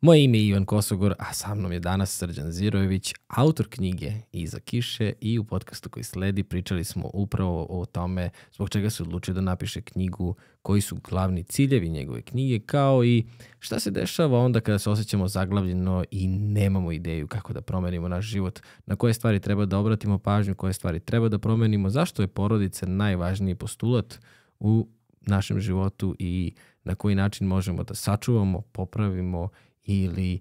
Moje ime je Ivan Kosogor, a sa mnom je danas Srđan Zirojević, autor knjige Iza kiše, i u podcastu koji sledi pričali smo upravo o tome zbog čega se odlučio da napiše knjigu, koji su glavni ciljevi njegove knjige, kao i šta se dešava onda kada se osjećamo zaglavljeno i nemamo ideju kako da promenimo naš život, na koje stvari treba da obratimo pažnju, koje stvari treba da promenimo, zašto je porodica najvažniji postulat u našem životu i na koji način možemo da sačuvamo, popravimo ili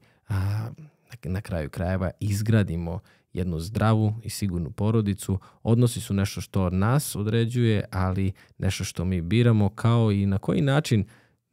na kraju krajeva izgradimo jednu zdravu i sigurnu porodicu. Odnosi su nešto što nas određuje, ali nešto što mi biramo, kao i na koji način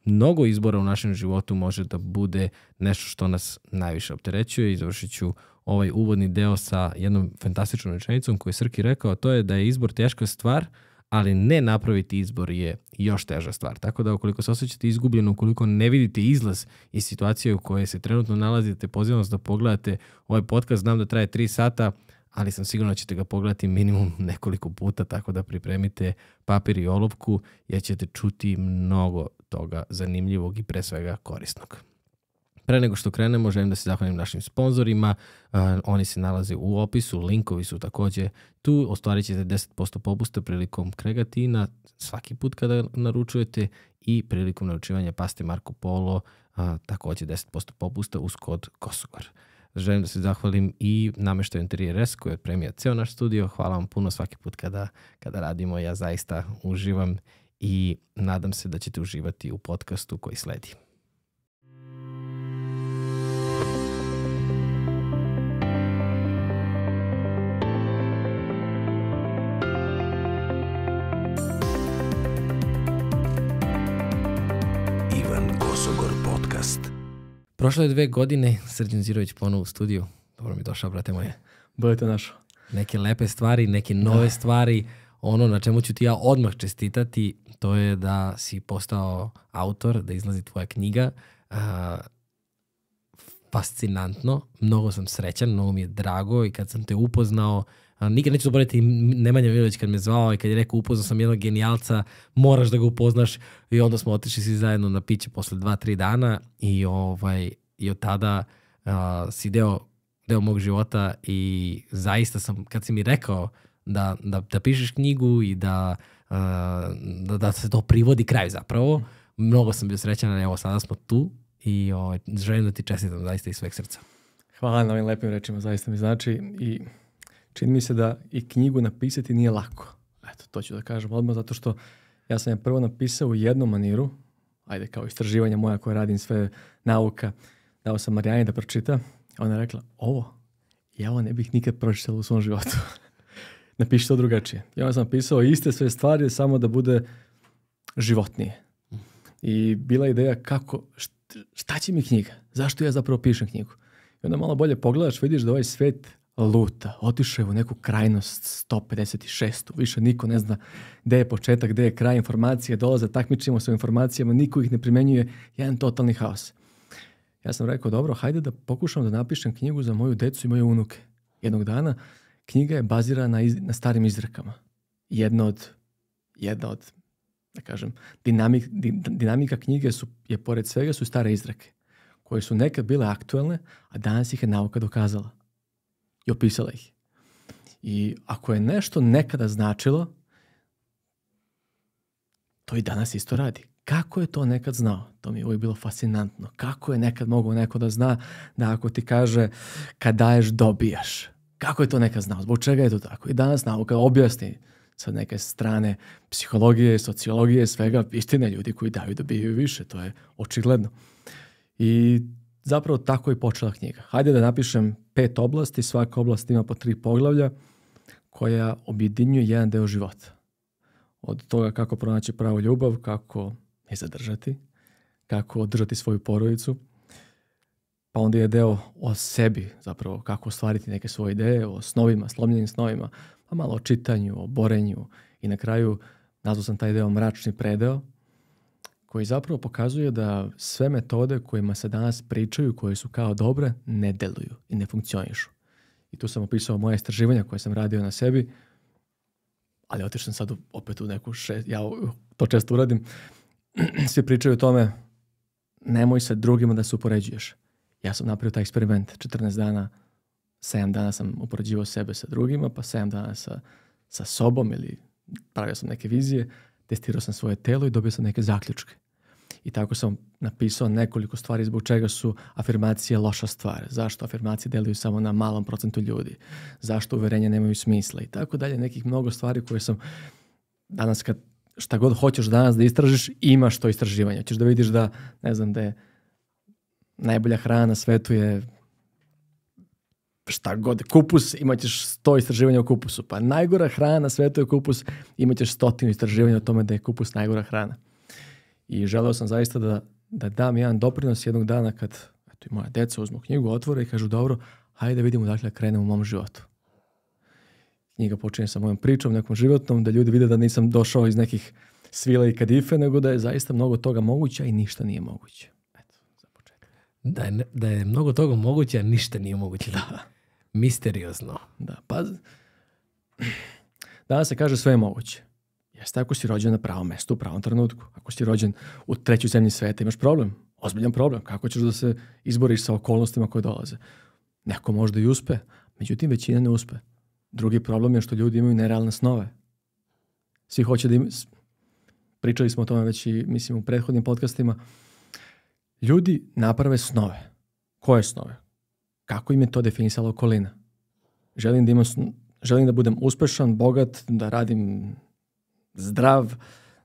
mnogo izbora u našem životu može da bude nešto što nas najviše opterećuje. I završit ću ovaj uvodni deo sa jednom fantastičnom rečenicom koju je Srki rekao, a to je da je izbor teška stvar, ali ne napraviti izbor je još teža stvar. Tako da ukoliko se osjećate izgubljeno, ukoliko ne vidite izlaz iz situacije u kojoj se trenutno nalazite, pozivam vas da pogledate ovaj podcast. Znam da traje 3 sata, ali sam siguran da ćete ga pogledati minimum nekoliko puta, tako da pripremite papir i olovku, jer ćete čuti mnogo toga zanimljivog i pre svega korisnog. Pre nego što krenemo, želim da se zahvalim našim sponzorima. Oni se nalaze u opisu, linkovi su takođe tu. Ostvarit ćete 10% popusta prilikom kregatina svaki put kada naručujete i prilikom naručivanja paste Marco Polo takođe 10% popusta uz kod Kosogor. Želim da se zahvalim i nameštaju Interiores koji otpremija ceo naš studio. Hvala vam puno svaki put kada radimo. Ja zaista uživam i nadam se da ćete uživati u podcastu koji sledi. Prošlo je 2 godine, Srđan Zirojević ponovo u studiju. Dobro mi došao, brate moje. Bolje te našao. Neke lepe stvari, neke nove stvari. Ono na čemu ću ti ja odmah čestitati, to je da si postao autor, da izlazi tvoja knjiga. Fascinantno, mnogo sam srećan, mnogo mi je drago i kad sam te upoznao, nikad neću zaboraviti Nemanja Milović kad me zvao i kad je rekao upoznao sam jednog genijalca, moraš da ga upoznaš, i onda smo otišli svi zajedno na piće posle 2-3 dana i od tada si deo mog života i zaista sam, kad si mi rekao da pišeš knjigu i da se to privodi kraju zapravo, mnogo sam bio srećan, ali evo sada smo tu i želim da ti čestitam zaista iz sveg srca. Hvala na ovim lepim rečima, zaista mi znači i čini mi se da i knjigu napisati nije lako. Eto, to ću da kažem odmah, zato što ja sam je prvo napisao u jednom maniru, ajde, kao istraživanja moja koja radim sve nauka, dao sam Marijani da pročita, ona je rekla, ja ovo ne bih nikad pročitala u svom životu. Napiši to drugačije. I onda sam napisao iste sve stvari, samo da bude životnije. I bila ideja kako, šta će mi knjiga? Zašto ja zapravo pišem knjigu? I onda malo bolje pogledaš, vidiš da ovaj svet luta, otišao je u neku krajnost 156. Više niko ne zna gde je početak, gde je kraj, informacije dolaze, takmičimo se u informacijama, niko ih ne primenjuje, jedan totalni haos. Ja sam rekao, dobro, hajde da pokušam da napišem knjigu za moju decu i moje unuke. Jednog dana knjiga je bazirana na starim izrekama. Jedna od, da kažem, dinamika knjige je pored svega su stare izreke, koje su nekad bile aktuelne, a danas ih je nauka dokazala i opisala ih. I ako je nešto nekada značilo, to i danas isto radi. Kako je to nekad znao? To mi je uvijek bilo fascinantno. Kako je nekad mogao neko da zna da ako ti kaže kad daješ, dobijaš? Kako je to nekad znao? Zbog čega je to tako? I danas nauka objasni sa neke strane psihologije, sociologije, svega, istine, ljudi koji daju dobijaju više. To je očigledno. I zapravo tako je počela knjiga. Hajde da napišem 5 oblasti, svaka oblast ima po 3 poglavlja koja objedinjuje jedan deo života. Od toga kako pronaći pravu ljubav, kako je zadržati, kako održati svoju porodicu, pa onda je deo o sebi zapravo, kako ostvariti neke svoje ideje, o snovima, slomljenim snovima, pa malo o čitanju, o borenju i na kraju nazvao sam taj deo mračni predeo, koji zapravo pokazuje da sve metode kojima se danas pričaju, koje su kao dobre, ne deluju i ne funkcionišu. I tu sam opisao moje istraživanja koje sam radio na sebi, ali otišao sam sad opet u neku, ja to često uradim, svi pričaju o tome, nemoj sa drugima da se upoređuješ. ja sam napravio taj eksperiment 14 dana, 7 dana sam upoređivao sebe sa drugima, pa 7 dana sa sobom ili pravio sam neke vizije, testirao sam svoje telo i dobio sam neke zaključke. I tako sam napisao nekoliko stvari zbog čega su afirmacije loša stvar, zašto afirmacije deluju samo na malom procentu ljudi, zašto uverenja nemaju smisla i tako dalje, nekih mnogo stvari koje sam danas, kad šta god hoćeš danas da istražiš, imaš to istraživanje. Hoćeš da vidiš da, ne znam, da je najbolja hrana na svetu je šta god, kupus, imaćeš 100 istraživanja o kupusu. Pa najgora hrana na svetu je kupus, imaćeš 100 istraživanja o tome da je kupus najgora hrana. I želeo sam zaista da dam jedan doprinos jednog dana kad i moja deca uzmu knjigu, otvore i kažu dobro, hajde vidimo dakle da krenemo u mom životu. Knjiga počinje sa mojom pričom, nekom životnom, da ljudi vide da nisam došao iz nekih svila i kadife, nego da je zaista mnogo toga moguće i ništa nije moguće. Eto, za početak. Da je mnogo toga moguće, a ništa nije moguće. Da. Misteriozno. Da, pa danas se kaže sve je moguće. Jeste ako si rođen na pravom mestu, u pravom trenutku. Ako si rođen u trećoj zemlji sveta, imaš problem, ozbiljan problem. Kako ćeš da se izboriš sa okolnostima koje dolaze? Neko možda i uspe, međutim većina ne uspe. Drugi problem je što ljudi imaju nerealne snove. Svi hoće da im... Pričali smo o tome već i, mislim, u prethodnim podcastima. Ljudi naprave snove. Koje snove? Kako im je to definisala okolina? Želim da budem uspešan, bogat, da radim zdrav,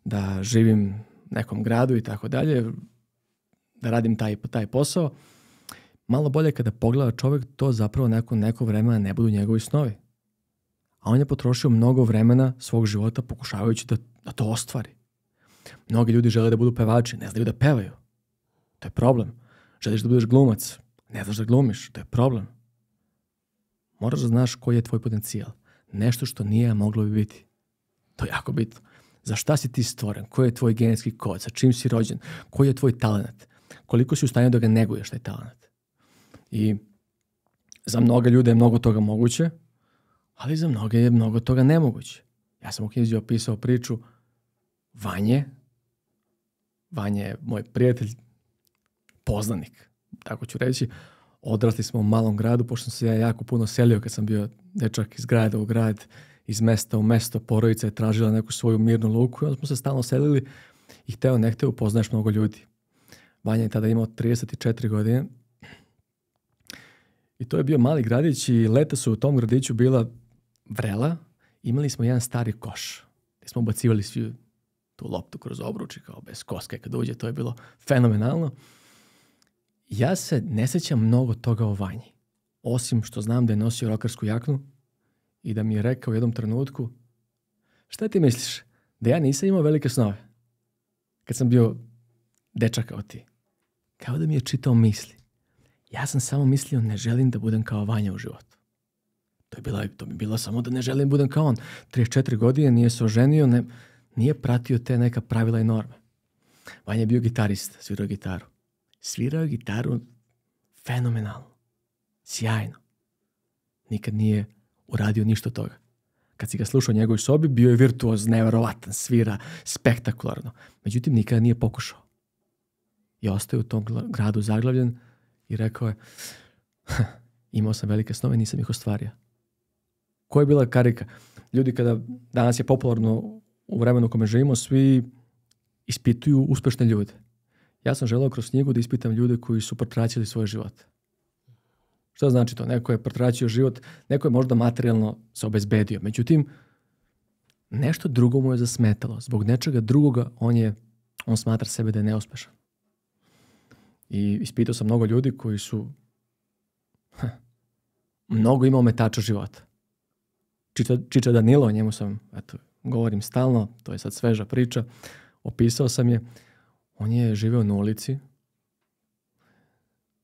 da živim u nekom gradu i tako dalje, da radim taj posao. Malo bolje kada pogleda čovjek, to zapravo nakon nekog vremena ne budu njegovi snovi. A on je potrošio mnogo vremena svog života pokušavajući da to ostvari. Mnogi ljudi žele da budu pevači, ne znaju da pevaju. To je problem. Želiš da budeš glumac, ne znaš da glumiš, to je problem. Moraš da znaš koji je tvoj potencijal. Nešto što nije moglo bi biti. To je jako bitno. Za šta si ti stvoren? Koji je tvoj genetski kod? Sa čim si rođen? Koji je tvoj talent? Koliko si u stanju da ga neguješ, taj talent? I za mnoge ljude je mnogo toga moguće, ali za mnoge je mnogo toga nemoguće. Ja sam u knjizi opisao priču Vanje. Vanje je moj prijatelj, poznanik, tako ću reći. Odrasli smo u malom gradu, pošto sam se ja jako puno selio kad sam bio dečak iz grada u grad, iz mesta u mesto, porodica je tražila neku svoju mirnu luku i onda smo se stalno selili i hteo ne hteo upoznaješ mnogo ljudi. Vanja je tada imao 34 godine i to je bio mali gradić i leta su u tom gradiću bila vrela. Imali smo jedan stari koš gdje smo ubacivali svi tu loptu kroz obruči kao bez koske kad uđe, to je bilo fenomenalno. Ja se ne sjećam mnogo toga o Vanji, osim što znam da je nosio rokarsku jaknu i da mi je rekao u jednom trenutku, šta ti misliš, da ja nisam imao velike snove kad sam bio dečak kao ti? Kao da mi je čitao misli. Ja sam samo mislio, ne želim da budem kao Vanja u životu. To bi bilo samo da ne želim da budem kao on. 34 godine, nije se oženio, nije pratio te neka pravila i norme. Vanja je bio gitarista, svirao gitaru. Svirao gitaru fenomenalno, sjajno. Nikad nije uradio ništa od toga. Kad si ga slušao u njegovoj sobi, bio je virtuoz, nevjerovatan, svira, spektakularno. Međutim, nikada nije pokušao. I ostao je u tom gradu zaglavljen i rekao je, imao sam velike snove, nisam ih ostvario. Koja je bila karika? Ljudi kada, danas je popularno u vremenu u kome živimo, svi ispituju uspešne ljude. Ja sam želeo kroz knjigu da ispitam ljude koji su protraćili svoje živote. Što znači to? Neko je protraćio život, neko je možda materijalno se obezbedio. Međutim, nešto drugo mu je zasmetalo. Zbog nečega drugoga on smatra sebe da je neuspešan. I ispitao sam mnogo ljudi koji su mnogo imao metača života. Čiča Danilo, o njemu sam, eto, govorim stalno, to je sad sveža priča, opisao sam je. On je živeo na ulici,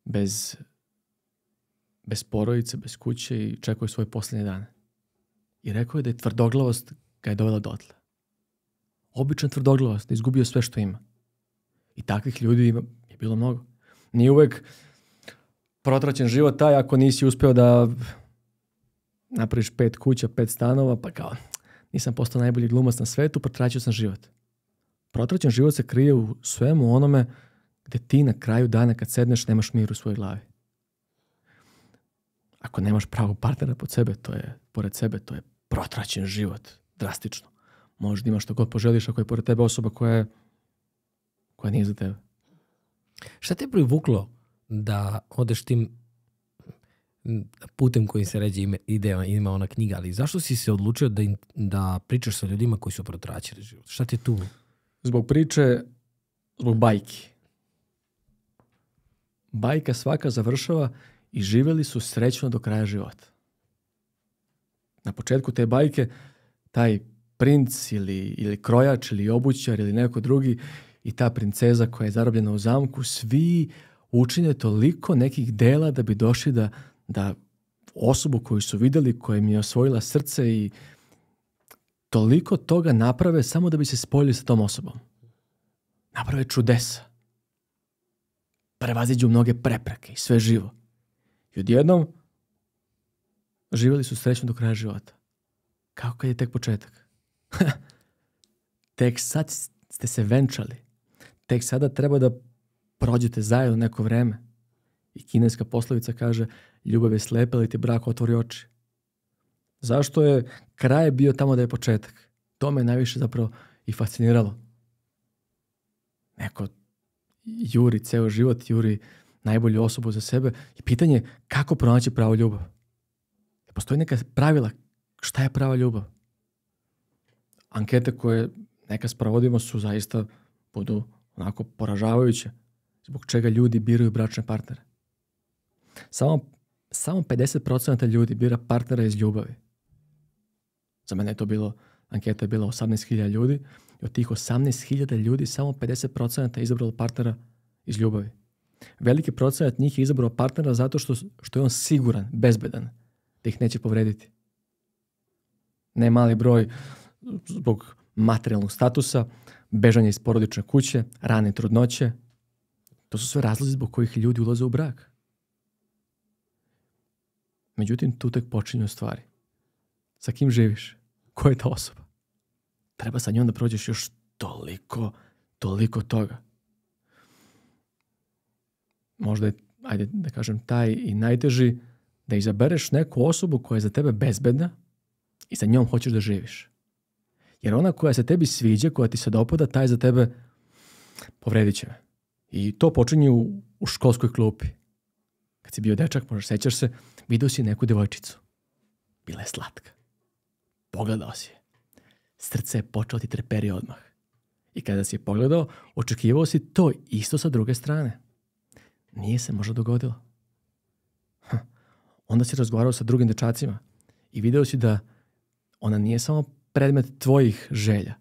bez porodice, bez kuće i čekao svoje posljednje dane. I rekao je da je tvrdoglavost ga je dovela dotle. Obična tvrdoglavost, da je izgubio sve što ima. I takvih ljudi je bilo mnogo. Nije uvek protraćen život taj ako nisi uspeo da napraviš 5 kuća, 5 stanova, pa kao nisam postao najbolji glumac na svetu, protraćio sam život. Protraćen život se krije u svemu onome gde ti na kraju dana kad sedneš nemaš mir u svojoj glavi. ako nemaš pravog partnera pored sebe, to je protraćen život, drastično. Možeš da imaš što god poželiš ako je pored tebe osoba koja nije za tebe. Šta te je privuklo da odeš tim putem kojim se ređe ima ona knjiga, ali zašto si se odlučio da pričaš sa ljudima koji su protraćili život? Šta ti je tu? Zbog priče, zbog bajki. Bajka svaka završava i živeli su srećno do kraja života. Na početku te bajke, taj princ ili krojač ili obućar ili neko drugi i ta princeza koja je zarobljena u zamku, svi učine toliko nekih dela da bi došli da osobu koju su videli, koja im je osvojila srce i toliko toga naprave samo da bi se spojili sa tom osobom. Naprave čudesa. Prevaziđu mnoge prepreke i sve živo. I odjednom živjeli su srećno do kraja života. Kako kad je tek početak? Tek sad ste se venčali. Tek sada treba da prođete zajedno neko vreme. I kineska poslovica kaže, ljubav je slepa, ali ti brak otvori oči. Zašto je kraj bio tamo da je početak? To me najviše zapravo i fasciniralo. Neko juri ceo život, juri najbolju osobu za sebe. I pitanje je kako pronaći pravu ljubav. Postoji neka pravila šta je prava ljubav. Ankete koje nekad sprovodimo su zaista budu onako poražavajuće zbog čega ljudi biraju bračne partnere. Samo 50% ljudi bira partnera iz ljubavi. Za mene je to bilo, anketa je bila 18.000 ljudi i od tih 18.000 ljudi samo 50% je izabralo partnera iz ljubavi. Veliki procenat njih je izabrao partnera zato što je on siguran, bezbedan, da ih neće povrediti. Ne mali broj zbog materijalnog statusa, bežanje iz porodične kuće, rane trudnoće. To su sve razlozi zbog kojih ljudi ulaze u brak. Međutim, tu tek počinju stvari. Sa kim živiš? Ko je ta osoba? Treba sa njom da prođeš još toliko toga. Možda je, ajde da kažem, taj i najteži da izabereš neku osobu koja je za tebe bezbedna i sa njom hoćeš da živiš. Jer ona koja se tebi sviđa, koja ti se dopada, taj za tebe povredit će me. I to počinje u školskoj klupi. Kad si bio dečak, možda sećaš se, vidio si neku devojčicu. Bila je slatka. Pogledao si je. Srce je počelo ti treperi odmah. I kada si je pogledao, očekivao si to isto sa druge strane. Nije se možda dogodilo. Onda si razgovarao sa drugim dečacima i video si da ona nije samo predmet tvojih želja,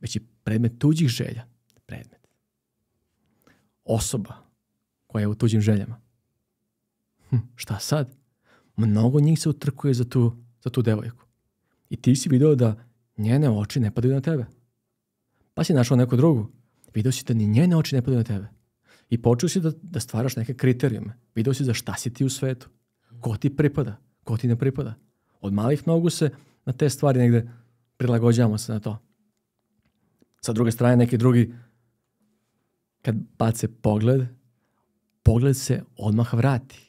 već i predmet tuđih želja. Predmet. Osoba koja je u tuđim željama. Šta sad? Mnogo njih se utrkuje za tu devojku. I ti si video da njene oči ne padaju na tebe. Pa si našao neku drugu. Video si da ni njene oči ne padaju na tebe. I počeo si da stvaraš neke kriterijume. Video si za šta si ti u svetu. Ko ti pripada, ko ti ne pripada. Od malih nogu se na te stvari negde prilagođavamo se na to. Sa druge strane, neki drugi kad bace pogled se odmah vrati.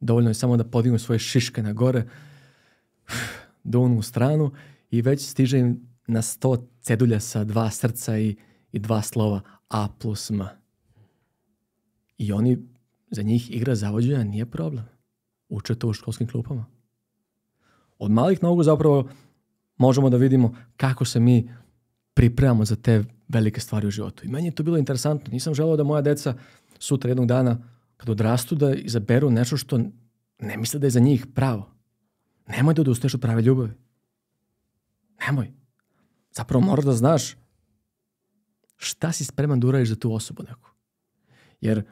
Dovoljno je samo da podignu svoje šiške na gore, do onu stranu i već stiže im na 100 cedulja sa 2 srca i 2 slova A plus M. I oni, za njih igra zavođenja nije problem. Uče to u školskim klupama. Od malih nogu zapravo možemo da vidimo kako se mi pripremamo za te velike stvari u životu. I meni je to bilo interesantno. Nisam želeo da moja deca sutra jednog dana kad odrastu da izaberu nešto što ne misle da je za njih pravo. Nemoj da odustaneš od prave ljubavi. Nemoj. Zapravo moraš da znaš šta si spreman da uradiš za tu osobu neku. Jer,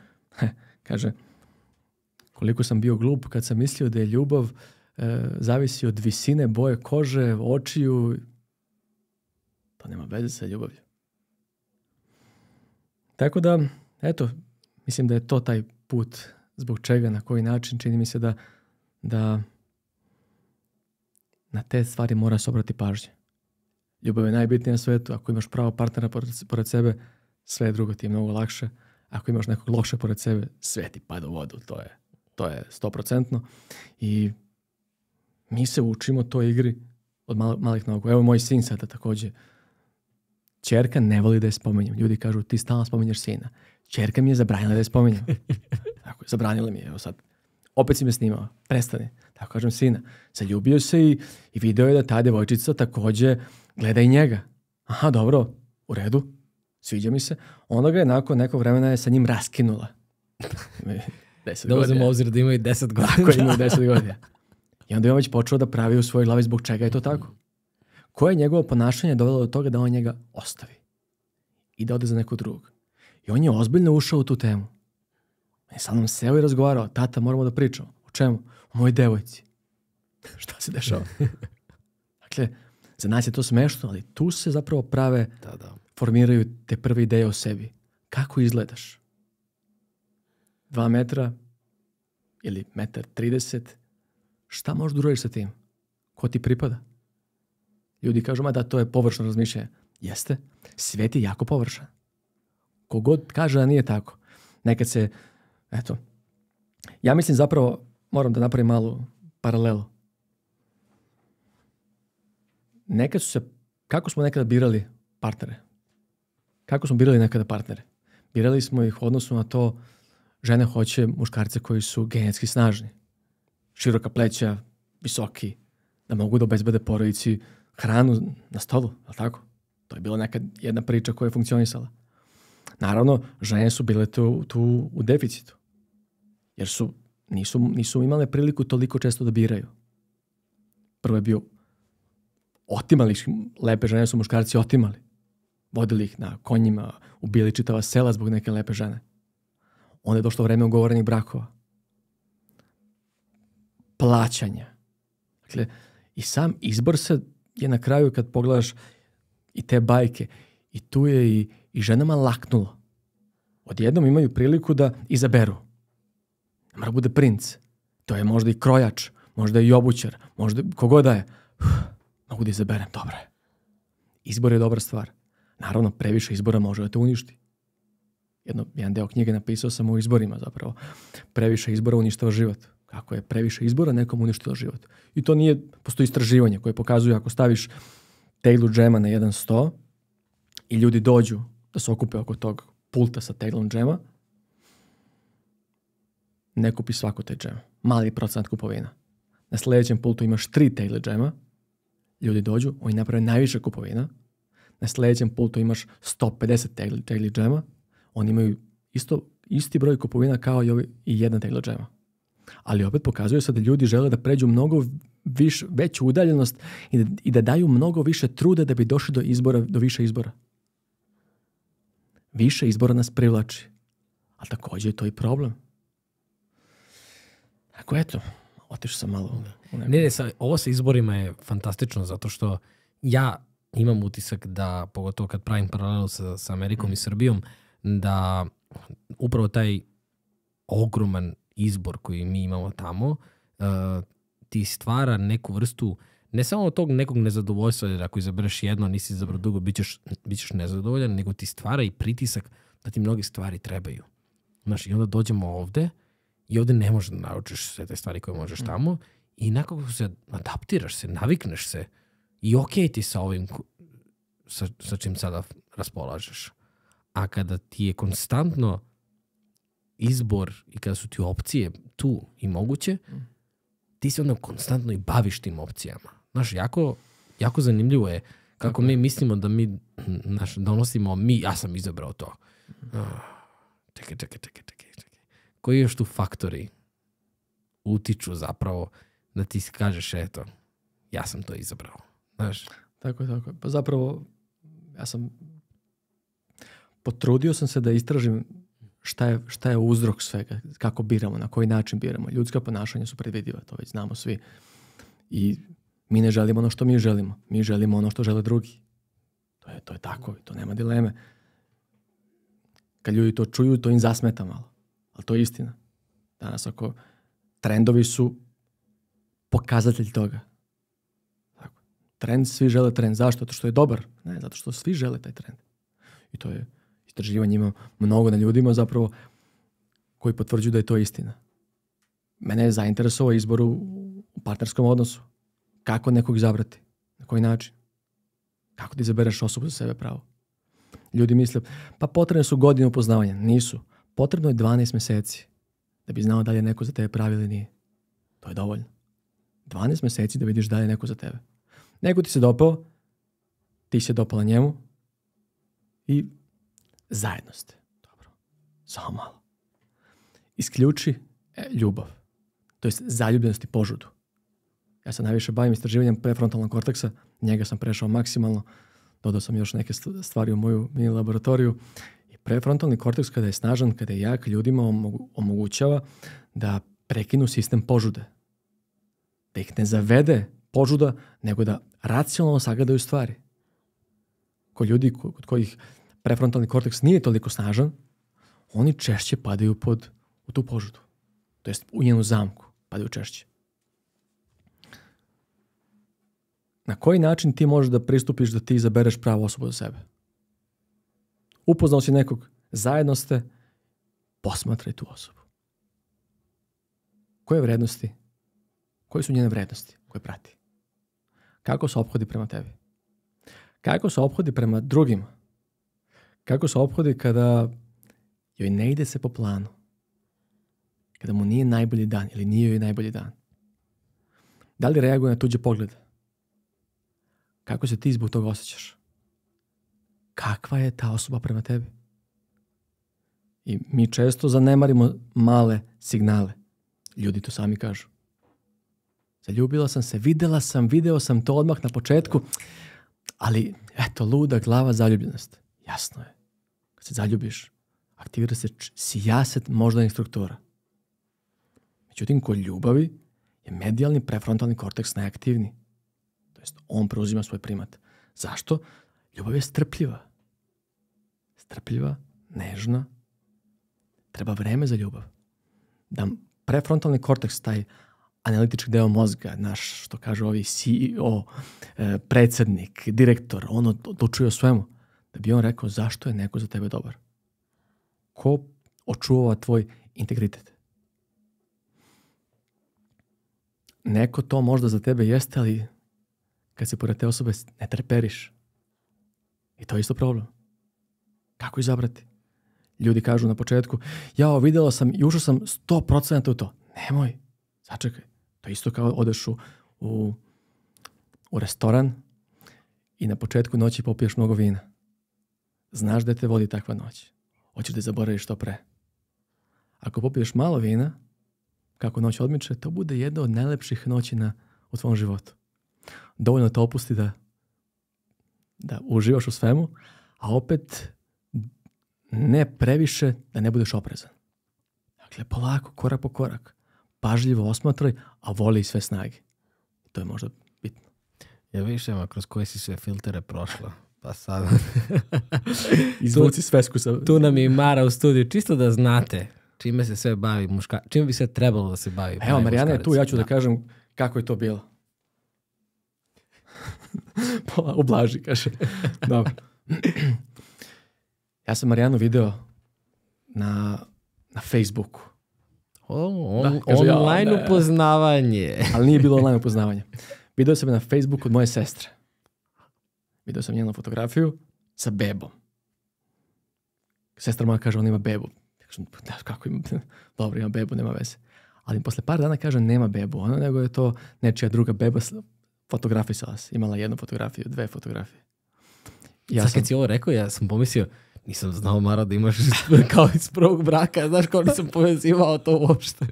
kaže, koliko sam bio glup kad sam mislio da je ljubav zavisi od visine, boje kože, očiju. To nema veze sa ljubavlju. Tako da, eto, mislim da je to taj put zbog čega, na koji način, čini mi se da na te stvari mora se obrati pažnje. Ljubav je najbitnija na svetu. Ako imaš pravog partnera pored sebe, sve drugo ti je mnogo lakše. Ako imaš nekog loše pored sebe, sve ti pada u vodu. To je to je 100%. I mi se učimo toj igri od malih nogu. Evo moj sin sada takođe. Ćerka ne voli da je spominjem. Ljudi kažu ti stalno spominješ sina. Ćerka mi je zabranila da je spominjem. Tako, zabranila mi je. Evo sad, opet si me snimao. Prestani. Tako kažem sina. Zaljubio se i video je da ta devojčica takođe gleda i njega. Aha, dobro, u redu. Sviđa mi se. Onda ga je nakon nekog vremena je sa njim raskinula. 10 godina. Da uzmemo obzir da imaju 10 godina. Tako imaju 10 godina. I onda je on već počeo da pravi u svojoj glavi zbog čega je to tako. Koje je njegovo ponašanje dovelo do toga da on njega ostavi i da ode za nekog drugog. I on je ozbiljno ušao u tu temu. On je sa mnom seo i razgovarao. Tata, moramo da pričamo. O čemu? O mojoj devojci. Šta se dešava? Dakle, za nas je to smešno, ali tu se zapravo prave, formiraju te prve ideje o sebi. Kako izgledaš? 2 metra ili 1,30 m. Šta možda uradiš sa tim? Ko ti pripada? Ljudi kažu, ma da, to je površno razmišljanje. Jeste, svet je jako površan. Kogod kaže da nije tako. Nekad se, eto, ja mislim zapravo, moram da napravim malu paralelu. Nekad su se, kako smo nekada birali partnere? Kako smo birali nekada partnere? Birali smo ih u odnosu na to, žene hoće muškarce koji su genetski snažni. Široka pleća, visoki, da mogu da obezbede porodici hranu na stolu, ali tako? To je bila nekad jedna priča koja je funkcionisala. Naravno, žene su bile tu u deficitu, jer nisu imale priliku toliko često da biraju. Prvo je bio otimali, lepe žene su muškarci otimali. Vodili ih na konjima, ubili čitava sela zbog neke lepe žene. Onda je došlo vreme ugovorenih brakova. Plaćanja. Dakle, i sam izbor se je na kraju kad pogledaš i te bajke. I tu je i ženama laknulo. Odjednom imaju priliku da izaberu. Ne mora bude princ. To je možda i krojač, možda i obućar, možda kogoda je. Mogu da izaberem, dobro je. Izbor je dobra stvar. Naravno, previše izbora može da te uništi. Jedan deo knjige napisao sam o izborima zapravo. Previše izbora uništava život. Ako je previše izbora, nekom uništilo život. I to nije, postoji istraživanje koje pokazuje ako staviš teglu džema na jedan sto i ljudi dođu da se okupe oko tog pulta sa teglom džema, ne kupi svako taj džema. Mali procenat kupovina. Na sledećem pultu imaš 3 tegle džema, ljudi dođu, oni naprave najviše kupovina. Na sledećem pultu imaš 150 tegli džema, oni imaju isti broj kupovina kao i 1 tegla džema. Ali opet pokazuje se da ljudi žele da pređu mnogo veću udaljenost i da daju mnogo više truda da bi došli do više izbora. Više izbora nas privlači. Ali takođe je to i problem. Ako eto, otišao sam malo. Ne, ovo sa izborima je fantastično zato što ja imam utisak da, pogotovo kad pravim paralelu sa Amerikom i Srbijom, da upravo taj ogroman izbor koji mi imamo tamo ti stvara neku vrstu, ne samo tog nekog nezadovoljstva, jer ako izabereš jedno, nisi izabrao drugo, bit ćeš nezadovoljan, nego ti stvara i pritisak da ti mnoge stvari trebaju. Znaš, i onda dođemo ovde i ovde ne možeš da naučiš sve te stvari koje možeš tamo i nakon se adaptiraš se, navikneš se i okej ti sa ovim sa čim sada raspolažeš. A kada ti je konstantno izbor i kada su ti opcije tu i moguće, ti se onda konstantno i baviš tim opcijama. Znaš, jako zanimljivo je kako mi mislimo da mi donosimo, ja sam izabrao to. Čekaj. Koji još tu faktori utiču zapravo da ti kažeš, eto, ja sam to izabrao. Znaš? Tako. Pa zapravo, potrudio sam se da istražim šta je uzrok svega, kako biramo, na koji način biramo. Ljudska ponašanja su predvidiva, to već znamo svi. I mi ne želimo ono što mi želimo. Mi želimo ono što žele drugi. To je tako, to nema dileme. Kad ljudi to čuju, to im zasmeta malo. Ali to je istina. Danas ako trendovi su pokazatelj toga. Trend, svi žele trend. Zašto? Zato što je dobar. Ne, zato što svi žele taj trend. I to je istraživanje, ima mnogo na ljudima zapravo koji potvrđuju da je to istina. mene je zainteresovao izbor u partnerskom odnosu. Kako nekog izabrati? Na koji način? Kako ti izabereš osobu za sebe pravu? Ljudi misle, pa potrebne su godine upoznavanja. Nisu. Potrebno je 12 meseci da bi znao da li je neko za tebe pravi ili nije. To je dovoljno. 12 meseci da vidiš da li je neko za tebe. Neko ti se dopao, ti se dopala njemu i zajedno ste. Dobro. Samo malo. Isključi ljubav. To je zaljubljenost i požudu. Ja sam najviše bavim istraživanjem prefrontalnog korteksa. Njega sam prešao maksimalno. Dodao sam još neke stvari u moju mini laboratoriju. I prefrontalni korteks kada je snažan, kada je jak, ljudima omogućava da prekinu sistem požude. Da ih ne zavede požuda, nego da racionalno sagledaju stvari. Kod ljudi kod kojih prefrontalni korteks nije toliko snažan, oni češće padaju u tu požudu. To jest u njenu zamku padaju češće. Na koji način ti možeš da pristupiš da ti izabereš pravu osobu za sebe? Upoznao si nekog, zajedno ste, posmatraj tu osobu. Koje vrednosti? Koje su njene vrednosti koje prati? Kako se ophodi prema tebi? Kako se ophodi prema drugima? Kako se ophodi kada joj ne ide se po planu? Kada mu nije najbolji dan ili nije joj najbolji dan? Da li reaguje na tuđe poglede? Kako se ti zbog toga osjećaš? Kakva je ta osoba prema tebi? I mi često zanemarimo male signale. Ljudi to sami kažu. Zaljubila sam se, videla sam, video sam to odmah na početku, ali eto, luda glava zaljubljenost. Jasno je. Kad se zaljubiš, aktivira se sijaset moždanih struktura. Međutim, kod ljubavi je medijalni prefrontalni korteks najaktivniji. On preuzima svoj primat. Zašto? Ljubav je strpljiva. Strpljiva, nežna. Treba vreme za ljubav. Da prefrontalni korteks, taj analitički deo mozga, naš, što kažu ovi CEO, predsednik, direktor, on odlučuje o svemu. Da bi on rekao zašto je neko za tebe dobar. Ko očuva tvoj integritet? Neko to možda za tebe jeste, ali kad se pored te osobe ne treperiš. I to je isto problem. Kako izabrati? Ljudi kažu na početku, jao, videla sam i ušao sam 100% u to. Nemoj, začekaj. To je isto kao odeš u restoran i na početku noći popiješ mnogo vina. Znaš da te vodi takva noć. Hoćeš da zaboraviš što pre. Ako popiješ malo vina, kako noć odmiče, to bude jedna od najlepših noći u tvom životu. Dovoljno te opusti da uživaš u svemu, a opet ne previše da ne budeš oprezan. Dakle, polako, korak po korak. Pažljivo osmatraj, a voli i sve snage. To je možda bitno. Ja vidiš, Ema, kroz koje si sve filtere prošla. Pa sad... Izvuci svesku sa... Tu nam je Mara u studiju. Čisto da znate čime se sve bavi muškarac. Čime bi sve trebalo da se bavi. Evo, Marijana je tu, ja ću da kažem kako je to bilo. Ublaži, kaže. Dobro. Ja sam Marijanu video na Facebooku. Online upoznavanje. Ali nije bilo online upoznavanje. Video sam je na Facebooku od moje sestre. Video sam njenu fotografiju sa bebom. Sestra moja kaže, ona ima bebu. Kako ima? Dobro, ima bebu, nema veze. Ali posle par dana kaže, nema bebu. Ona nego je to nečija druga beba fotografisala se. Imala jednu fotografiju, dve fotografije. Sad kad si ovo rekao, ja sam pomislio, nisam znao, Mara, da imaš kao iz prvog braka, znaš, kao nisam povezivao to uopšte.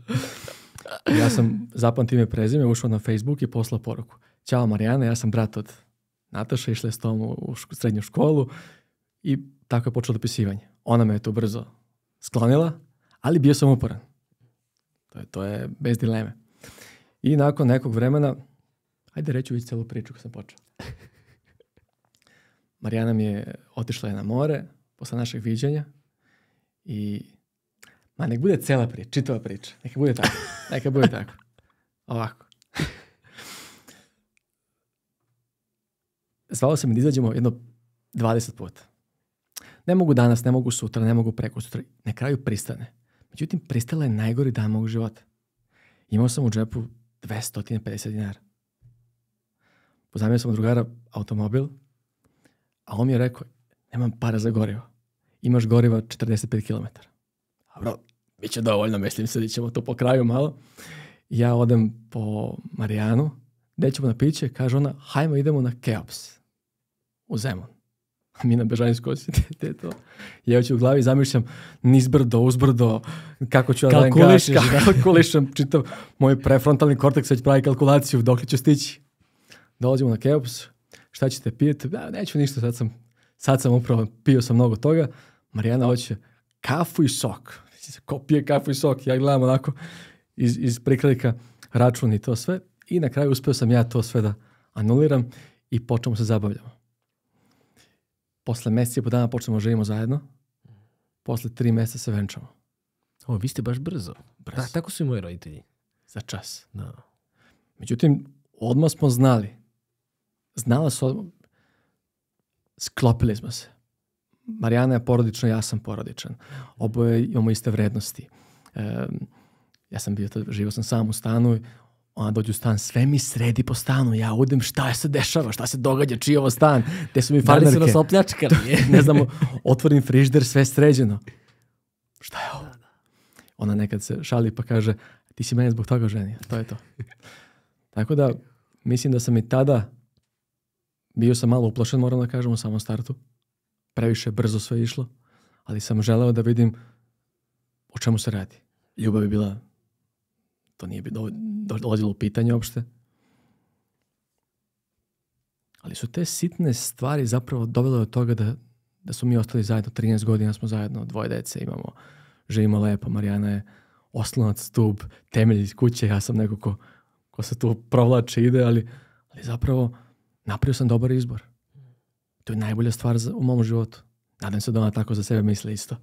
Ja sam zapamtio ime i prezime, ušao na Facebook i poslao poruku. Ćao Marijana, ja sam brat od Nataše, išla je s tom u srednju školu i tako je počelo dopisivanje. Ona me je to brzo sklonila, ali bio sam uporan. To je bez dileme. I nakon nekog vremena, ajde reći uvijek celu priču kad sam počeo. Marijana mi je otišla na more posle našeg viđenja i nek bude cela priča, čitava priča. Neka bude tako. Neka bude tako. Ovako. Zvalo se mi da izađemo jedno 20 puta. Ne mogu danas, ne mogu sutra, ne mogu preko sutra. Na kraju pristane. Međutim, pristala je najgori dan mog života. Imao sam u džepu 250 dinara. Pozajmio sam od drugara automobil, a on mi je rekao, nemam para za gorivo. Imaš goriva 45 km. Dobro, bit će dovoljno, mislim se da ćemo to po kraju malo. Ja odem po Marijanu, gde ćemo na piće, kaže ona, hajmo idemo na Keops, u Zemun. A mi na Bežanijskoj osjeti to. Ja joj ću u glavi zamišljam nizbrdo, uzbrdo, kako ću ja da engašim, kalkulišem, čitav moj prefrontalni korteks već pravi kalkulaciju, dok li ću stići. Dolazimo na Keops, šta ćete pijeti? Ja, neću ništa, sad sam upravo pio sam mnogo toga. Marijana hoće kafu i sok. Ko pije kafu i sok? Ja gledam onako iz prikrajka račun i to sve. I na kraju uspeo sam ja to sve da anuliram i počnemo se zabavljamo. Posle mjeseca i po dana počnemo živimo zajedno. Posle 3 mjeseca se venčamo. O, vi ste baš brzo. Da, tako su i moji roditelji. Za čas. Međutim, odmah smo znali. Znala se odmah. Sklopili smo se. Marijana je porodična, ja sam porodičan. Oboje imamo iste vrednosti. Ja sam bio, živio sam sam u stanu, ona dođe u stan, sve mi sredi po stanu, ja udem šta se dešava, šta se događa, čiji je ovo stan, gde su mi farmerke. Da li su nas opljačkali? Ne znamo, otvorim frižder, sve sređeno. Šta je ovo? Ona nekad se šali pa kaže, ti si mene zbog toga ženio, to je to. Tako da, mislim da sam i tada bio sam malo uplašen, moram da kažem, u samom startu. Previše brzo sve išlo, ali sam želeo da vidim o čemu se radi. Ljubav je bila, to nije dolazilo u pitanje uopšte. Ali su te sitne stvari zapravo dovele do toga da su mi ostali zajedno. 13 godina smo zajedno, 2 dece imamo, živimo lepo. Marijana je oslonac, stub, temelj iz kuće, ja sam neko ko se tu provlače, ide, ali zapravo napravio sam dobar izbor. To je najbolja stvar u mom životu. Nadam se da ona tako za sebe misli isto.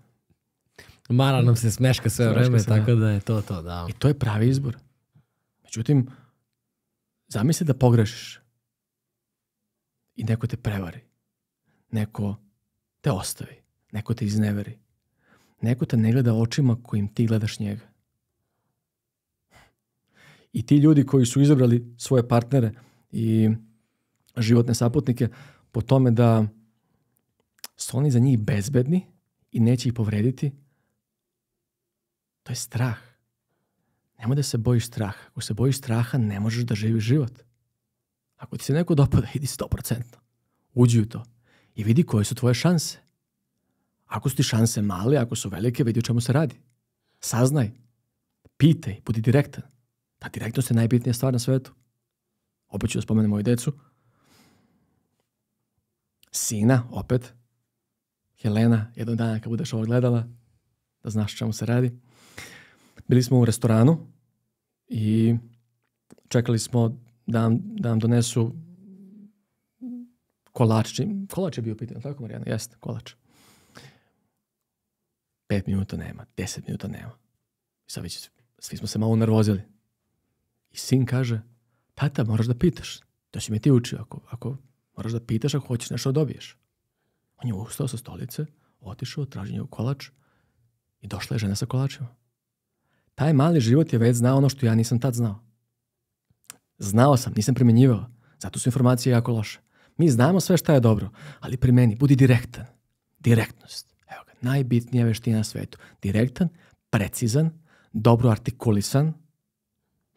Mara nam se smeška sve vreme, tako da je to, da. I to je pravi izbor. Međutim, zamisli da pogrešiš i neko te prevari. Neko te ostavi. Neko te izneveri. Neko te ne gleda očima kojim ti gledaš njega. I ti ljudi koji su izabrali svoje partnere i životne saputnike po tome da su oni za njih bezbedni i neće ih povrediti, to je strah. Nemoj da se bojiš straha. Ako se bojiš straha, ne možeš da živiš život. Ako ti se neko dopada, idi 100%. Uđi u to i vidi koje su tvoje šanse. Ako su ti šanse male, ako su velike, vidi o čemu se radi. Saznaj, pitaj, budi direktan. Ta direktnost je najbitnija stvar na svetu. Opet ću da spomenem moju decu. Sina, opet. Helena, jednog dana kad budeš ovo gledala, da znaš o čemu se radi. Bili smo u restoranu i čekali smo da nam donesu kolač. Kolač je bio pitanje, tako Marijana? Jeste, kolač. 5 minuta nema, 10 minuta nema. I sad već svi smo se malo nervozili. I sin kaže, tata, moraš da pitaš. To si mi ti učio, ako moraš da pitaš, ako hoćeš nešto dobiješ. On je ustao sa stolice, otišao, tražio kolač i došla je žena sa kolačima. Taj mali život je već znao ono što ja nisam tad znao. Znao sam, nisam primjenjivao. Zato su informacije jako loše. Mi znamo sve šta je dobro, ali primjeni, budi direktan. Direktnost. Evo ga, najbitnija veština na svetu. Direktan, precizan, dobro artikulisan.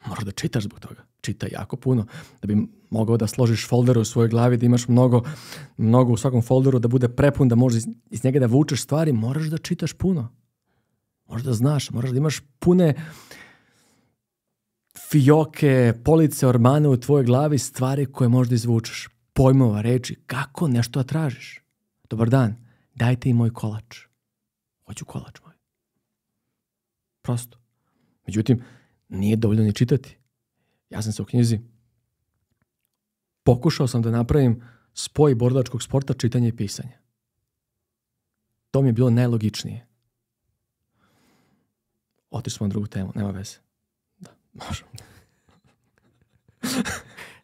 Moraš da čitaš zbog toga. Čita jako puno. Da bi mogao da složiš foldere u svojoj glavi, da imaš mnogo u svakom folderu, da bude prepun, da možeš iz njega da vučeš stvari, moraš da čitaš puno. Moraš da znaš, moraš da imaš pune fijoke, police, ormane u tvojoj glavi, stvari koje možda izvučeš. Pojmova, reči, kako nešto da tražiš. Dobar dan, dajte i moj kolač. Hoću kolač moj. Prosto. Međutim, nije dovoljno ni čitati. Ja sam se u knjizi pokušao sam da napravim spoj borilačkog sporta, čitanja i pisanja. To mi je bilo najlogičnije. Otišli smo na drugu temu, nema veze. Da, možemo.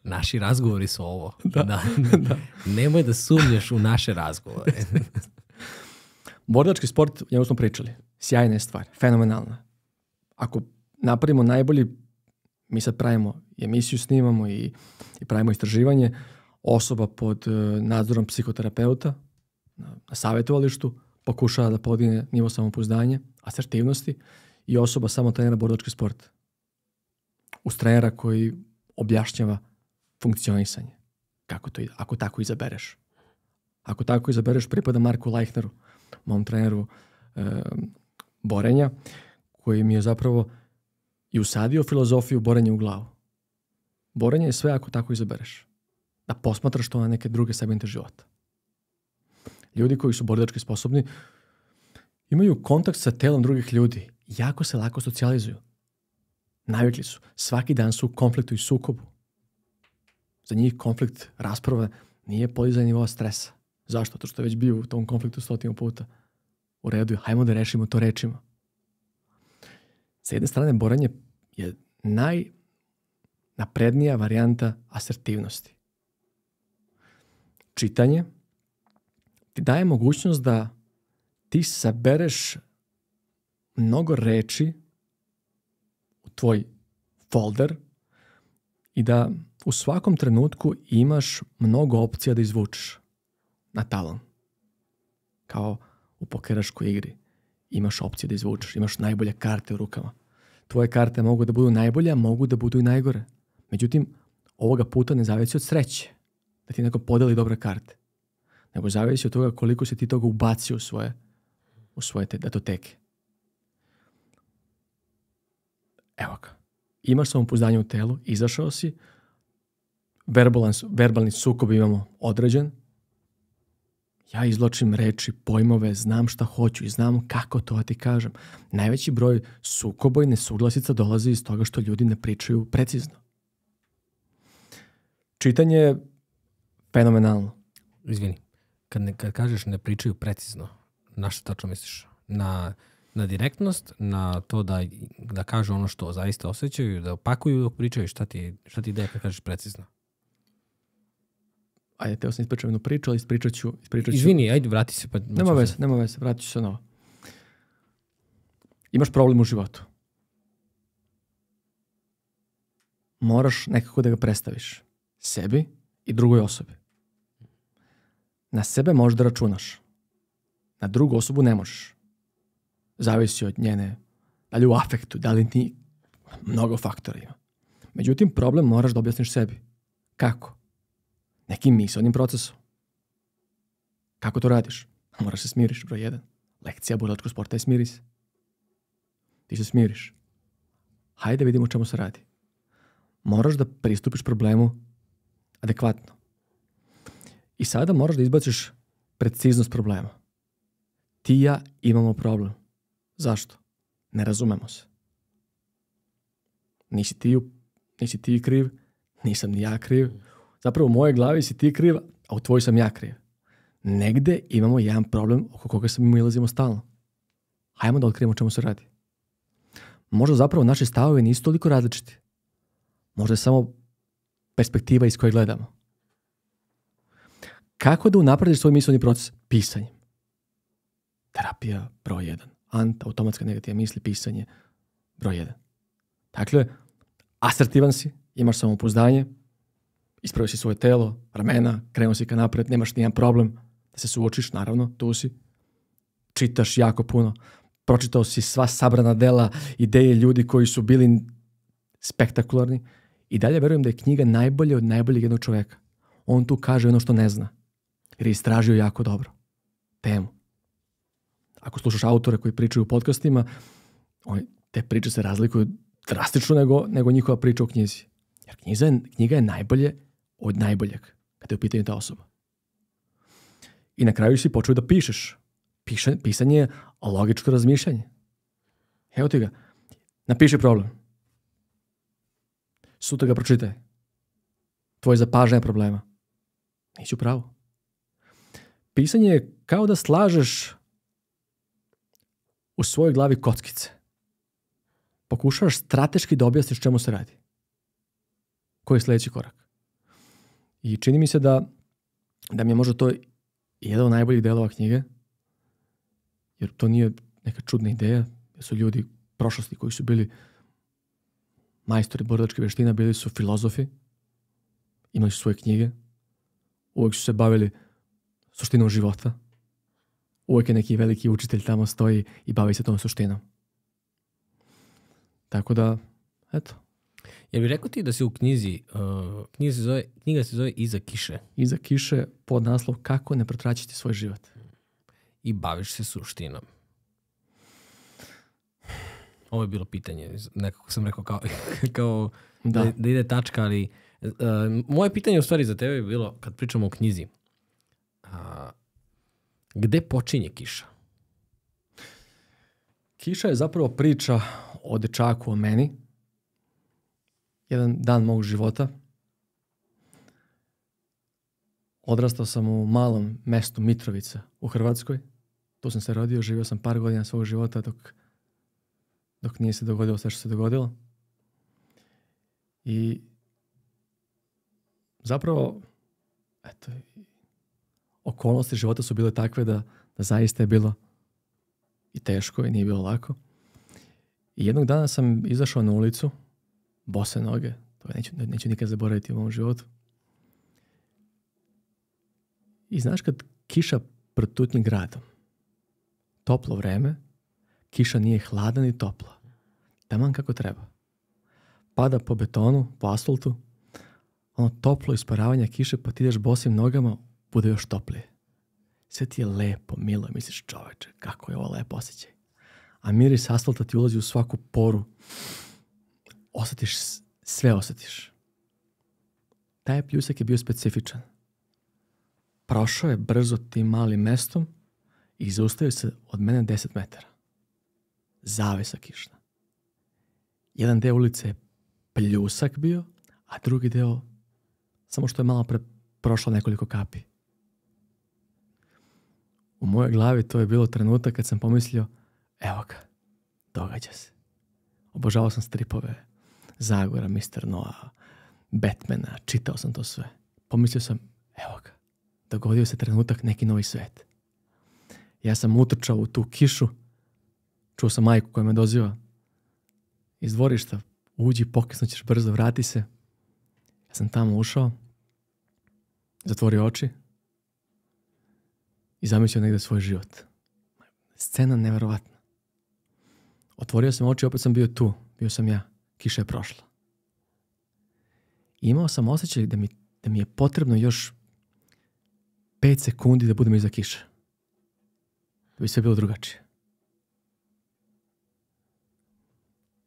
Naši razgovori su ovo. Nemoj da sumnješ u naše razgovore. Borilački sport, njemu smo pričali. Sjajna je stvar, fenomenalna. Ako napravimo najbolji mi sad pravimo emisiju, snimamo i pravimo istraživanje, osoba pod nadzorom psihoterapeuta na savjetovalištu pokušava da podigne nivo samopouzdanja, asertivnosti, i osoba samo trenira borilački sport uz trenera koji objašnjava funkcionisanje. Kako to ide? Ako tako izabereš. Ako tako izabereš, pripada Marku Lajhneru, mom treneru borenja, koji mi je zapravo i usadio filozofiju borenja u glavu. Borenje je sve ako tako izabereš. Da posmatraš to na neke druge segmente života. Ljudi koji su borilački sposobni imaju kontakt sa telom drugih ljudi. Jako se lako socijalizuju. Navikli su. Svaki dan su u konfliktu i sukobu. Za njih konflikt, rasprava nije podizanje nivoa stresa. Zašto? To što je već bio u tom konfliktu stotinu puta. U redu je, hajmo da rešimo to rečima. Sa jedne strane, borenje je najnaprednija varijanta asertivnosti. Čitanje ti daje mogućnost da ti sabereš mnogo reči u tvoj folder i da u svakom trenutku imaš mnogo opcija da izvučeš na talon. Kao u pokeraškoj igri. Imaš opcije da izvučeš, imaš najbolje karte u rukama. Tvoje karte mogu da budu najbolje, a mogu da budu i najgore. Međutim, ovoga puta ne zavisi od sreće da ti neko podeli dobre karte, nego zavisi od toga koliko se ti toga ubaci u svoje datoteke. Evo ga. Imaš samopouzdanje u telu, izašao si, verbalni sukob imamo određen, ja izločim reči, pojmove, znam šta hoću i znam kako to ti kažem. Najveći broj sukoba i nesuglasica dolazi iz toga što ljudi ne pričaju precizno. Čitanje je fenomenalno. Izvini, kad kažeš ne pričaju precizno, na šta tačno misliš? Na direktnost, na to da kažu ono što zaista osjećaju, da opakuju dok pričaju, šta ti ideje kad kažeš precizno? Ajde, teo sam ispričao jednu priču, ali ispričat ću... Izvini, ajde, vrati se. Nema veze, vratit ću se novo. Imaš problem u životu. Moraš nekako da ga predstaviš. Sebi i drugoj osobi. Na sebe možeš da računaš. Na drugu osobu ne možeš. Zavisi od njene, da li u afektu, da li ti, mnogo faktora ima. Međutim, problem moraš da objasniš sebi. Kako? Nekim misaonim procesom. Kako to radiš? Moraš se smiriš, broj jedan. Lekcija borilačkog sporta je smiri se. Ti se smiriš. Hajde vidimo o čemu se radi. Moraš da pristupiš problemu adekvatno. I sada moraš da izbaciš preciznost problema. Ti i ja imamo problem. Zašto? Ne razumemo se. Nisi ti kriv, nisam ni ja kriv. Zapravo u mojoj glavi si ti kriv, a u tvojoj sam ja kriv. Negde imamo jedan problem oko koga se mi ilazimo stalno. Hajmo da otkrijemo o čemu se radi. Možda zapravo naše stavove nisu toliko različiti. Možda je samo perspektiva iz koje gledamo. Kako da unaprediš svoj misleni proces? Pisanjem. Terapija broj 1. Automatska negativna misli, pisanje broj 1. Dakle, asertivan si, imaš samopouzdanje, ispravio si svoje telo, ramena, krenuo si ka napred, nemaš nijedan problem da se suočiš, naravno, tu si. Čitaš jako puno. Pročitao si sva sabrana dela, ideje ljudi koji su bili spektakularni. I dalje verujem da je knjiga najbolje od najboljeg jednog čoveka. On tu kaže ono što ne zna, jer je istražio jako dobro temu. Ako slušaš autore koji pričaju u podcastima, te priče se razlikuju drastično nego njihova priča u knjizi. Jer knjiga je najbolje od najboljeg, kada je u pitanju ta osoba. I na kraju si počeo da pišeš. Pisanje je logičko razmišljanje. Evo ti ga. Napiši problem. Sutra ga pročitaj. Tvoje zapažanje problema. Nisi u pravu. Pisanje je kao da slažeš u svojoj glavi kockice. Pokušavaš strateški da objasniš čemu se radi. Koji je sljedeći korak? I čini mi se da mi je možda to jedan od najboljih delova knjige, jer to nije neka čudna ideja, jer su ljudi prošlosti koji su bili majstori borilačkih veština bili su filozofi, imali su svoje knjige, uvek su se bavili suštinom života. Uvek je neki veliki učitelj tamo stoji i bavi se tom suštinom. Tako da, eto. Jel bi rekao ti da si u knjizi, knjiga se zove Iza kiše. Iza kiše, pod naslov Kako ne protraćiti svoj život. I baviš se suštinom. Ovo je bilo pitanje, nekako sam rekao kao da ide tačka, ali moje pitanje u stvari za tebe je bilo, kad pričamo o knjizi, gde počinje kiša? Kiša je zapravo priča o dečaku, o meni. Jedan dan mog života. Odrastao sam u malom mestu Mitrovica u Hrvatskoj. Tu sam se rodio, živio sam par godina svog života dok nije se dogodilo sve što se dogodilo. I zapravo, eto, okolnosti života su bile takve da zaista je bilo i teško i nije bilo lako. I jednog dana sam izašao na ulicu, bose noge, to neću nikad zaboraviti u mom životu. I znaš, kad kiša protutnji gradom, toplo vreme, kiša nije hladna ni topla, taman kako treba. Pada po betonu, po asfaltu, ono toplo isparavanje kiše, pa ti ideš bosim nogama, bude još toplije. Sve ti je lepo, milo, misliš, čoveče, kako je ovo lepo osjećaj. A miris asfalta ti ulazi u svaku poru. Osjetiš, sve osjetiš. Taj pljusak je bio specifičan. Prošao je brzo tim malim mestom i zaustavio se od mene 10 metara. Zavesa kišna. Jedan deo ulice je pljusak bio, a drugi deo samo što je malo prošlo nekoliko kapi. U mojoj glavi to je bilo trenutak kad sam pomislio, evo ga, događa se. Obožavao sam stripove Zagora, Mr. Noa, Batmana, čitao sam to sve. Pomislio sam, evo ga, dogodio se trenutak, neki novi svet. Ja sam utrčao u tu kišu, čuo sam majku koja me doziva iz dvorišta, uđi, pokisnućeš brzo, vrati se. Ja sam tamo ušao, zatvorio oči i zamislio negde svoj život. Scena neverovatna. Otvorio sam oči, opet sam bio tu, bio sam ja. Kiša je prošla. I imao sam osjećaj da mi je potrebno još 5 sekundi da budem iza kiše. Da bi sve bilo drugačije.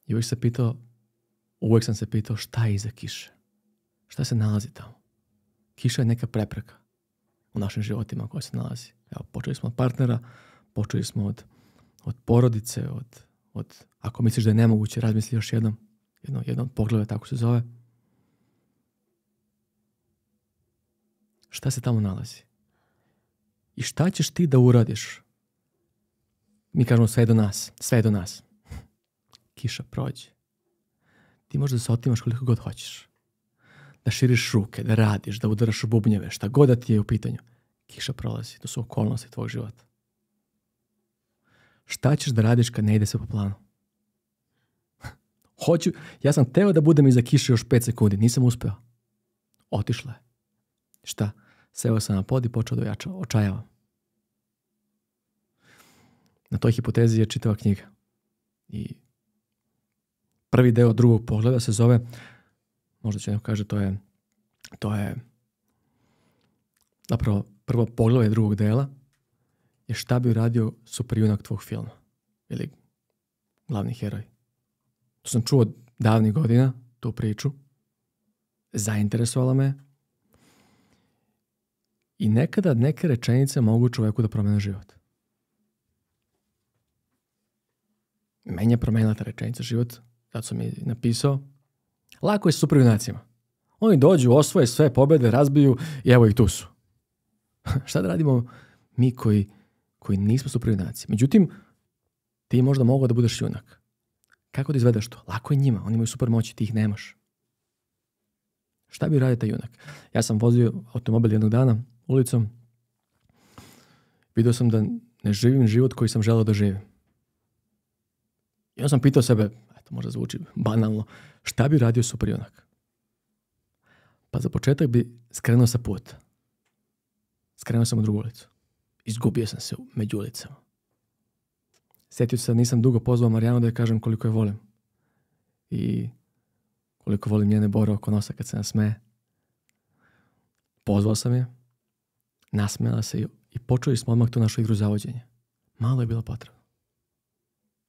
I uvek sam se pitao šta je iza kiše. Šta se nalazi tamo? Kiša je neka prepreka u našim životima koja se nalazi. Evo, počeli smo od partnera, počeli smo od porodice, od ako misliš da je nemoguće, razmisli još jednom. Jedan od pogleda, tako se zove. Šta se tamo nalazi? I šta ćeš ti da uradiš? Mi kažemo sve do nas. Sve do nas. Kiša prođe. Ti možeš da se otimaš koliko god hoćeš. Da širiš ruke, da radiš, da udaraš u bubnjeve, šta god da ti je u pitanju. Kiša prolazi. To su okolnosti tvojeg života. Šta ćeš da radiš kad ne ide sve po planu? Ja sam teo da budem iza kiše još 5 sekundi. Nisam uspeo. Otišla je. Šta? Seo sam na pod i počeo da očajavam. Na toj hipotezi je čitava knjiga. I prvi deo drugog pogleda se zove, možda će neko kaže, to je zapravo prvo pogled drugog dela je šta bi uradio superjunak tvog filma ili glavni heroj. To sam čuo od davnih godina, tu priču. Zainteresovala me. I nekada neke rečenice mogu čoveku da promene život. Meni je promenila ta rečenica život, zato sam je napisao. Lako je s superjunacima. Oni dođu, osvoje sve, pobede, razbiju i evo ih tu su. Šta da radimo mi koji nismo superjunaci? Međutim, ti možda mogao da budeš junak. Kako da izvedeš to? Lako je njima. Oni imaju super moći, ti ih nemaš. Šta bi radio taj junak? Ja sam vozio automobil jednog dana ulicom. Vidio sam da ne živim život koji sam želeo da živim. I onda sam pitao sebe, eto, to možda zvuči banalno, šta bi radio superjunak? Pa za početak bi skrenuo sa puta. Skrenuo sam u drugu ulicu. Izgubio sam se među ulicama. Sjetio se da nisam dugo pozvao Marijanu da joj kažem koliko je volim. I koliko volim njene bore oko nosa kad se nasmeje. Pozvao sam je, nasmijala se i počeli smo odmah tu našu igru zavođenja. Malo je bilo potrebno.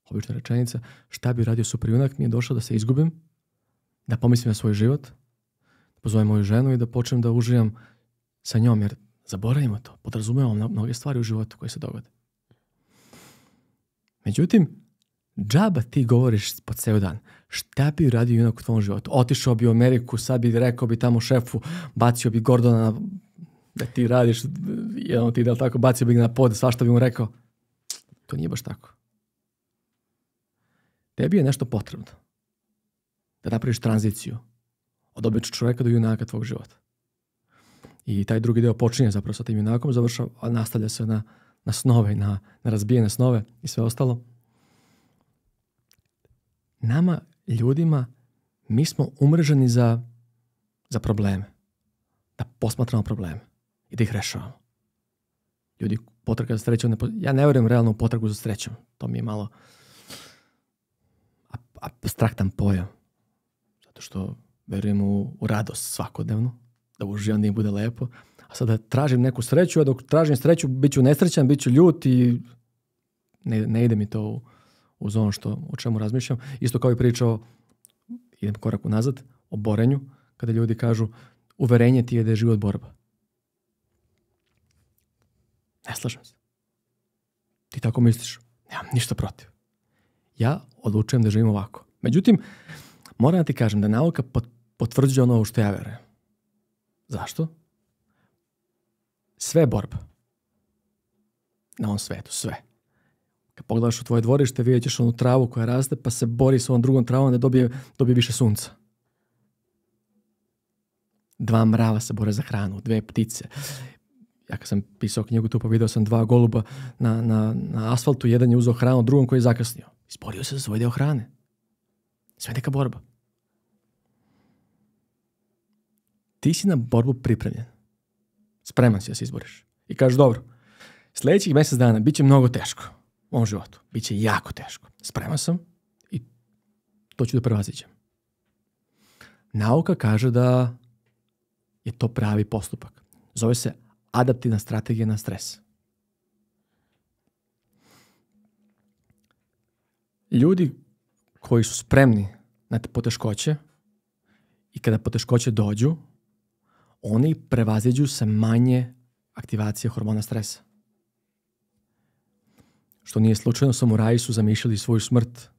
Obična rečenica, šta bi radio superjunak, mi je došao da se izgubim, da pomislim na svoj život, da pozovem moju ženu i da počnem da uživam sa njom, jer zaboravimo to, podrazumevamo mnoge stvari u životu koje se dogode. Međutim, džaba ti govoriš po ceo dan. Šta bi radio junak u tvom životu? Otišao bi u Ameriku, sad bi rekao bi tamo šefu, bacio bi Gordona da ti radiš, jedan ti da li tako, bacio bi ga na pod, svašta bi mu rekao. To nije baš tako. Tebi je nešto potrebno. Da napraviš tranziciju od običnog čoveka do junaka tvog života. I taj drugi deo počinje zapravo sa tim junakom, završava, nastavlja se na snove, na razbijene snove i sve ostalo. Nama, ljudima, mi smo umreženi za probleme. Da posmatramo probleme i da ih rešavamo. Ljudi, potraga za srećom, ja ne verujem realno u potragu za srećom. To mi je malo abstraktan pojam. Zato što verujem u radost svakodnevno, da uživam, da im bude lepo. A sada tražim neku sreću, a dok tražim sreću bit ću nesrećan, bit ću ljut i ne ide mi to uz ono o čemu razmišljam. Isto kao i priča o, idem korak unazad, o borenju, kada ljudi kažu uverenje ti je da je život borba. Ne slažem se. Ti tako misliš. Nemam ništa protiv. Ja odlučujem da živim ovako. Međutim, moram da ti kažem da nauka potvrđuje ono što ja verujem. Zašto? Sve je borba. Na ovom svetu, sve. Kad pogledaš u tvoje dvorište, vidjet ćeš onu travu koja raste, pa se bori s ovom drugom travom da dobije više sunca. Dva mrava se bore za hranu, dve ptice. Ja kad sam pisao knjigu tu, pa video sam dva goluba na asfaltu, jedan je uzeo hranu, drugom koji je zakasnio. Izborio se za svoj deo hrane. Sve neka borba. Ti si na borbu pripremljen. Spreman si da se izboriš. I kažeš, dobro, sljedećih mjesec dana bit će mnogo teško u ovom životu. Biće jako teško. Spreman sam i to ću da prevaziđem. Nauka kaže da je to pravi postupak. Zove se adaptivna strategija na stres. Ljudi koji su spremni na poteškoće i kada poteškoće dođu, oni prevaziđu sa manje aktivacije hormona stresa. Što nije slučajno, samuraji su zamišljali svoju smrt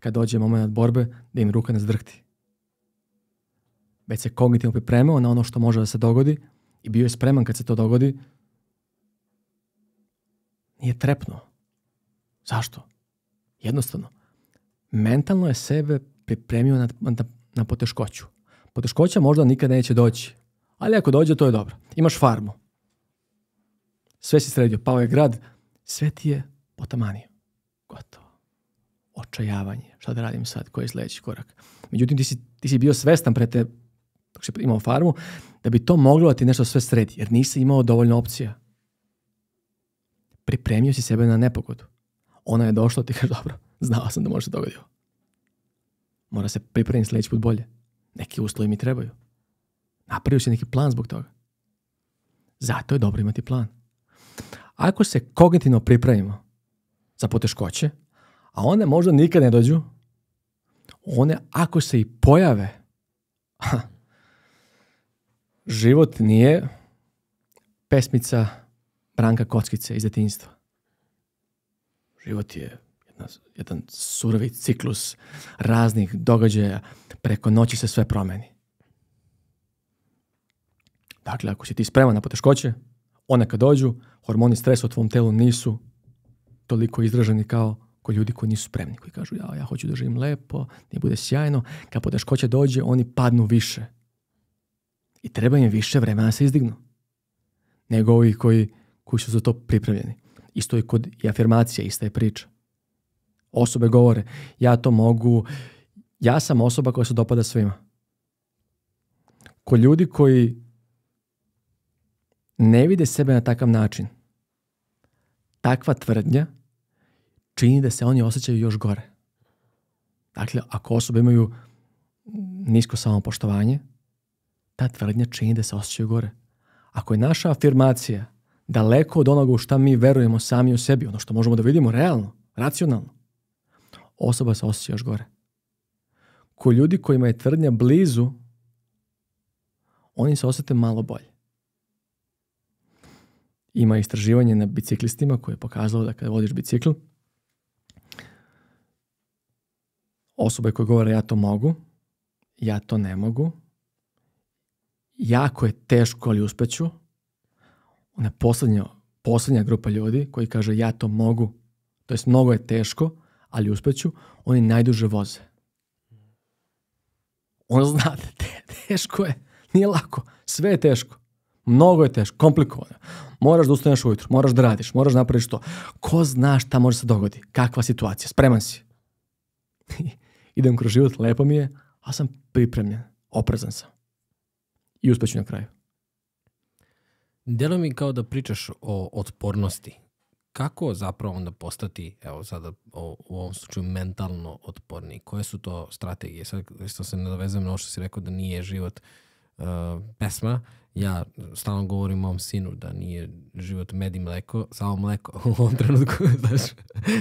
kad dođe moment borbe da im ruka ne zdrhti. Već se kognitivno pripremao na ono što može da se dogodi i bio je spreman kad se to dogodi. Nije trepnuo. Zašto? Jednostavno. Mentalno je sebe pripremio na poteškoću. Poteškoća možda nikad neće doći, ali ako dođe, to je dobro. Imaš farmu. Sve si sredio, pao je grad, sve ti je potamanio. Gotovo. Očajavanje. Šta da radim sad? Koji je sljedeći korak? Međutim, ti si bio svestan pre te, dok si imao farmu, da bi to moglo da ti nešto sve sredi, jer nisi imao dovoljno opcija. Pripremio si sebe na nepogodu. Ona je došla, ti kaže, dobro, znao sam da može se dogoditi. Mora se pripremiti sljedeći put bolje. Neki uslovi mi trebaju. Napravio si neki plan zbog toga. Zato je dobro imati plan. Ako se kognitivno pripremimo za poteškoće, a one možda nikad ne dođu, one ako se i pojave, život nije pesmica Branka Kockice iz detinjstva. Život je jedan surovi ciklus raznih događaja, preko noći se sve promeni. Dakle, ako si ti spreman na poteškoće, one kad dođu, hormoni stresa u tvom telu nisu toliko izraženi kao koji ljudi koji nisu spremni, koji kažu ja hoću da živim lepo, ne bude sjajno. Kad poteškoće dođe, oni padnu više. I treba im više vremena da se izdignu nego ovi koji su za to pripremljeni. Isto je kod i afirmacija, ista je priča. osobe govore, ja to mogu, ja sam osoba koja se dopada svima. Ko ljudi koji ne vide sebe na takav način, takva tvrdnja čini da se oni osjećaju još gore. Dakle, ako osobe imaju nisko samopoštovanje, ta tvrdnja čini da se osjećaju gore. Ako je naša afirmacija daleko od onoga u šta mi verujemo sami u sebi, ono što možemo da vidimo realno, racionalno, osoba se osjeća još gore. Ko ljudi kojima je tvrdnja blizu, oni se osjete malo bolje. Ima istraživanje na biciklistima koje je pokazalo da kada vodiš bicikl, osobe koje govore ja to mogu, ja to ne mogu, jako je teško ali uspeću, ona posljednja grupa ljudi koji kaže ja to mogu, to jest mnogo je teško, ali uspeću, oni najduže voze. Ono znate, teško je, nije lako, sve je teško, mnogo je teško, komplikovano. Moraš da ustaneš ujutru, moraš da radiš, moraš da napraviš to. Ko zna šta može se dogodi, kakva situacija, spreman si. Idem kroz život, lepo mi je, ali sam pripremljen, oprezan sam. I uspeću na kraju. Delo mi kao da pričaš o otpornosti. Kako zapravo onda postati, evo sada u ovom slučaju, mentalno otporni? Koje su to strategije? Sad što se nadovezujem na ovo što si rekao da nije život pesma, ja stalno govorim mom sinu da nije život med i mleko, samo mleko u ovom trenutku, znaš,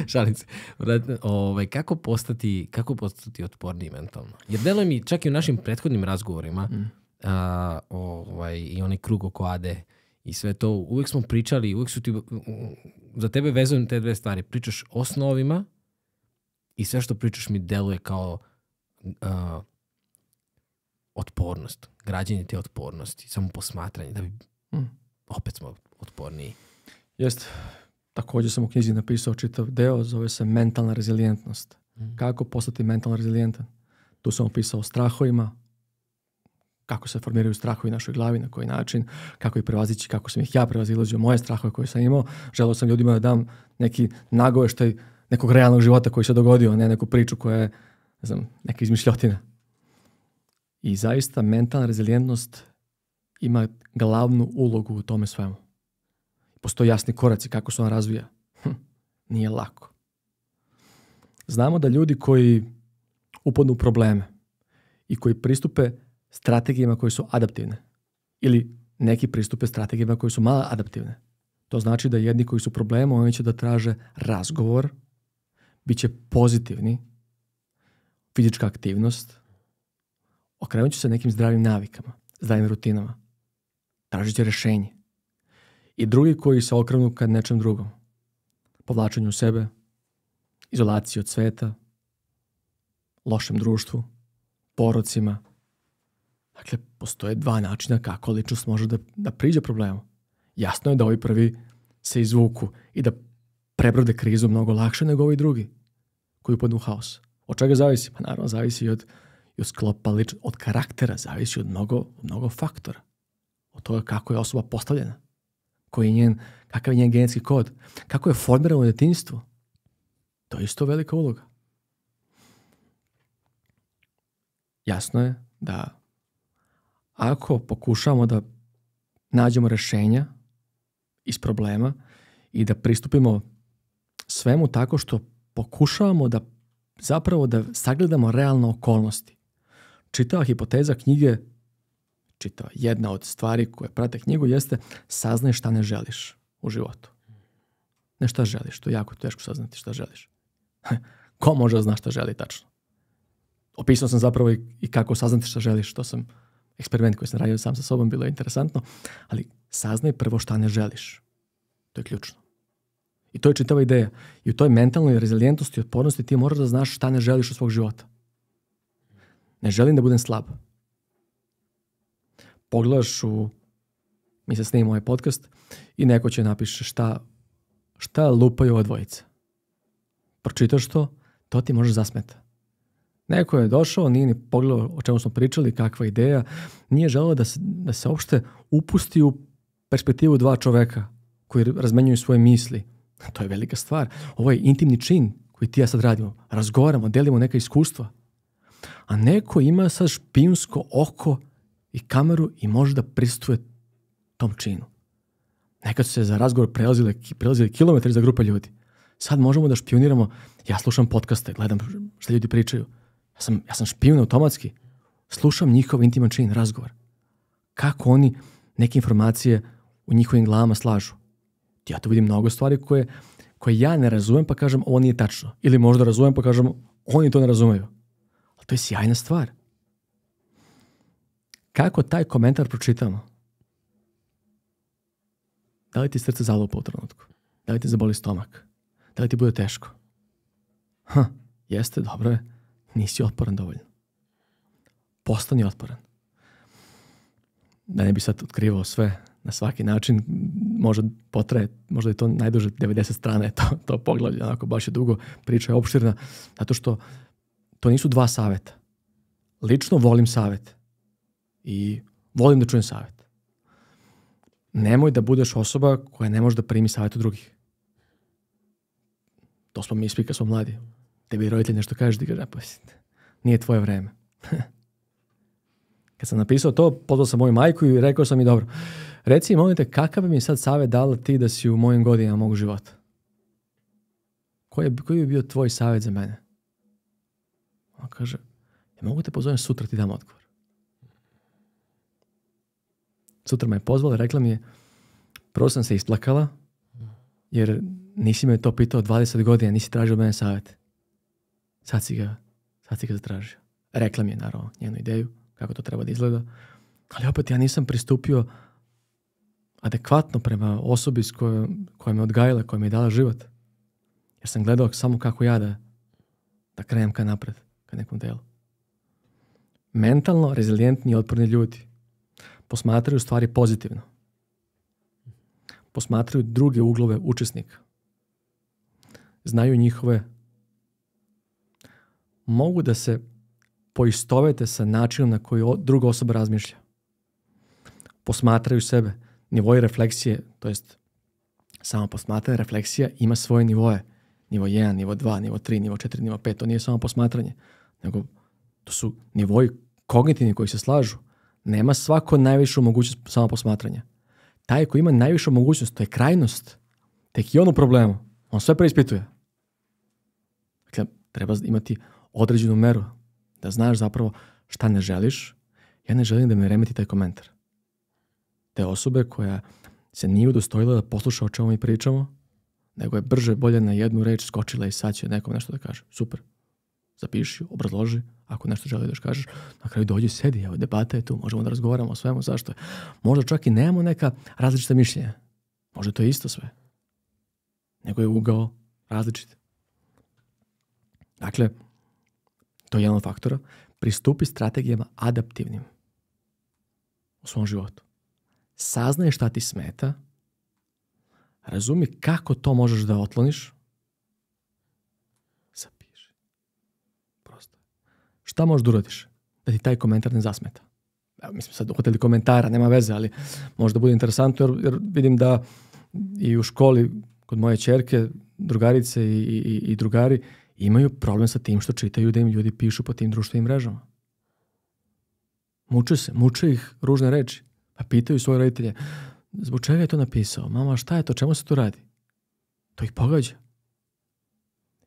šalice. Kako postati otporni mentalno? Jer delo mi čak i u našim prethodnim razgovorima i onaj krug oko Ade i sve to, uvijek smo pričali, uvijek su ti, za tebe vezujem te dve stvari, pričaš o snovima i sve što pričaš mi deluje kao otpornost, građenje te otpornosti, samo posmatranje, da bi opet smo otporniji. Jeste, također sam u knjizi napisao čitav deo, zove se mentalna rezilijentnost. Kako postati mentalno rezilijentan? Tu sam opisao o strahovima, kako se formiraju strahovi u našoj glavi, na koji način, kako ih prevazići, kako sam ih ja prevazilazio, moje strahove koje sam imao. Želeo sam ljudima da dam neki nagoveštaj nekog realnog života koji se dogodio, a ne neku priču koja je, ne znam, neka izmišljotina. I zaista mentalna rezilijentnost ima glavnu ulogu u tome svemu. Postoje jasni koraci kako se ona razvija. Nije lako. Znamo da ljudi koji upadnu u probleme i koji pristupe strategijama koje su adaptivne ili neki pristupe strategijama koje su malo adaptivne. To znači da jedni koji su problema, oni će da traže razgovor, bit će pozitivni, fizička aktivnost, okrenut će se nekim zdravim navikama, zdravim rutinama, tražit će rješenje. I drugi koji se okrenu ka nečem drugom, povlačenju sebe, izolaciji od sveta, lošem društvu, porocima. Dakle, postoje dva načina kako ličnost može da priđe problemu. Jasno je da ovi prvi se izvuku i da prebrode krizu mnogo lakše nego ovi drugi koji upadnu u haos. Od čega zavisi? Pa naravno zavisi i od sklopa ličnosti, od karaktera, zavisi od mnogo faktora. Od toga kako je osoba postavljena, kakav je njen genetski kod, kako je formirano u detinjstvu. To je isto velika uloga. Jasno je da ako pokušamo da nađemo rješenja iz problema i da pristupimo svemu tako što pokušavamo da sagledamo realne okolnosti. Čitava hipoteza knjige, jedna od stvari koje prate knjigu jeste saznaj šta ne želiš u životu. Ne šta želiš, to je jako teško saznati šta želiš. Ko može da zna šta želi tačno? Opisao sam zapravo i kako saznati šta želiš, što sam eksperiment koji sam radio sam sa sobom, bilo je interesantno, ali saznaj prvo šta ne želiš. To je ključno. I to je čitava ideja. I u toj mentalnoj rezilijentnosti i otpornosti ti moraš da znaš šta ne želiš od svog života. Ne želim da budem slab. Pogledaš mi se snimimo ovaj podcast i neko će napiše šta lupaju ova dvojica. Pročitaš to ti može zasmeta. Neko je došao, nije ni pogledao o čemu smo pričali, kakva ideja, nije želeo da se uopšte upusti u perspektivu dva čoveka koji razmenjuju svoje misli. To je velika stvar. Ovo je intimni čin koji ti ja sad radimo, razgovaramo, delimo neka iskustva, a neko ima sad špijunsko oko i kameru i može da pristuje tom činu. Nekad su se za razgovor prelazili kilometri za grupe ljudi. Sad možemo da špijuniramo, ja slušam podcaste, gledam šta ljudi pričaju, ja sam špijun automatski, slušam njihov intiman čin, razgovor. Kako oni neke informacije u njihovim glavama slažu. Ja tu vidim mnogo stvari koje ja ne razumem pa kažem ovo nije tačno. Ili možda razumem pa kažem oni to ne razumeju. Ali to je sjajna stvar. Kako taj komentar pročitamo? Da li ti srce zalupa u trenutku? Da li ti zaboli stomak? Da li ti bude teško? Jeste, dobro je. Nisi otporan dovoljno. Postani otporan. Da ne bi sad otkrivao sve na svaki način, možda je to najduže 90 strana, je to poglavlje, onako baš je dugo, priča je opširna, zato što to nisu dva saveta. Lično volim savet i volim da čujem savet. Nemoj da budeš osoba koja ne može da primi savet od drugih. To smo mi svi kad smo mladi. Tebi roditelj nešto kaže, ti kaže, nije tvoje vreme. Kad sam napisao to, pozvao sam moju majku i rekao sam mi, dobro, reci, molim te, kakav bi mi sad savjet dala ti da si u mojim godinama mog života? Koji bi bio tvoj savjet za mene? Ona kaže, ja mogu te pozovem sutra, ti dam odgovor. Sutra me je pozvala, rekla mi je, prvo sam se isplakala, jer nisi me to pitao 20 godina, nisi tražio mene savjet. Sad si ga zatražio. Rekla mi je, naravno, njenu ideju, kako to treba da izgleda, ali opet ja nisam pristupio adekvatno prema osobi koja me odgajila, koja mi je dala život. Jer sam gledao samo kako ja da krenem ka napred, ka nekom delu. Mentalno rezilijentni i otporni ljudi posmatraju stvari pozitivno. Posmatraju druge uglove učesnika. Znaju njihove. Mogu da se poistovete sa načinom na koji druga osoba razmišlja. Posmatraju sebe. Nivoje refleksije, to jest samo posmatranje, refleksija ima svoje nivoje. Nivo 1, nivo 2, nivo 3, nivo 4, nivo 5. To nije samo posmatranje, nego to su nivoji kognitivni koji se slažu. Nema svako najvišu mogućnost samo posmatranja. Taj koji ima najvišu mogućnost, to je krajnost. Tek i on u problemu. On sve preispituje. Dakle, treba imati određenu meru da znaš zapravo šta ne želiš. Ja ne želim da me remeti taj komentar. Te osobe koja se nije udostojila da posluša o čemu mi pričamo, nego je brže, bolje na jednu reč skočila i sad će nekom nešto da kaže. Super. Zapiši, obrazloži, ako nešto želi da još kažeš. Na kraju dođi, sedi, evo, debata je tu, možemo da razgovaramo o svemu, zašto je. Možda čak i nemamo neka različita mišljenja. Možda to je isto sve. Nego je ugao različit. Dakle, to je jedan od faktora. Pristupi strategijama adaptivnim u svom životu. Saznaj šta ti smeta, razumi kako to možeš da otkloniš, zapiši. Prosto. Šta možeš da uradiš da ti taj komentar ne zasmeta? Evo, mi smo sad uhvatili komentara, nema veze, ali možda bude interesantno, jer vidim da i u školi kod moje ćerke, drugarice i drugari imaju problem sa tim što čitaju da im ljudi pišu po tim društvenim mrežama. Muče ih ružne reči. Pa pitaju svoje roditelje, zbog čega je to napisao? Mama, šta je to? Čemu se to radi? To ih pogađa.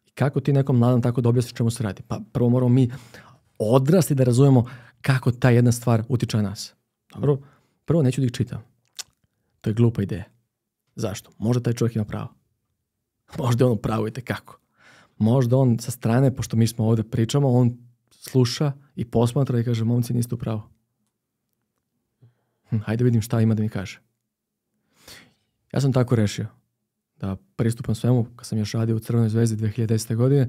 I kako ti nekom mladom tako da objasniš čemu se radi? Pa prvo moramo mi odrasti da razumemo kako ta jedna stvar utiče na nas. Dobro, prvo neću da ih čitam. To je glupa ideja. Zašto? Možda taj čovjek ima pravo. Možda je on pravo i tekako. Možda on sa strane, pošto mi smo ovdje pričamo, on sluša i posmatra i kaže, momci, niste u pravu. Hajde vidim šta ima da mi kaže. Ja sam tako rešio da pristupam svemu, kad sam još radio u Crvenoj zvezdi 2010. godine,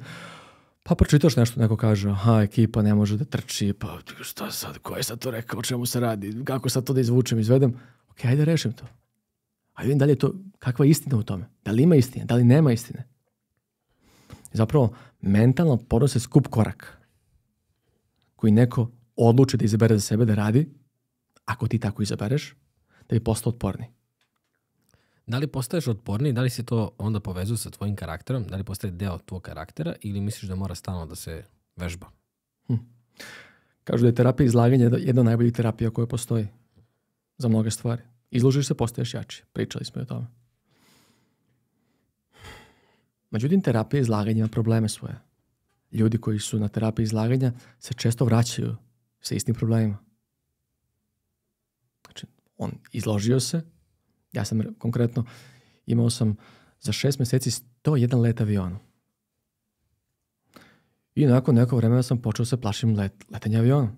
pa pročitaš nešto, neko kaže, aha, ekipa ne može da trči, pa šta sad, ko je sad to rekao, o čemu se radi, kako sad to da izvučem, izvedem, ok, hajde rešim to. Hajde vidim da li je to, kakva je istina u tome, da li ima istine, da li nema istine. Zapravo, mentalno podnose skup korak koji neko odluči da izabere za sebe, da radi, ako ti tako izabereš, da bi postao otporni. Da li postaješ otporniji, da li se to onda povezuje sa tvojim karakterom, da li postaje deo tvojeg karaktera ili misliš da mora stalno da se vežba? Kažu da je terapija izlaganja jedna od najboljih terapija koja postoji za mnoge stvari. Izložiš se, postaješ jači. Pričali smo i o tome. Međutim, terapija izlaganja ima probleme svoje. Ljudi koji su na terapiji izlaganja se često vraćaju sa istim problemima. Znači, on izložio se. Ja sam konkretno imao sam za 6 meseci 101 let aviona. I nakon neko vremena sam počeo se plašim letenja aviona.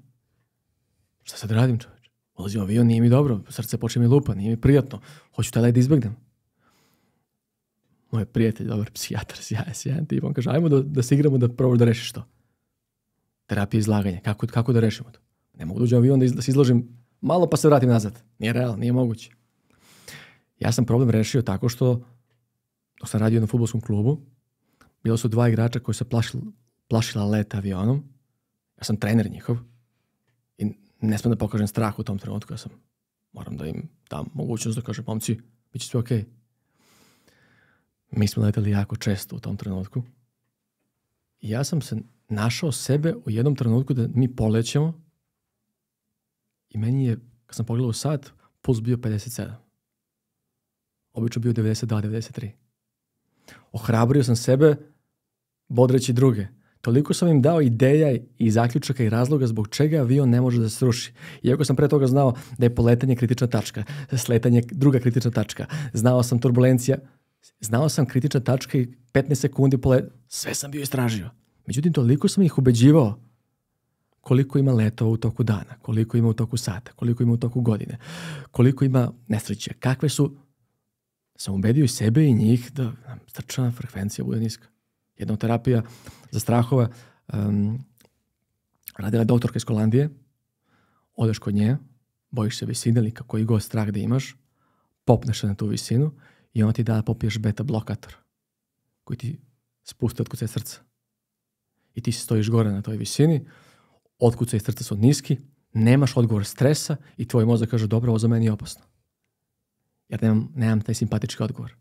Šta sad radim, čoveč? Ulazim u avion, nije mi dobro, srce počne mi lupa, nije mi prijatno. Hoću taj let da izbegnem. Moj prijatelj, dobar psijatar, sjajan tip, on kaže, ajmo da se igramo da probaš da rešiš to. Terapija izlaganja, kako da rešimo to? Ne mogu da uđem u avion da se izložim malo pa se vratim nazad. Nije realno, nije moguće. Ja sam problem rešio tako što dok sam radio na futbolskom klubu, bilo su 2 igrača koji se plašila leta avionom. Ja sam trener njihov i ne smem da pokažem strah u tom trenutku. Ja sam, moram da im dam mogućnost da kažem, momci, bit će sve okej. Mi smo letali jako često u tom trenutku. I ja sam se našao sebe u jednom trenutku da mi polećemo i meni je, kad sam pogledao sat, puls bio 57. Obično bio 92, 93. Ohrabrio sam sebe bodreći druge. Toliko sam im dao ideja i zaključaka i razloga zbog čega avion ne može da se sruši. Iako sam pre toga znao da je poletanje kritična tačka, sletanje druga kritična tačka. Znao sam turbulencija, znao sam kritična tačka i 15 sekundi poletanja. Sve sam bio istražio. Međutim, toliko sam ih ubeđivao koliko ima letova u toku dana, koliko ima u toku sata, koliko ima u toku godine, koliko ima nesreće, kakve su... Sam ubedio i sebe i njih da srčana frekvencija bude niska. Jedna terapija za strahove radila doktorka iz Holandije. Odeš kod nje, bojiš se visine ili kako i god strah da imaš, popneš se na tu visinu i ona ti da popiješ beta blokator koji ti spusti otkucaj srca. I ti stojiš gore na toj visini, otkucaj srca su niski, nemaš odgovor stresa i tvoj mozak kaže dobro, ovo za meni je opasno. Ja nemam taj simpatički odgovor.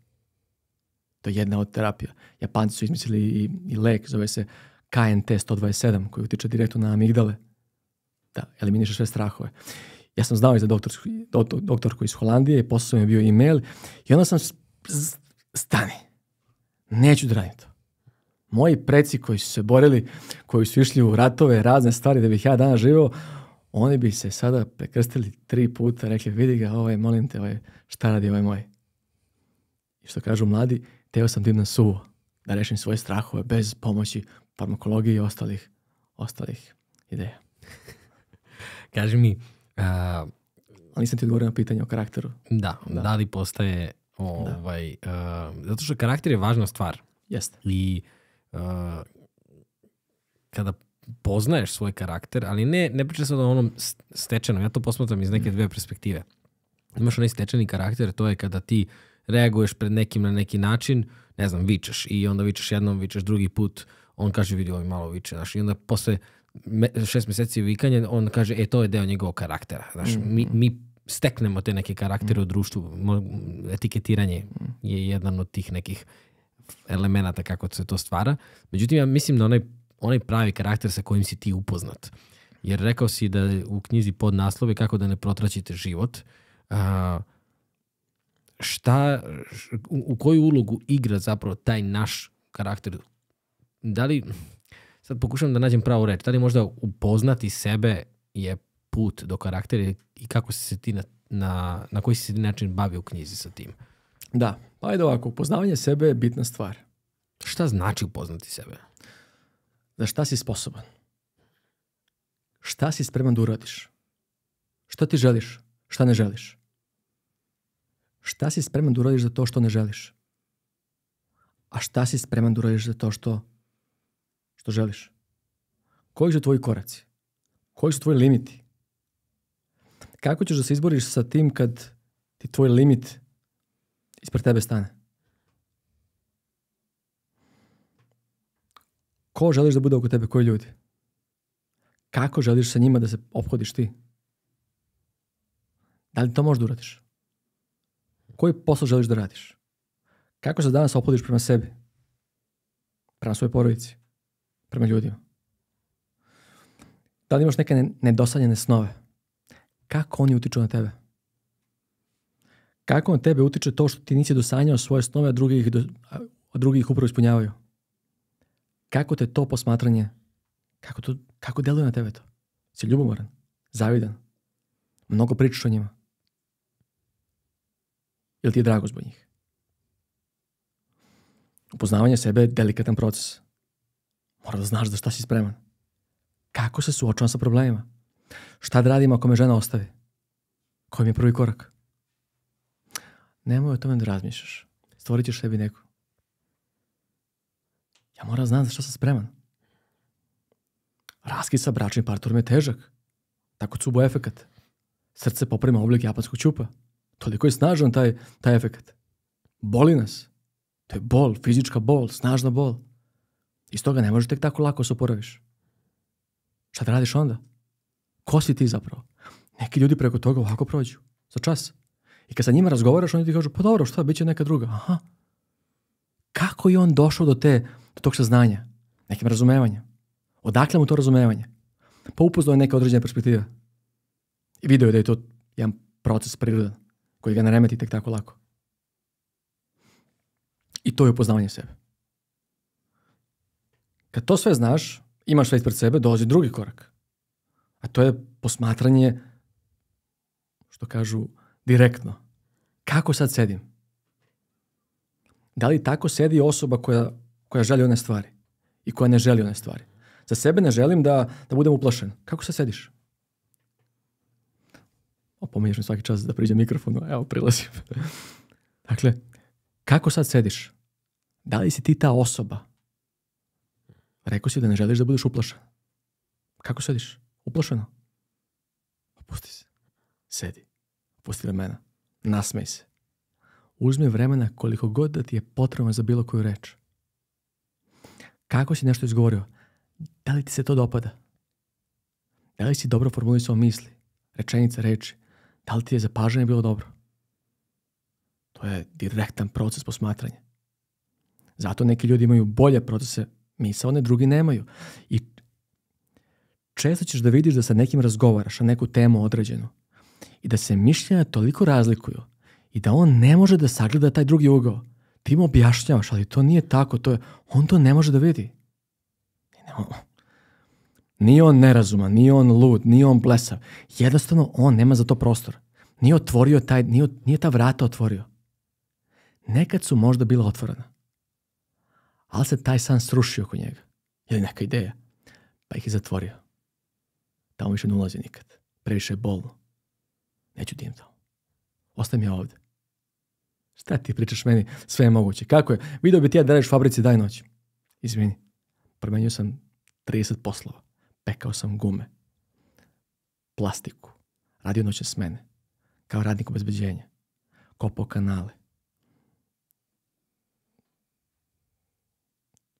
To je jedna od terapija. Japanci su izmislili i lek, zove se KNT-127, koji utiče direktno na amigdale. Da, eliminiše sve strahove. Ja sam znao i za doktorku iz Holandije, poslao mi je bio e-mail i onda sam stani. Neću da radim to. Moji preci koji su se borili, koji su išli u ratove, razne stvari da bih ja danas živeo, oni bi se sada prekrstili 3 puta, rekli, vidi ga, ovaj, molim te, šta radi ovaj moj? I što kažu mladi, teo sam tim na suvo, da rešim svoje strahove bez pomoći farmakologije i ostalih ideja. Kaži mi... Ali nisam ti odgovorio na pitanje o karakteru. Da, da li postaje... Zato što karakter je važna stvar. Jeste. I kada... poznaješ svoj karakter, ali ne pričam sad o onom stečenom. Ja to posmatram iz neke dve perspektive. Imaš onaj stečeni karakter, to je kada ti reaguješ pred nekim na neki način, ne znam, vičeš i onda vičeš jednom, vičeš drugi put, on kaže vidi ovaj malo viče, znaš, i onda posle 6 meseci vikanja, on kaže to je deo njegovog karaktera, znaš, mi steknemo te neke karaktere u društvu, etiketiranje je jedan od tih nekih elemenata kako se to stvara. Međutim, ja mislim da onaj pravi karakter sa kojim si ti upoznat. Jer rekao si da u knjizi pod naslove kako da ne protraćite život. U koju ulogu igra zapravo taj naš karakter? Da li, sad pokušam da nađem pravu reč, da li možda upoznati sebe je put do karaktera i kako si se ti na koji si se način bavio u knjizi sa tim? Da, pa ajde ovako, upoznavanje sebe je bitna stvar. Šta znači upoznati sebe? Za šta si sposoban? Šta si spreman da uradiš? Šta ti želiš? Šta ne želiš? Šta si spreman da uradiš za to što ne želiš? A šta si spreman da uradiš za to što želiš? Koji su tvoji koraci? Koji su tvoji limiti? Kako ćeš da se izboriš sa tim kad ti tvoj limit ispred tebe stane? Ko želiš da bude oko tebe, koji ljudi? Kako želiš sa njima da se ophodiš ti? Da li to možeš da uradiš? koji posao želiš da radiš? Kako se danas ophodiš prema sebi? Prema svojoj porodici? Prema ljudima? Da li imaš neke nedosanjene snove? Kako oni utiču na tebe? Kako na tebe utiče to što ti nisi dosanjao svoje snove, a drugi ih upravo ispunjavaju? Kako te to posmatranje, kako deluje na tebe to? Si ljubomoran, zavidan, mnogo pričaš o njima? Ili ti je drago zbog njih? Upoznavanje sebe je delikatan proces. Mora da znaš za šta si spreman. Kako se suočavam sa problemima? Šta da radim ako me žena ostavi? Koji mi je prvi korak? Nemoj o tome da razmišljaš. Stvorit ćeš sebi neku. Ja moram znati za što sam spreman. Raskid sa bračnim partnerom je težak. Tako cubo efekat. Srce poprima oblik japanskog ćupa. Toliko je snažan taj efekat. Boli nas. To je bol, fizička bol, snažna bol. Iz toga ne možeš tek tako lako se oporaviš. Šta da radiš onda? Ko si ti zapravo? Neki ljudi preko toga ovako prođu. Za čas. I kad sa njima razgovaraš, oni ti kažu, pa dobro, šta, bit će neka druga. Aha. Kako je on došao do tog saznanja? Nekim razumevanjem. Odakle mu to razumevanje? Pa upoznao je neke određene perspektive. I video je da je to jedan proces prirodan, koji ga ne remeti tek tako lako. I to je upoznavanje sebe. Kad to sve znaš, imaš sve ispred sebe, dolazi drugi korak. A to je posmatranje, što kažu, direktno. Kako sad sedim? Da li tako sedi osoba koja želi one stvari i koja ne želi one stvari? Za sebe ne želim da budem uplašen. Kako sad sediš? Opominješ mi svaki čas da priđem mikrofonu, evo prilazim. Dakle, kako sad sediš? Da li si ti ta osoba? Rekao si da ne želiš da budeš uplašen. Kako sediš? Uplašeno? Opusti se. Sedi. Opusti ramena. Nasmej se. Uzmi vremena koliko god da ti je potrebno za bilo koju reč. Kako si nešto izgovorio? Da li ti se to dopada? Da li si dobro formulisao misli, rečenice, reči? Da li ti je zapažanje bilo dobro? To je direktan proces posmatranja. Zato neki ljudi imaju bolje procese misaone, drugi nemaju. I često ćeš da vidiš da sa nekim razgovaraš na neku temu određenu i da se mišljenja toliko razlikuju i da on ne može da sagleda taj drugi ugao. Ti mu objašnjavaš, ali to nije tako. On to ne može da vidi. Nije on nerazuman, nije on lud, nije on blesav. Jednostavno, on nema za to prostor. Nije ta vrata otvorio. Nekad su možda bila otvorena. Ali se taj san srušio oko njega. Ili neka ideja. Pa ih je zatvorio. Tamo više ne ulazi nikad. Previše je bolno. Neću tim tamo. Ostajem ja ovde. Šta ti pričaš meni? Sve je moguće. Kako je? Video bi ti ja da radiš u fabrici dan i noć. Izvini. Promenio sam 30 poslova. Pekao sam gume. Plastiku. Radio noćne smene. Kao radnik obezbeđenja. Kopao kanale.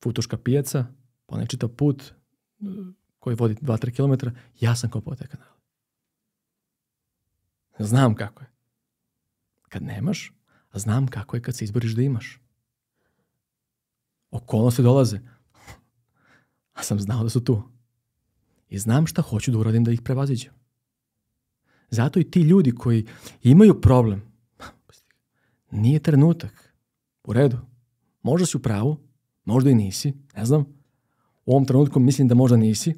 Futuška pijaca, ponečitav put koji vodi 2-3 kilometra, ja sam kopao te kanale. Znam kako je. Kad nemaš, a znam kako je kad se izboriš da imaš. Okolnosti dolaze, a sam znao da su tu. I znam šta hoću da uradim da ih prevaziđem. Zato i ti ljudi koji imaju problem, nije trenutak. U redu. Možda si u pravu, možda i nisi, ne znam. U ovom trenutku mislim da možda nisi,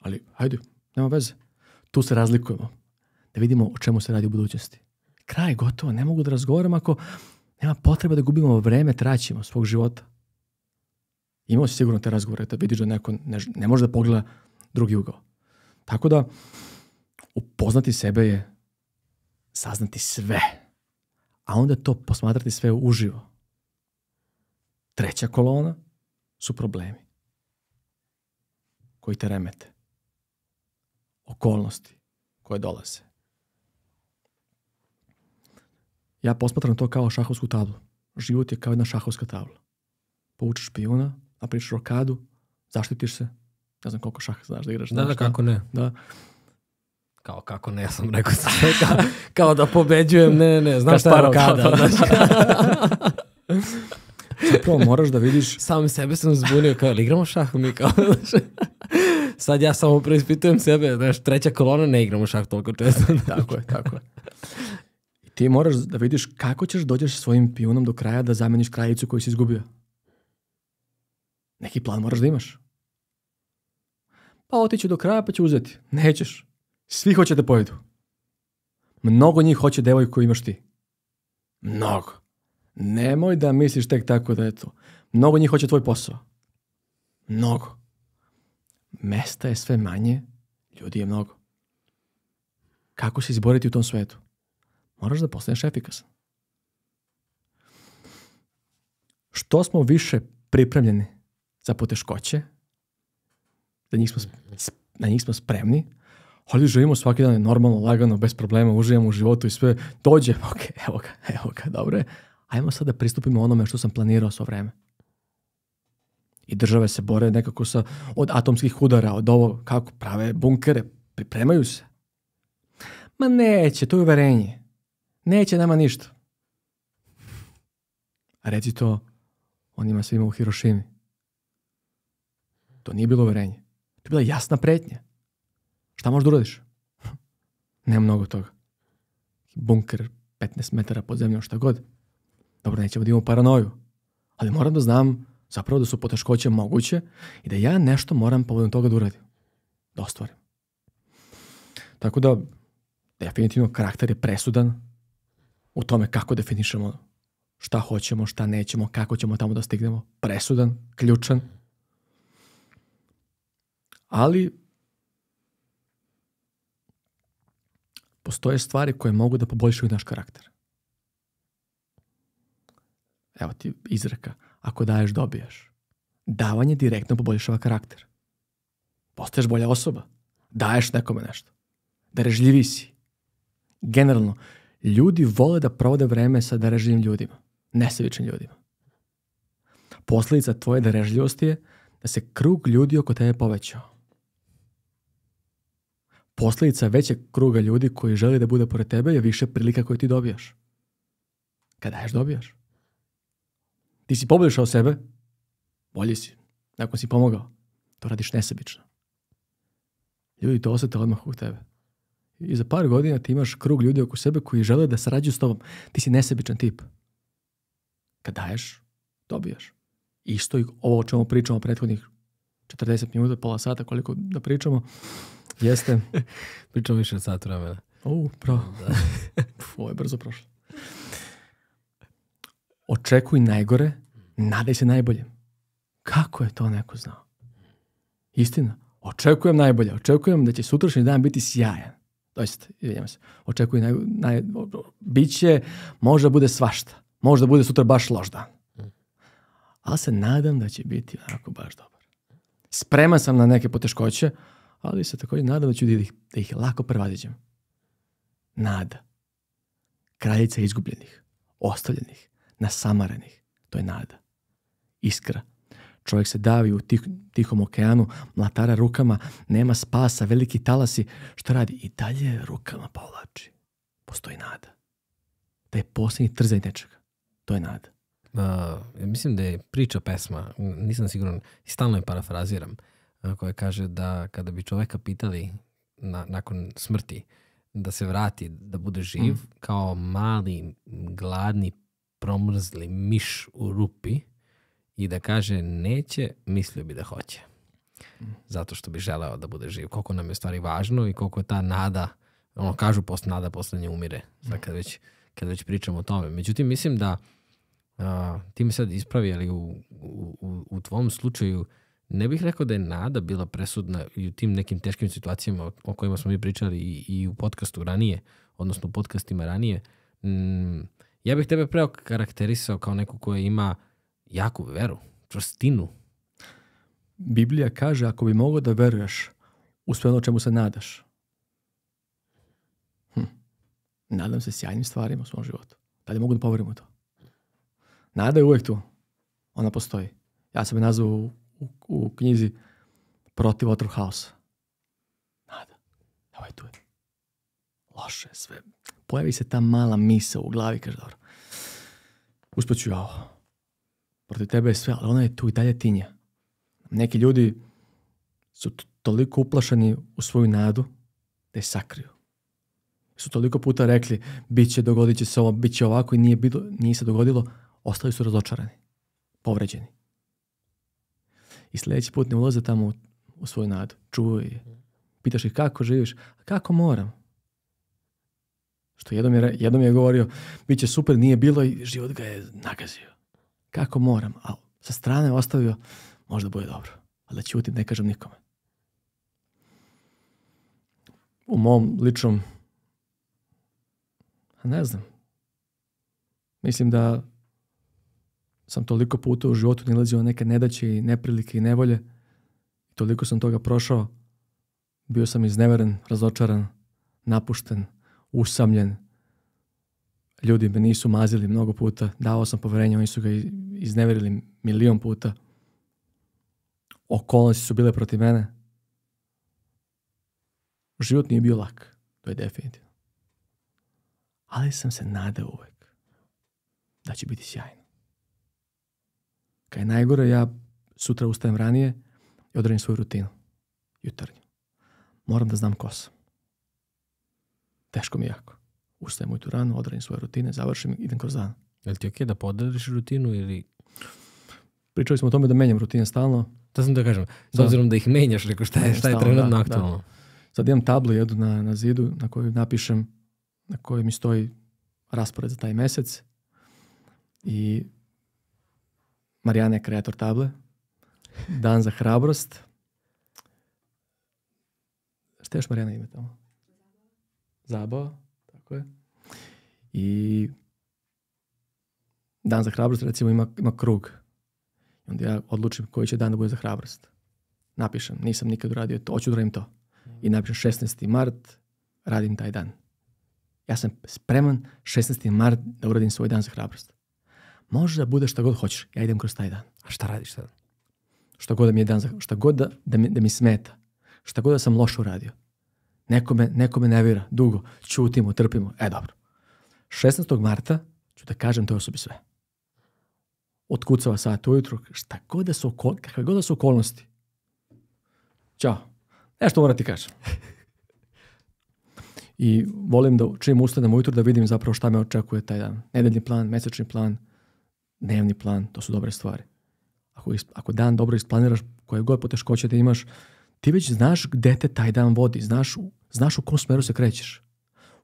ali hajde, nema veze. Tu se razlikujemo. Da vidimo o čemu se radi u budućnosti. Kraj, gotovo, ne mogu da razgovaram ako nema potreba da gubimo vreme, traćimo svog života. Imao si sigurno te razgovore, da vidiš da neko ne može da pogleda drugi ugao. Tako da, upoznati sebe je saznati sve, a onda to posmatrati sve uživo. Treća kolona su problemi koji te remete. Okolnosti koje dolaze. Ja posmatram to kao šahovsku tablu. Život je kao jedna šahovska tabla. Povučeš pijuna, napriš rokadu, zaštitiš se. Ne znam koliko šaha znaš da igraš. Da, kako ne. kao kako ne sam rekao Seneka, kao da pobeđujem, ne, znam šta je rokada. Zapravo moraš da vidiš... Sam sebe sam zbunio, kao ili igramo šah mi, kao znaš... Sad ja samo preispitujem sebe, znaš, treća kolona, ne igram u šah toliko često. Tako je. I ti moraš da vidiš kako ćeš dođeš svojim pijunom do kraja da zameniš kraljicu koju si izgubio. Neki plan moraš da imaš. Pa otiću do kraja pa ću uzeti. Nećeš. Svi hoće da pojedu. Mnogo njih hoće devojku koju imaš ti. Mnogo. Nemoj da misliš tek tako da je to. Mnogo njih hoće tvoj posao. Mnogo. Mesta je sve manje, ljudi je mnogo. Kako se izboriti u tom svetu? Moraš da postaneš efikasan. Što smo više pripremljeni za poteškoće, na njih smo spremni, ali živimo svaki dan normalno, lagano, bez problema, uživamo u životu i sve dođe, ok, evo ga, dobro je. Ajmo sad da pristupimo onome što sam planirao svo vreme. I države se bore nekako od atomskih udara, od ovo kako prave bunkere, pripremaju se. Ma neće, to je uverenje. Neće nama ništa. A reci to onima svima u Hirošimi. To nije bilo uverenje. To je bila jasna pretnja. Šta možeš da uradiš? Nema mnogo toga. Bunker 15 metara pod zemljom, šta god. Dobro, nećemo da imamo paranoju. Ali moram da znam zapravo da su poteškoće moguće i da ja nešto moram povodom toga da uradim. Da ostvarim. Tako da, definitivno, karakter je presudan u tome kako definišemo šta hoćemo, šta nećemo, kako ćemo tamo da stignemo. Presudan, ključan. Ali postoje stvari koje mogu da poboljšaju naš karakter. Evo ti izreka. Ako daješ, dobijaš. Davanje direktno poboljšava karakter. Postaješ bolja osoba. Daješ nekome nešto. Darežljivi si. Generalno, ljudi vole da provode vreme sa darežljivim ljudima. Nesebičnim ljudima. Posledica tvoje darežljivosti je da se krug ljudi oko tebe povećao. Posledica većeg kruga ljudi koji želi da bude pored tebe je više prilika koju ti dobijaš. Kada daješ, dobijaš. Ti si poboljšao sebe, bolji si, nakon si pomogao. To radiš nesebično. Ljudi to osjete odmah u tebe. I za par godina ti imaš krug ljudi oko sebe koji žele da sarađuju s tobom. Ti si nesebičan tip. Kad daješ, dobijaš. Isto i ovo o čemu pričamo prethodnih 40 minuta, pola sata, koliko da pričamo, jeste... Pričamo više od sat vremena. Pravo. Ovo je brzo prošlo. Očekuj najgore, nadaj se najboljem. Kako je to neko znao? Istina, očekujem najbolje. Očekujem da će sutrašnji dan biti sjajan. Doista, izvinjam se. Očekuj biće, može da bude svašta. Može da bude sutra baš loš dan. Ali se nadam da će biti onako baš dobar. Spreman sam na neke poteškoće, ali se također nadam da ću da ih lako prevaziđem. Nada. Kraljica izgubljenih, ostavljenih, nasamarenih. To je nada. Iskra. Čovjek se davi u tihom okeanu, mlatara rukama, nema spasa, veliki talasi. Što radi? I dalje rukama povlači. Postoji nada. Taj posljednji trzaj nečega. To je nada. Mislim da je priča pesma, nisam siguran, stalno je parafraziram, koja kaže da kada bi čovjeka pitali nakon smrti da se vrati, da bude živ, kao mali, gladni, promrzli miš u rupi i da kaže neće, mislio bi da hoće. Zato što bi želeo da bude živ. Koliko nam je stvari važno i koliko je ta nada, ono kažu nada posle nje umire. Sad kad već pričamo o tome. Međutim, mislim da ti mi sad ispravi, ali u tvom slučaju ne bih rekao da je nada bila presudna i u tim nekim teškim situacijama o kojima smo mi pričali i u podcastu ranije, odnosno u podcastima ranije. Ja bih tebe preo karakterisao kao neko koji ima jaku veru, čvrstinu. Biblija kaže ako bi mogao da veruješ u sve ono čemu se nadaš. Nadam se sjajnim stvarima u svom životu. Da li mogu da poverim u to? Nada je uvek tu. Ona postoji. Ja sam je nazvao u knjizi protiv otrov haosa. Nada. Evo je tu. loše sve. Pojavi se ta mala misa u glavi, kaže dobro. Uspeću ja ovo. Protiv tebe je sve, ali ona je tu i dalje tinja. Neki ljudi su toliko uplašeni u svoju nadu da je sakriju. Su toliko puta rekli, bit će, dogodit će se ovo, bit će ovako i nije se dogodilo, ostali su razočarani, povređeni. I sljedeći put ne ulaze tamo u svoju nadu, čuvaju je. Pitaš ih kako živiš, a kako moram? Što jednom je govorio, bit će super, nije bilo i život ga je nagazio. Kako moram, a sa strane ostavio, možda bude dobro, ali da ćutim, ne kažem nikome. U mom ličnom, ne znam, mislim da sam toliko puta u životu nalazio na neke nedaće i neprilike i nevolje, toliko sam toga prošao, bio sam izneveren, razočaran, napušten, usamljen, ljudi me nisu mazili mnogo puta, davao sam poverenje, oni su ga izneverili milion puta, okolnosti su bile protiv mene, život nije bio lak, to je definitivno. Ali sam se nadao uvek da će biti sjajno. Kad je najgore, ja sutra ustajem ranije i odradim svoju rutinu, jutarnju. Moram da znam ko sam. Teško mi jako. Ustajem ujutru rano, odradim svoje rutine, završim, idem kroz dan. Je li ti okej da podariš rutinu ili... Pričali smo o tome da menjam rutine stalno. To sam da kažem, s obzirom da ih menjaš, reko šta je trenutno aktualno. Sad imam tablu jednu na zidu na koju napišem na kojoj mi stoji raspored za taj mjesec i Marijana je kreator table, dan za hrabrost. Šta još Marijana ima tamo? Zabava, tako je. I dan za hrabrost recimo ima krug. Onda ja odlučim koji će dan da bude za hrabrost. Napišem, nisam nikad uradio to, hoću da radim to. I napišem 16. mart, radim taj dan. Ja sam spreman 16. mart da uradim svoj dan za hrabrost. Može da bude šta god hoćeš. Ja idem kroz taj dan. A šta radiš sad? Šta god da mi je dan za hrabrost. Šta god da mi smeta. Šta god da sam loše uradio. Neko me nervira. Dugo. Ćutimo, trpimo. Dobro. 16. marta ću da kažem toj osobi sve. Otkucava sat ujutru. Šta god da su okolnosti. Ćao. Nešto moram ti kažem. I volim da čim ustanem ujutro da vidim zapravo šta me očekuje taj dan. Nedeljni plan, mesečni plan, dnevni plan, to su dobre stvari. Ako dan dobro isplaniraš, koje god poteškoće da imaš, ti već znaš gde te taj dan vodi, znaš u kom smeru se krećeš.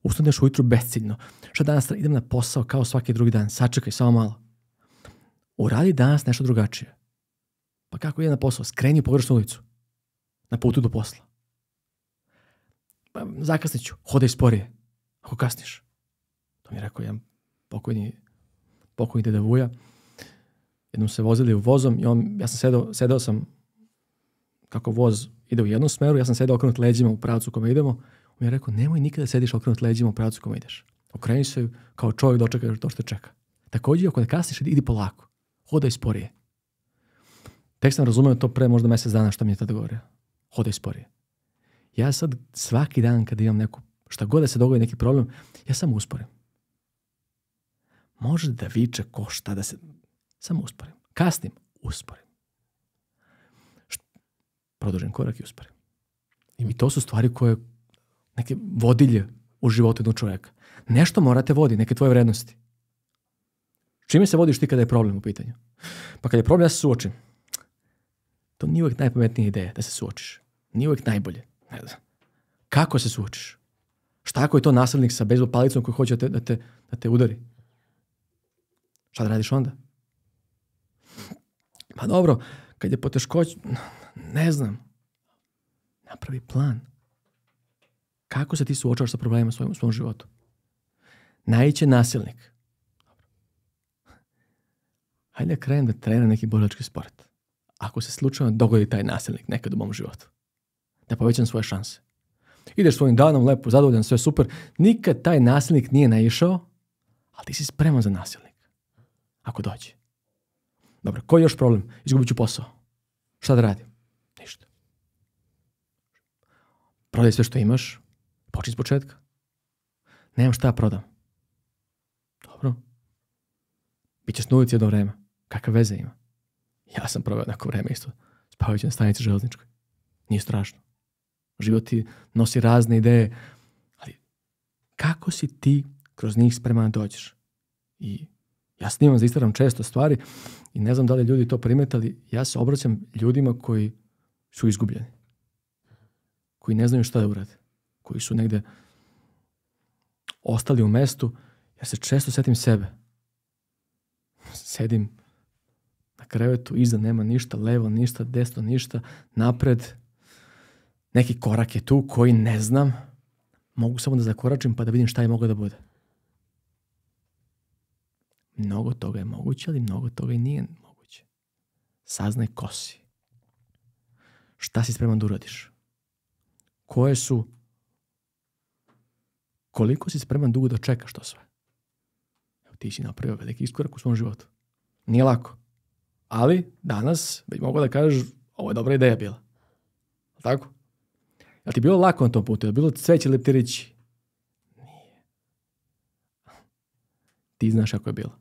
Ustaneš ujutro besciljno. Šta danas idem na posao kao svaki drugi dan, sačekaj, samo malo. Uradi danas nešto drugačije. Pa kako idem na posao? Skreni u pogrešnu ulicu. Na putu do posla. Zakasnit ću, hodaj sporije ako kasniš. To mi je rekao jedan pokojni deda Vuja. Jednom se vozili vozom i ja sam sedao sam kako voz ide u jednom smeru, ja sam sedao okrenut leđima u pravcu kome idemo. On mi je rekao, nemoj nikada sediš okrenut leđima u pravcu kome ideš. Okreni se kao čovjek, dočekaj to što te čeka. Također, ako ne kasniš, idi polako. Hodaj sporije. Tek sam razumeo to pre možda mjesec dana što mi je tada govorio. Hodaj sporije. Ja sad svaki dan kada imam neku, šta god da se dogodi neki problem, ja samo usporim. Može da viče ko šta da se... Samo usporim. Kasnim, usporim. Produžim korak i usporim. I to su stvari koje neke vodilje u životu jednog čovjeka. Nešto morate voditi, neke tvoje vrednosti. Čime se vodiš ti kada je problem u pitanju? Pa kada je problem, ja se suočim. To nije uvijek najpametnija ideja da se suočiš. Nije uvijek najbolje. Ne znam. Kako se suočiš? Šta ako je to nasilnik sa bejzbol palicom koji hoće da te udari? Šta da radiš onda? Pa dobro, kad je poteškoć, ne znam. Napravi plan. Kako se ti suočavaš sa problemima u svom životu? Naiće nasilnik. Hajde da krenem da treniram neki borilački sport. Ako se slučajno dogodi taj nasilnik nekad u mom životu. Da povećam svoje šanse. Ideš svojim danom, lepo, zadovoljan, sve super. Nikad taj nasilnik nije naišao, ali ti si spreman za nasilnik. Ako dođe. Dobro, koji je još problem? Izgubit ću posao. Šta da radim? Ništa. Prodaj sve što imaš, počni iz početka. nemam šta prodam. Dobro. Bićeš na ulici jedno vreme. Kakve veze ima? Ja sam proveo jednako vreme isto. Spavajući na stanici železničkoj. Nije strašno. Život ti nosi razne ideje. Ali kako si ti kroz njih spreman dođeš? I ja snimam za Instagram često stvari i ne znam da li ljudi to primetali. Ja se obraćam ljudima koji su izgubljeni. Koji ne znaju šta da urade. Koji su negde ostali u mestu. Ja se često setim sebe. Sedim na krevetu, iza nema ništa, levo ništa, desno ništa, napred. Neki korak je tu koji ne znam. Mogu samo da zakoračim pa da vidim šta je moglo da bude. Mnogo toga je moguće, ali mnogo toga i nije moguće. Saznaj ko si. Šta si spreman da uradiš? Koje su... Koliko si spreman dugo da čekaš to sve? Evo, ti si napravio veliki iskorak u svom životu. Nije lako. Ali danas već mogu da kažeš ovo je dobra ideja bila. Tako? Je li ti bilo lako na tom putu? Je li bilo cveće leptirići? Nije. Ti znaš kako je bilo.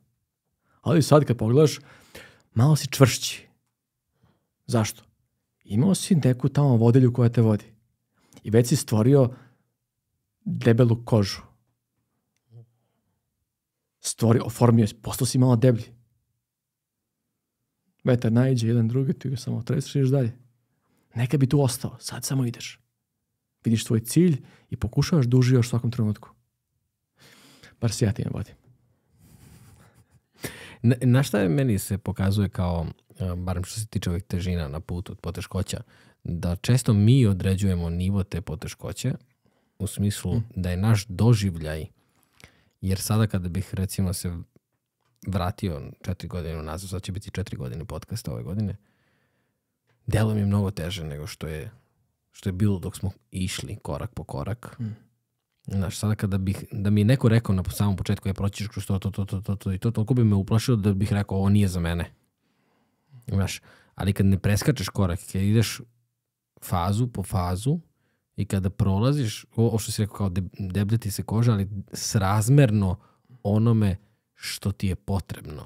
Ali sad kad pogledaš, malo si čvršći. Zašto? Imao si neku tamo vodilju koja te vodi. I već si stvorio debelu kožu. Oformio si, postao si malo deblji. Vetar naiđe jedan drugi, ti ga samo treseš i ideš dalje. Nekad bi tu ostao, sad samo ideš. Vidiš tvoj cilj i pokušavaš da uživaš u svakom trenutku. Bar se ja time vodim. Na šta meni se pokazuje kao, barem što se tiče ovih težina na putu od poteškoća, da često mi određujemo nivo te poteškoće, u smislu da je naš doživljaj, jer sada kada bih recimo se vratio 4 godine nazad, sad će biti 4 godine podcasta ove godine, delo mi je mnogo teže nego što je bilo dok smo išli korak po korak. Znaš, sada kada bih, da mi je neko rekao na samom početku, ja proćiš kroz to i to, toliko bi me uplašilo da bih rekao ovo nije za mene. Znaš, ali kad ne preskačeš korak, kada ideš fazu po fazu i kada prolaziš, ovo što si rekao kao deblja ti se koža, ali srazmerno onome što ti je potrebno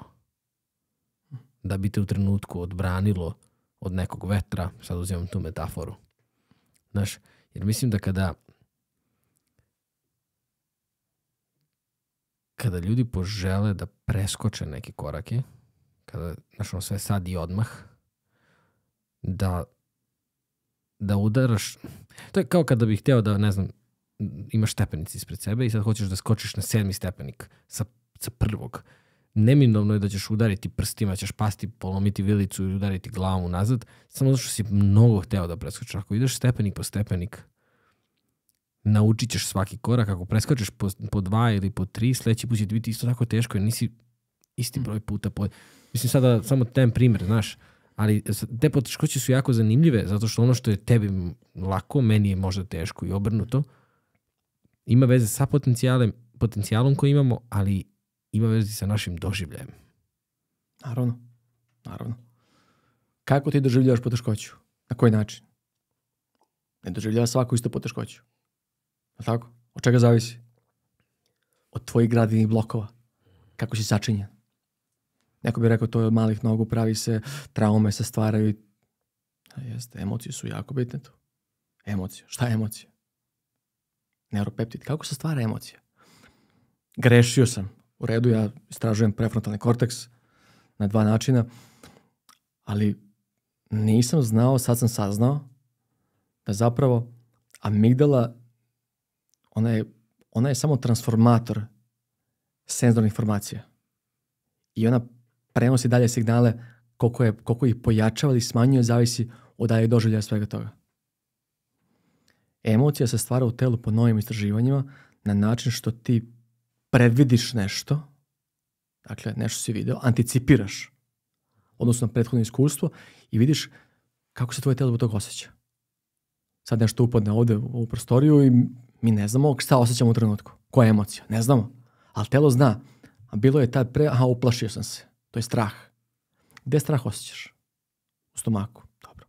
da bi te u trenutku odbranilo od nekog vetra, sad uzimam tu metaforu. Znaš, jer mislim da kada ljudi požele da preskoče neke korake, kada, znaš, ono sve sad i odmah, da udaraš, to je kao kada bih hteo da, ne znam, imaš stepenici ispred sebe i sad hoćeš da skočiš na 7. stepenik sa 1. Neminovno je da ćeš udariti prstima, ćeš pasti, polomiti vilicu i udariti glavu nazad, samo zato što si mnogo hteo da preskočiš. Ako ideš stepenik po stepenik, naučit ćeš svaki korak. Ako preskočiš po 2 ili po 3, sledeći put će ti biti isto tako teško jer nisi isti broj puta. Mislim, sada samo ten primer, znaš, ali te poteškoće su jako zanimljive zato što ono što je tebi lako, meni je možda teško i obrnuto. Ima veze sa potencijalom koji imamo, ali ima veze sa našim doživljajem. Naravno, naravno. Kako ti doživljavaš poteškoću? Na koji način? Ne doživljava svaku istu poteškoću. Je li tako? Od čega zavisi? Od tvojih gradivnih blokova. Kako si začinjen? Neko bi rekao to je od malih nogu, pravi se, traume se stvaraju. Emocije su jako bitne tu. Emocije. Šta je emocija? Neuropeptid. Kako se stvara emocija? Grešio sam. U redu, ja istražujem prefrontalni korteks na 2 načina, ali nisam znao, sad sam saznao da zapravo amigdala, ona je samo transformator senzornih informacija i ona prenosi dalje signale koliko ih pojačava ili smanjuje, zavisi od dalje doživljaja svega toga. Emocija se stvara u telu po novim istraživanjima na način što ti predvidiš nešto, dakle nešto si video, anticipiraš odnosno na prethodno iskustvo i vidiš kako se tvoje telo zbog toga osjeća. Sad nešto upadne ovde u prostoriju i mi ne znamo šta osjećamo u trenutku, koja je emocija, ne znamo, ali telo zna, a bilo je tad pre, aha, uplašio sam se, to je strah. Gde strah osjećaš? U stomaku, dobro.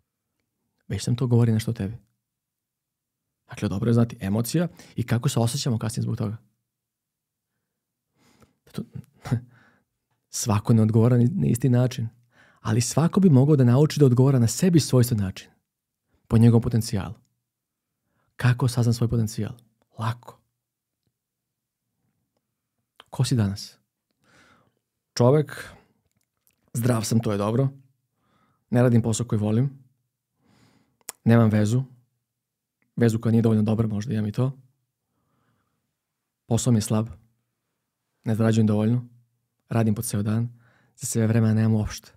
Već sam to govori nešto o tebi. Dakle, dobro je znati emocija i kako se osjećamo kasnije zbog toga. Svako ne odgovara na isti način, ali svako bi mogao da nauči da odgovara na sebi svojstven način, po njegovom potencijalu. Kako saznam svoj potencijal? Lako. Ko si danas? Čovek, zdrav sam, to je dobro, ne radim posao koji volim, nemam vezu koja nije dovoljno dobra, možda imam i to, posao mi je slab, ne zarađujem dovoljno, radim po ceo dan, za sve vremena nemam uopšte.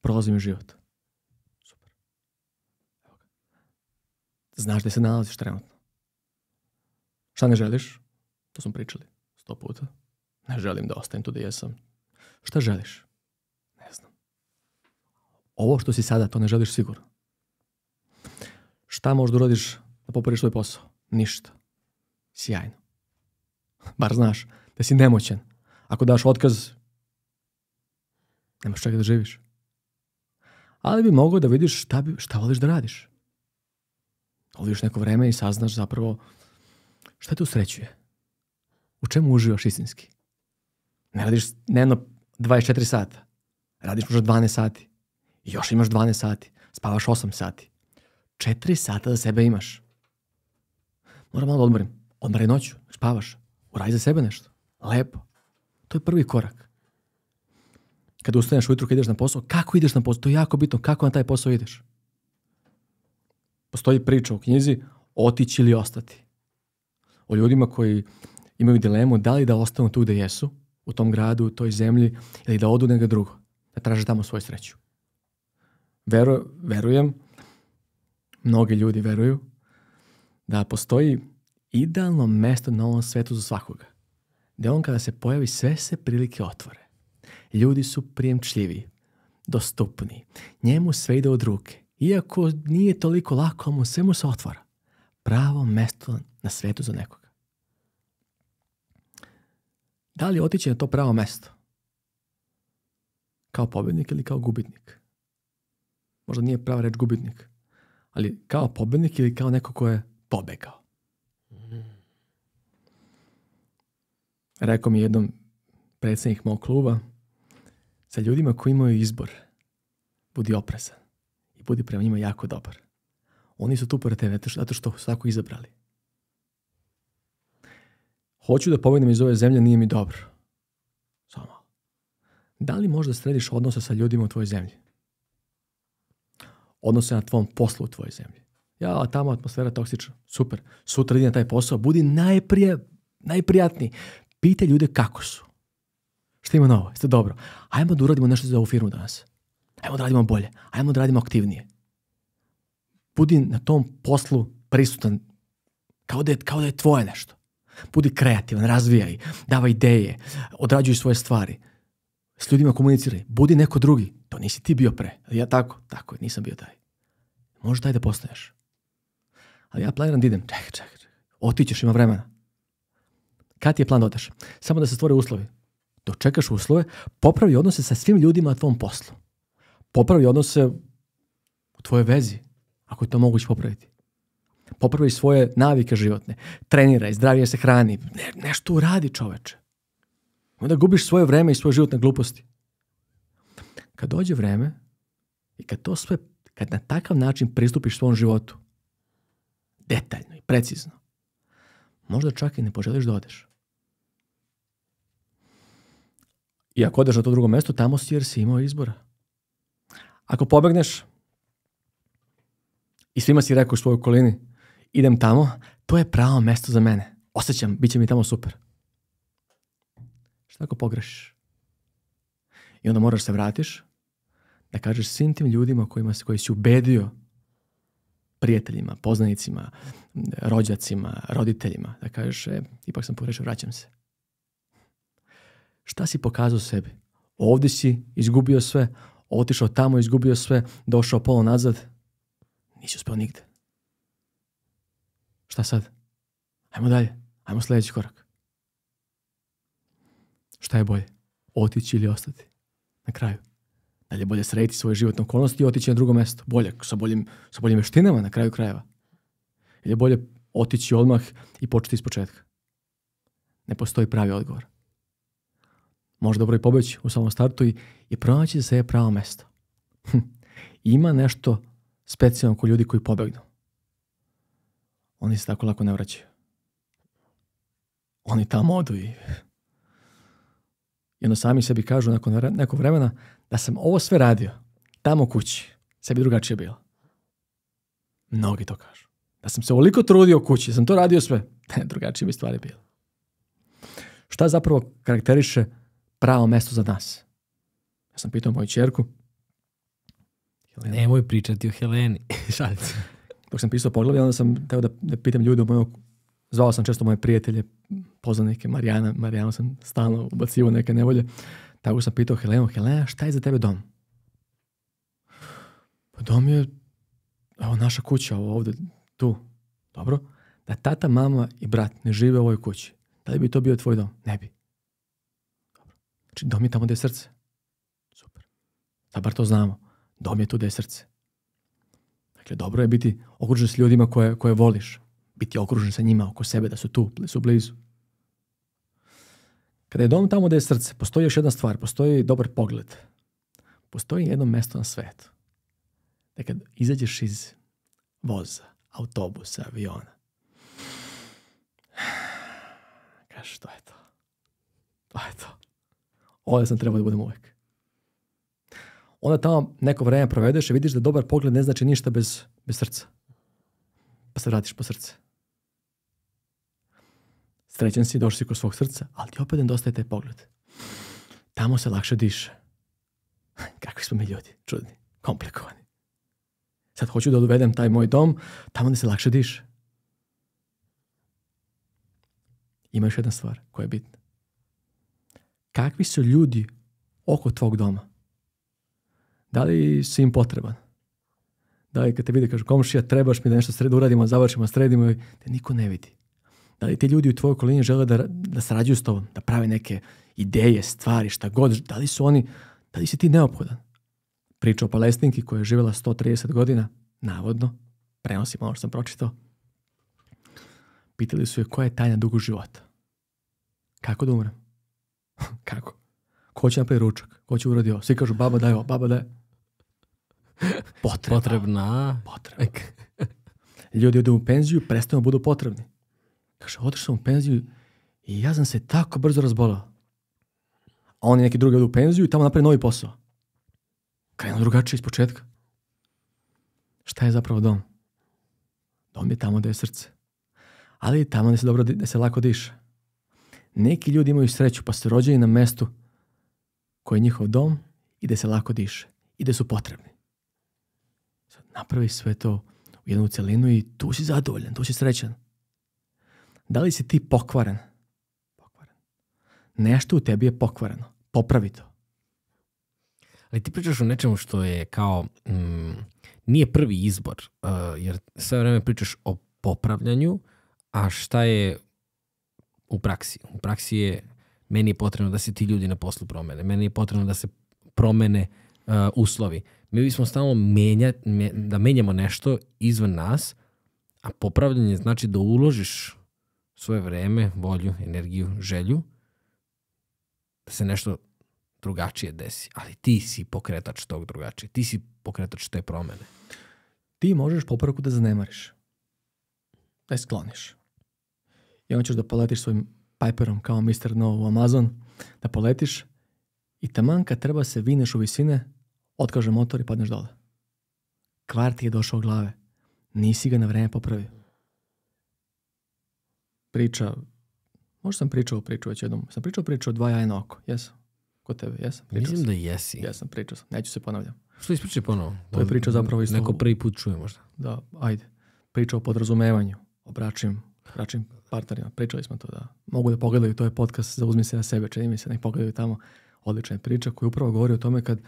Prolazim život. Super. Znaš gde se nalaziš trenutno. Šta ne želiš? To smo pričali 100 puta. Ne želim da ostajem tu gde jesam. Šta želiš? Ne znam. Ovo što si sada, to ne želiš sigurno. Šta možda uradiš da popraviš svoj posao? Ništa. Sjajno. Bar znaš da si nemoćan. Ako daš otkaz, nemaš čega da živiš. Ali bi mogao da vidiš šta voliš da radiš. Ovdješ neko vreme i saznaš zapravo šta te usrećuje. U čemu uživaš istinski? Ne radiš dnevno 24 sata. Radiš možda 12 sati. Još imaš 12 sati. Spavaš 8 sati. 4 sata za sebe imaš. Moram malo da odmorim. Odmaraj noću, spavaš. Uradi za sebe nešto. Lepo. To je prvi korak. Kada ustaneš ujutru, kada ideš na posao, kako ideš na posao? To je jako bitno, kako na taj posao ideš. Postoji priča u knjizi Otići ili ostati. O ljudima koji imaju dilemu da li da ostanu tu gde jesu, u tom gradu, u toj zemlji, ili da odu negde drugo, da traže tamo svoju sreću. Verujem, mnogi ljudi veruju, da postoji idealno mesto na ovom svetu za svakoga, gde on kada se pojavi, sve se prilike otvore. Ljudi su prijemčljiviji, dostupniji. Njemu sve ide od ruke. Iako nije toliko lako, mu sve mu se otvara. Pravo mesto na svetu za nekoga. Da li otići na to pravo mesto? Kao pobednik ili kao gubitnik? Možda nije prava reč gubitnik. Ali kao pobednik ili kao neko ko je pobegao? Rekao mi jednom predsednik mog kluba, sa ljudima koji imaju izbor, budi oprezan i budi prema njima jako dobar. Oni su tu pored tebe, zato što su tako izabrali. Hoću da pobegnem iz ove zemlje, nije mi dobro. Samo malo. Da li možda središ odnose sa ljudima u tvojoj zemlji? Odnose na tvom poslu u tvojoj zemlji. Ja, tamo atmosfera toksična. Super. Sutra idi na taj posao. Budi najprijatniji. Pitaj ljude kako su. Šta ima novo? Jeste dobro? Ajmo da uradimo nešto za ovu firmu danas. Ajmo da radimo bolje. Ajmo da radimo aktivnije. Budi na tom poslu prisutan kao da je tvoje nešto. Budi kreativan, razvijaj, davaj ideje, odrađuj svoje stvari. S ljudima komuniciraj. Budi neko drugi. To nisi ti bio pre. Ja tako, nisam bio taj. Možeš taj da postaneš. Ali ja planiram da idem. Čekaj. Otićeš, ima vremena. Kad ti je plan da odeš? Samo da se stvore uslovi. Dok čekaš uslove, popravi odnose sa svim ljudima na tvom poslu. Popravi odnose u tvojoj vezi, ako je to moguće popraviti. Popravi svoje navike životne. Treniraj, zdravije se hrani. Nešto uradi, čoveče. Onda gubiš svoje vreme i svoje životne gluposti. Kad dođe vreme i kad na takav način pristupiš svom životu, detaljno i precizno, možda čak i ne poželiš da odeš. I ako odeš na to drugo mesto, tamo si jer si imao izbora. Ako pobegneš i svima si rekao u svojoj okolini, idem tamo, to je pravo mesto za mene. Osećam, bit će mi tamo super. Šta ako pogrešiš? I onda moraš se vratiš da kažeš svim tim ljudima koji si ubedio, prijateljima, poznanicima, rođacima, roditeljima, da kažeš, ipak sam pogrešio, vraćam se. Šta si pokazao sebi? Ovdje si izgubio sve, otišao tamo, izgubio sve, došao pola nazad, nisi uspeo nigde. Šta sad? Ajmo dalje, ajmo sljedeći korak. Šta je bolje? Otići ili ostati? Na kraju. Dalje je bolje srediti svoje životne okolnosti i otići na drugo mesto. Bolje, sa boljim veštinama na kraju krajeva. Ili je bolje otići odmah i početi iz početka? Ne postoji pravi odgovor. može dobro i pobeći u samom startu i pronaći se je pravo mesto. Ima nešto specijalno kod ljudi koji pobegnu. Oni se tako lako ne vraćaju. Oni tamo odu i jedno sami sebi kažu nakon nekog vremena da sam ovo sve radio tamo kući, sebi drugačije bilo. Mnogi to kažu. Da sam se ovoliko trudio kući, da sam to radio sve, drugačije bi stvari bilo. Šta zapravo karakteriše pravo mesto za nas? Ja sam pitao moju ćerku. Nemoj pričati o Heleni. Dok sam pisao poglavlje, onda sam teo da pitam ljude. Zvao sam često moje prijatelje, poznanike, Marijana. Marijanu sam stalno ubacio neke nevolje. Tako sam pitao Helenu, Helena, šta je za tebe dom? Pa dom je naša kuća, ovdje, tu. Dobro? Da tata, mama i brat ne žive u ovoj kući. Da li bi to bio tvoj dom? Ne bi. Znači, dom je tamo gdje je srce. Super. Da bar to znamo. Dom je tu gdje je srce. Dakle, dobro je biti okružen s ljudima koje voliš. Biti okružen sa njima oko sebe, da su tu, su blizu. Kada je dom tamo gdje je srce, postoji još jedna stvar. Postoji dobar pogled. Postoji jedno mjesto na svetu. Da kad izađeš iz voza, autobusa, aviona, kažeš, to je to. To je to. Ovdje sam trebao da budem uvijek. Onda tamo neko vreme provedeš i vidiš da dobar pogled ne znači ništa bez srca. Pa se vratiš po srce. Srećen si, došli si kod svog srca, ali ti opet nedostaje taj pogled. Tamo se lakše diše. Kakvi smo mi ljudi, čudni, komplikovani. Sad hoću da dovedem taj moj dom, tamo gdje se lakše diše. Ima još jedna stvar koja je bitna. Kakvi su ljudi oko tvog doma? Da li si im potreban? Da li kad te vide, kažu, komšija, trebaš mi da nešto uradimo, završimo, sredimo, i te niko ne vidi. Da li ti ljudi u tvojoj okolini žele da sarađuju s tobom, da prave neke ideje, stvari, šta god, da li si ti neophodan? Priča o Palestinki koja je živjela 130 godina, navodno, prenosim ono što sam pročitao. Pitali su je koja je tajna dugog života. Kako da umrem? Kako? Ko će napravi ručak? Ko će uradi ovo? Svi kažu, baba daj ovo, baba daj. Potrebna. Ljudi odu u penziju, prestanu budu potrebni. Kaže, otišao sam u penziju i ja sam se tako brzo razbolao. A oni neki drugi odu u penziju i tamo napravi novi posao. Krenu drugačije iz početka. Šta je zapravo dom? Dom je tamo gdje je srce. Ali i tamo gdje se lako diše. Neki ljudi imaju sreću pa su rođeni na mestu koji je njihov dom i gdje se lako diše. I gdje su potrebni. Sad napravi sve to u jednu celinu i tu si zadovoljan, tu si srećan. Da li si ti pokvaren? Nešto u tebi je pokvareno. Popravi to. Ali ti pričaš o nečemu što je kao... Nije prvi izbor. Jer sve vreme pričaš o popravljanju. A šta je u praksi? U praksi je, meni je potrebno da se ti ljudi na poslu promene. Meni je potrebno da se promene uslovi. Mi bismo stalno da menjamo nešto izvan nas, a popravljanje znači da uložiš svoje vreme, volju, energiju, želju, da se nešto drugačije desi. Ali ti si pokretač tog drugačije. Ti si pokretač te promene. Ti možeš popravku da zanemariš. Da je skloniš. I onda ćeš da poletiš svojim Piperom kao Mr. No u Amazon, da poletiš i taman kad treba se vineš u visine, otkaže motor i padneš dole. Kvar ti je došao u glave. Nisi ga na vreme popravio. Priča, možda sam pričao priču već jednom. Sam pričao priču o dva jajna oko. Jesam. Kod tebe, jesam. Mislim da jesi. Jesam, pričao sam. Neću se ponavljam. Što ispričaj ponovo? To je priča zapravo isto. Neko prvi put čuje možda. Da, ajde. Priča o podrazumevanju, o bračnim partnerima. Pričali smo to da mogu da pogledaju, to je podcast Zauzmi se na sebe, čini mi se, nek pogledaju tamo. Odlična je priča koja upravo govori o tome kad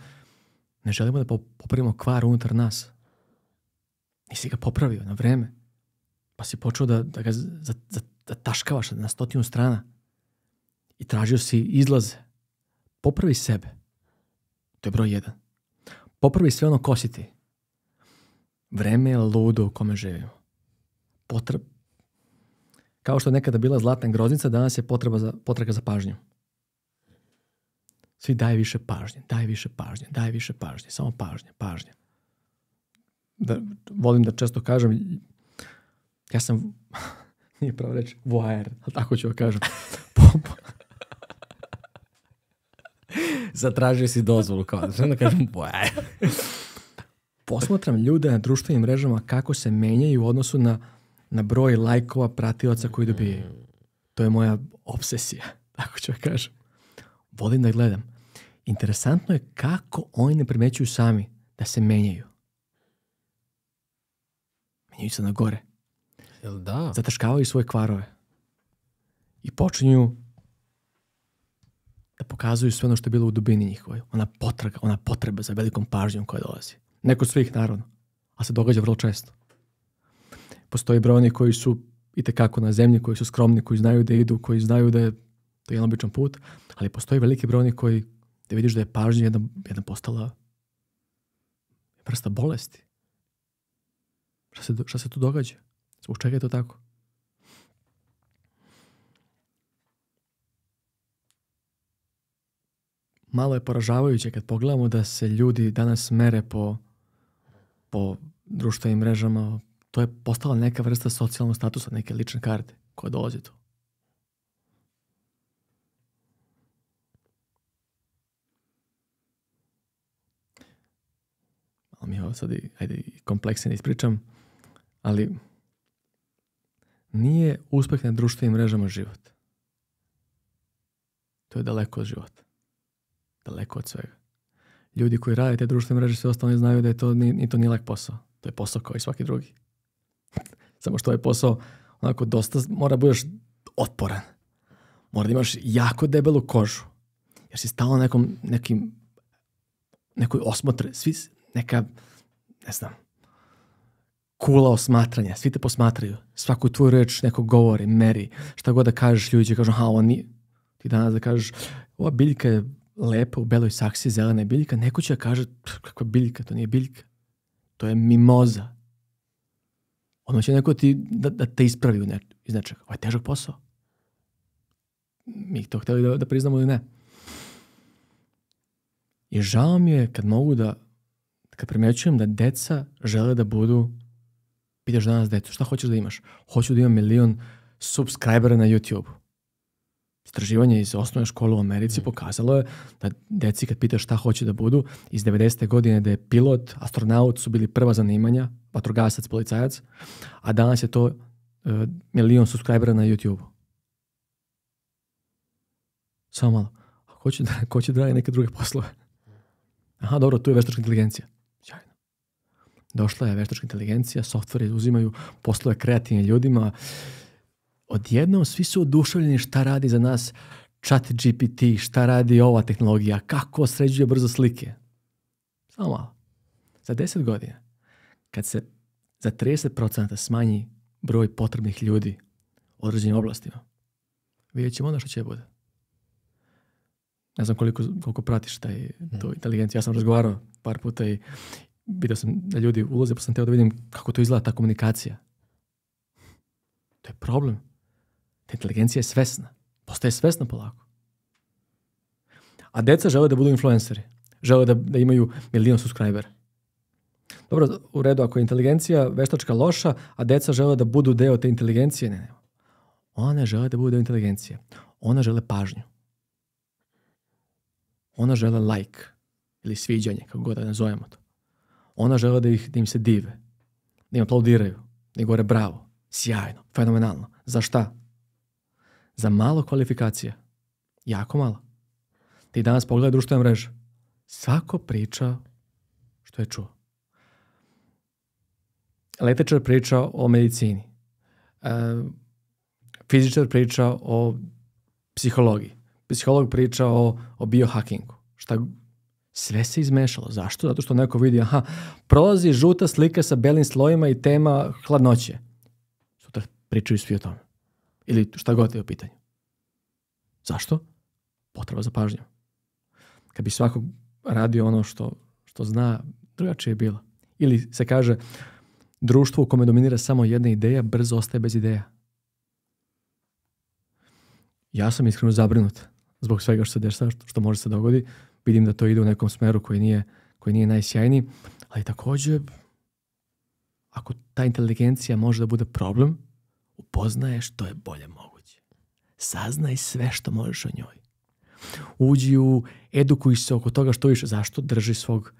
ne želimo da popravimo kvar unutar nas. Nisi ga popravio na vreme. Pa si počeo da ga zataškavaš na 100 strana i tražio si izlaze. Popravi sebe. To je broj 1. Popravi sve ono ko si ti. Vreme je ludo u kome živimo. Kao što je nekada bila zlatna groznica, danas je potraga za pažnju. Svi daj više pažnje, daj više pažnje, daj više pažnje, samo pažnje, pažnje. Volim da često kažem, ja sam, nije pravo reći, voajer, ali tako ću joj kažem. Zatražio si dozvolu, kao da kažem voajer. Posmatram ljude na društvenim mrežama kako se menjaju u odnosu na broj lajkova, pratioca koji dobijaju. To je moja obsesija, tako ću joj kažem. Volim da gledam. Interesantno je kako oni ne primećuju sami da se menjaju. Menjaju se na gore. Jel da? Zataškavaju svoje kvarove. I počinju da pokazuju sve ono što je bilo u dubini njihovoj. Ona potraga, ona potreba za velikom pažnjom koja dolazi. Neko svih, naravno. A se događa vrlo često. Postoji brojni koji su itekako na zemlji, koji su skromni, koji znaju da idu, koji znaju da je to jedan običan put, ali postoji veliki brojni koji da vidiš da je pažnja jedna postala vrsta bolesti. Šta se tu događa? Zbog čega je to tako? Malo je poražavajuće kad pogledamo da se ljudi danas mere po društvenim mrežama. To je postala neka vrsta socijalnog statusa, neke lične karte koja dolazi tu. Malo mi je ovo sad i kompleksno da ispričam, ali nije uspeh na društvenim mrežama život. To je daleko od života. Daleko od svega. Ljudi koji rade te društvene mreže, sve ostalo ne znaju da je to nije lak posao. To je posao kao i svaki drugi. Samo što je posao onako dosta, mora budeš otporan. Mora da imaš jako debelu kožu. Jer si stalo nekoj osmotre, svi neka, ne znam, kula osmatranja. Svi te posmatraju. Svaku tvoju reč neko govori, meri. Šta god da kažeš, ljudi će kažu, aha, ovo nije. Ti danas da kažeš, ova biljka je lepa, u beloj saksiji, zelena je biljka, neko će da kaže, kakva biljka, to nije biljka. To je mimoza. Ono će neko da te ispravi iz nečega. Ovo je težak posao. Mi to hteli da priznamo ili ne. I žao mi je kad primećujem da deca žele da budu, pitaš danas decu, šta hoćeš da imaš? Hoću da imam 1 milion subscribera na YouTube-u. Istraživanje iz osnovne škole u Americi pokazalo je da deci kad pitaš šta hoće da budu, iz 90. godine da je pilot, astronaut su bili prva zanimanja, vatrogasac, policajac, a danas je to 1 milion subscribera na YouTube-u. Samo malo. Ko će da radi neke druge poslove? Aha, dobro, tu je veštačka inteligencija. Sjajno. Došla je veštačka inteligencija, softveri uzimaju poslove kreativnim ljudima, odjednom svi su oduševljeni šta radi za nas chat GPT, šta radi ova tehnologija, kako sređuje brzo slike. Samo malo. Za 10 godina, kad se za 30% smanji broj potrebnih ljudi u određenim oblastima, vidjet ćemo ono što će bude. Ne znam koliko pratiš tu inteligenciju. Ja sam razgovarao par puta i vidio sam da ljudi ulaze, pa sam teo da vidim kako to izgleda ta komunikacija. To je problem. Ta inteligencija je svesna. Postaje svesna polako. A deca žele da budu influenceri. Žele da imaju 1 milion subscribera. Dobro, u redu, ako je inteligencija veštačka loša, a deca žele da budu deo te inteligencije, ne. Ona žele da budu deo inteligencije. Ona žele pažnju. Ona žele like ili sviđanje, kako god da nazovemo to. Ona žele da im se dive, da im aplaudiraju, da im govore bravo. Sjajno, fenomenalno. Za šta? Za malo kvalifikacija. Jako malo. Ti danas pogledaj društvene mreže. Svako priča što je čuo. Letičar priča o medicini. Fizičar priča o psihologiji. Psiholog priča o biohackingu. Sve se izmešalo. Zašto? Zato što neko vidi, aha, prolazi žuta slika sa belim slojima i tema hladnoće. Pričaju svi o tome. Ili šta god je o pitanju. Zašto? Potreba za pažnjom. Kad bi svako radio ono što zna, drugačije je bilo. Ili se kaže, društvo u kome dominira samo jedna ideja, brzo ostaje bez ideja. Ja sam iskreno zabrinut zbog svega što se dešava, što može se dogodi, vidim da to ide u nekom smeru koji nije najsjajniji, ali takođe ako ta inteligencija može da bude problem, upoznaje što je bolje moguće. Saznaj sve što možeš o njoj. Uđi u, edukuj se oko toga što više. Zašto? Drži svog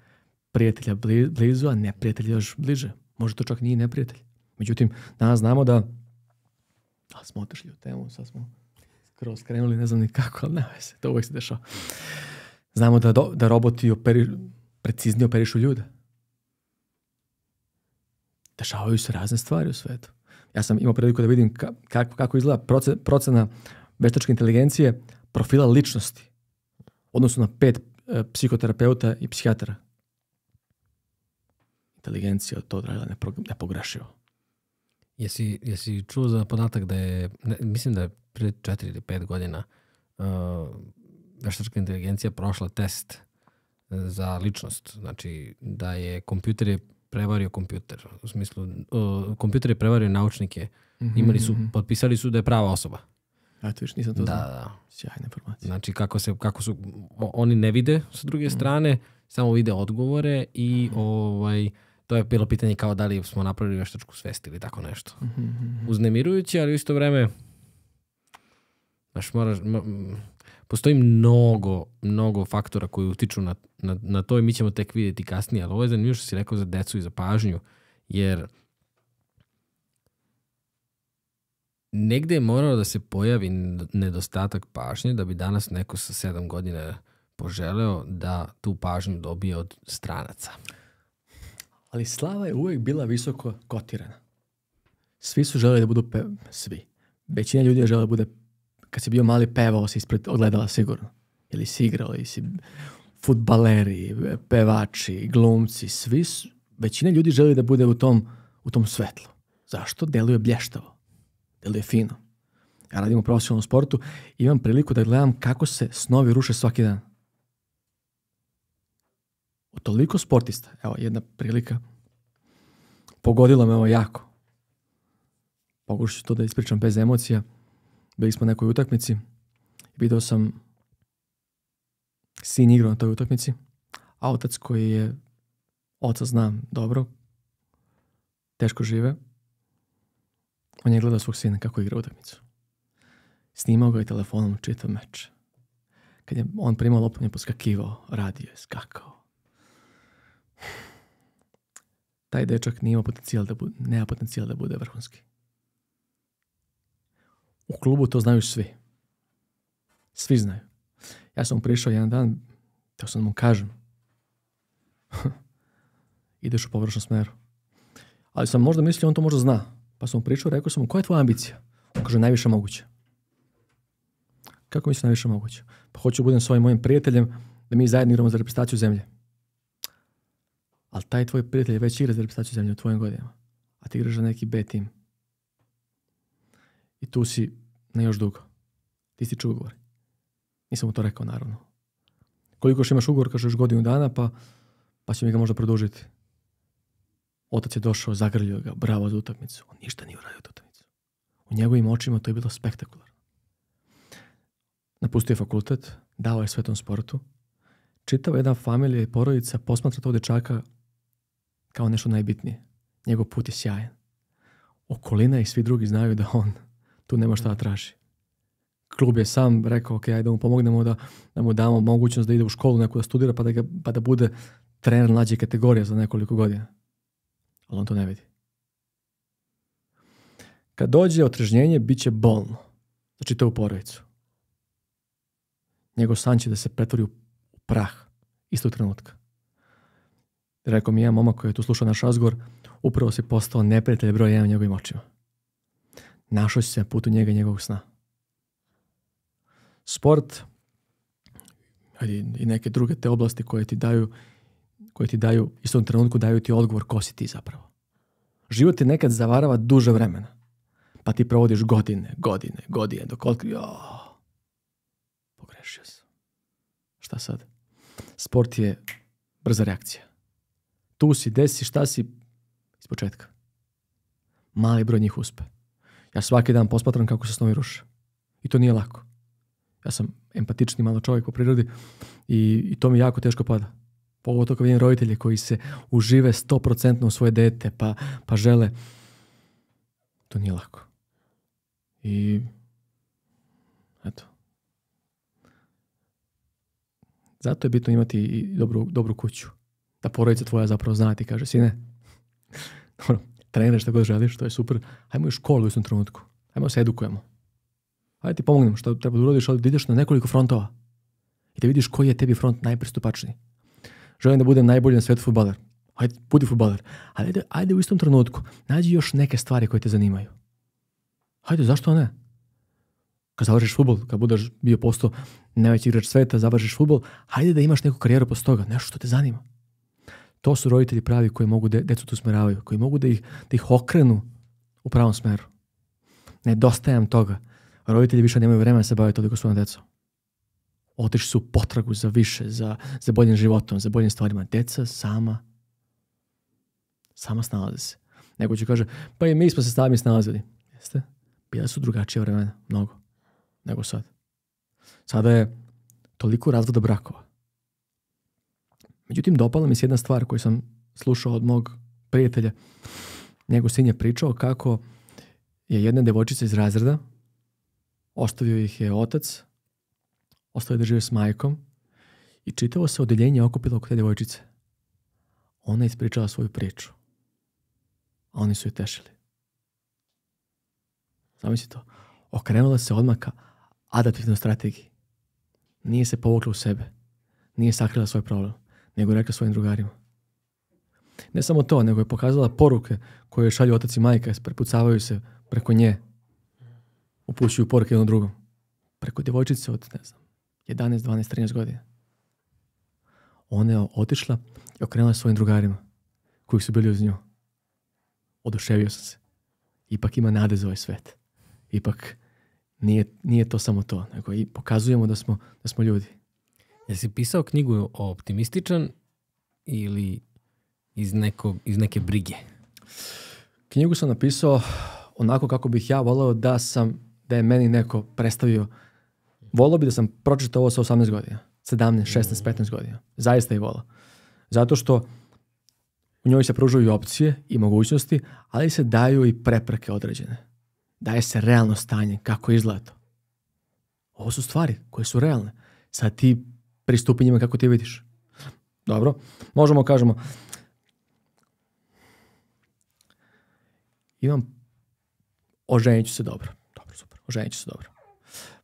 prijatelja blizu, a neprijatelja još bliže. Možda to čak nije neprijatelj. Međutim, danas znamo da smo otišli u temu, sad smo skroz krenuli, ne znam ni kako, ali ne veze, to uvek se dešava. Znamo da roboti preciznije operišu ljude. Dešavaju se razne stvari u svetu. Ja sam imao priliku da vidim kako izgleda procena veštačke inteligencije profila ličnosti odnosno na 5 psihoterapeuta i psihijatara. Inteligencija od to odradila nepogrešivo. Jesi čuo za podatak da je, mislim da je prije 4 ili 5 godina veštačka inteligencija prošla test za ličnost. Znači da je kompjuter je prevario kompjuter. U smislu, kompjuter je prevario naučnike. Potpisali su da je prava osoba. A to još nisam to znao. Da. Sjajna informacija. Znači kako su, oni ne vide s druge strane, samo vide odgovore i to je bilo pitanje kao da li smo napravili veštačku svest ili tako nešto. Uznemirujuće, ali u isto vreme postoji mnogo faktora koji utiču na to i mi ćemo tek vidjeti kasnije, ali ovo je zanimljivo što si rekao za decu i za pažnju, jer negde je moralo da se pojavi nedostatak pažnje da bi danas neko sa 7 godina poželeo da tu pažnju dobije od stranaca. Ali slava je uvek bila visoko kotirana. Svi su želeli da budu svi. Većina ljudi je želeli da bude, kad si bio mali pevao si ispred ogledala sigurno. Ili si igrao, ili si fudbaleri, pevači, glumci, svi su, većina ljudi želi da bude u tom svetlu. Zašto? Deluje blještavo. Ili je fino. Ja radim u profesionalnom sportu i imam priliku da gledam kako se snovi ruše svaki dan. Od toliko sportista, evo jedna prilika, pogodila me ovo jako. Pokušat ću to da ispričam bez emocija. Bili smo na nekoj utakmici, video sam sin igrao na toj utakmici, a otac koji je, oca znam dobro, teško žive, on je gledao svog sina kako igra utakmicu. Snimao ga je telefonom čitav meč. Kad je on primao loptu, on je poskakivao, radio je, skakao. Taj dečak nema potencijal da bude vrhunski. U klubu to znaju svi. Svi znaju. Ja sam mu prišao jedan dan, teo sam mu kažem. Ideš u pogrešnom smeru. Ali sam možda mislio, on to možda zna. Pa sam mu pričao, rekao sam mu, koja je tvoja ambicija? On kaže, najviše moguće. Kako misli najviše moguće? Pa hoću da budem s ovim mojim prijateljem, da mi zajedno igramo za reprezentaciju zemlje. Ali taj tvoj prijatelj već igra za reprezentaciju zemlje u tvojim godinama. A ti igraš za neki B tim. I tu si ne još dugo. Ti si čuo ugovor. Nisam mu to rekao, naravno. Koliko još imaš ugovor, kaže još godinu dana, pa će mi ga možda produžiti. Otac je došao, zagrljio ga, bravo za utakmicu. On ništa nije uradio za utakmicu. U njegovim očima to je bilo spektakularno. Napustio je fakultet, dao je sve tom sportu. Čitava jedna familija i porodica posmatra tog dečaka kao nešto najbitnije. Njegov put je sjajan. Okolina i svi drugi znaju da on tu nema šta da traži. Klub je sam rekao, ok, ajde da mu pomognemo, da mu damo mogućnost da ide u školu, neko da studira, pa da bude trener mlađe kategorije za nekoliko godina. Ali on to ne vidi. Kad dođe otrežnjenje, bit će bolno. Znači to je u porodicu. Njegov san će da se pretvori u prah. Istog trenutka. Rekao mi ja, momak koji je tu slušao naš razgovor, upravo si postao neprijatelj broj 1 u njegovim očima. Našao si se na putu njega i njegovog sna. Sport i neke druge te oblasti koje ti daju, istom trenutku daju ti odgovor ko si ti zapravo. Život ti nekad zavarava duže vremena. Pa ti provodiš godine, dok otkrio, pogrešio sam. Šta sad? Sport je brza reakcija. Tu si, desi, šta si, iz početka. Mali broj njih uspe. Ja svaki dan posmatram kako se snovi ruše. I to nije lako. Ja sam empatični malo čovjek po prirodi i to mi jako teško pada. Pogotovo kad vidim roditelje koji se užive 100% u svoje dete pa žele. To nije lako. I eto. Zato je bitno imati i dobru kuću. Da porodica tvoja zapravo zna ti kaže, sine, dobro, treniraš šta god želiš, to je super. Hajmo u školu u istom trenutku. Hajmo se edukujemo. Hajde ti pomognem što treba da urodiš, ali da ideš na nekoliko frontova. I da vidiš koji je tebi front najpristupačniji. Želim da budem najbolji na svijetu fudbaler. Hajde, budi fudbaler. Hajde u istom trenutku nađi još neke stvari koje te zanimaju. Hajde, zašto ne? Kad završiš fudbal, kad budeš bio postao najveći igrač sveta, završiš fudbal, hajde da imaš neku karijeru posle toga, nešto što te zanima. To su roditelji pravi koji mogu decu tu usmeravaju, koji mogu da ih okrenu u pravom smeru. Nedostajam toga. Roditelji više nemaju vremena da se bave toliko svojom decom. Otišli su u potragu za više, za boljim životom, za boljim stvarima. Deca sama snalaze se. Neko će kaže, pa i mi smo se sami snalazili. Jeste? Bila su drugačije vremena, mnogo, nego sad. Sada je toliko razvoda brakova. Međutim, dopala mi se jedna stvar koju sam slušao od mog prijatelja. Njegov sin je pričao kako je jedna devojčica iz razreda, ostavio ih je otac, ostavio da žive s majkom i čitavo se odeljenje okupilo oko te devojčice. Ona je ispričala svoju priču, a oni su je tešili. Zamisli to. Okrenula se odmah ka adaptivnoj strategiji. Nije se povukla u sebe, nije sakrila svoj problem, nego je rekla svojim drugarima. Ne samo to, nego je pokazala poruke koje šalju otac i majka, prepucavaju se preko nje, upućuju poruke jednom drugom. Preko devojčice od, ne znam, 11, 12, 13 godina. Ona je otišla i okrenula svojim drugarima koji su bili uz nju. Oduševio sam se. Ipak ima nade za ovaj svet. Ipak nije to samo to, nego i pokazujemo da smo ljudi. Jesi pisao knjigu o optimističan ili iz neke brige? Knjigu sam napisao onako kako bih ja volao da je meni neko predstavio. Volao bi da sam pročitao ovo sa 18 godina, 17, 16, 15 godina. Zaista je volao. Zato što u njoj se pružaju opcije i mogućnosti, ali se daju i prepreke određene. Daje se realno stanje, kako izgleda to. Ovo su stvari koje su realne. Sad ti pristupi njima kako ti vidiš. Dobro, možemo kažemo. Oženit ću se dobro. Dobro, super. Oženit ću se dobro.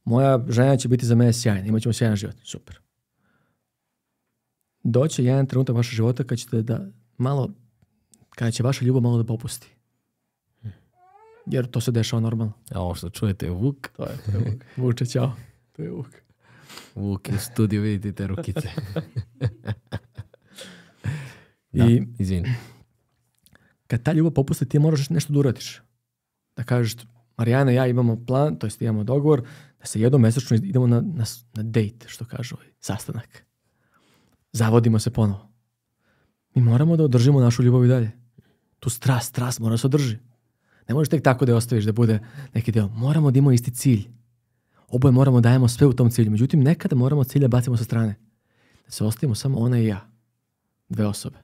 Moja žena će biti za mene sjajna. Imaćemo sjajan život. Super. Doće jedan trenutak vašeg života kada će vaša ljubav malo da popusti. Jer to se dešava normalno. A ovo što čujete je Vuk. To je Vuk. Vuče, ćao. To je Vuk. Vuk je u studiju, vidite te rukice. Da, izvini. Kad ta ljubav popusti, ti moraš nešto da uradiš. Da kažeš, Marijana i ja imamo plan, to jest imamo dogovor, da se jednom mesečno idemo na dejt, što kažu, sastanak. Zavodimo se ponovo. Mi moramo da održimo našu ljubav i dalje. Tu strast mora da se održi. Ne možeš tek tako da je ostaviš da bude neki deo. Moramo da imamo isti cilj. Oboje moramo dajemo sve u tom cilju. Međutim, nekada moramo cilje bacimo sa strane. Da se ostavimo samo ona i ja. Dve osobe.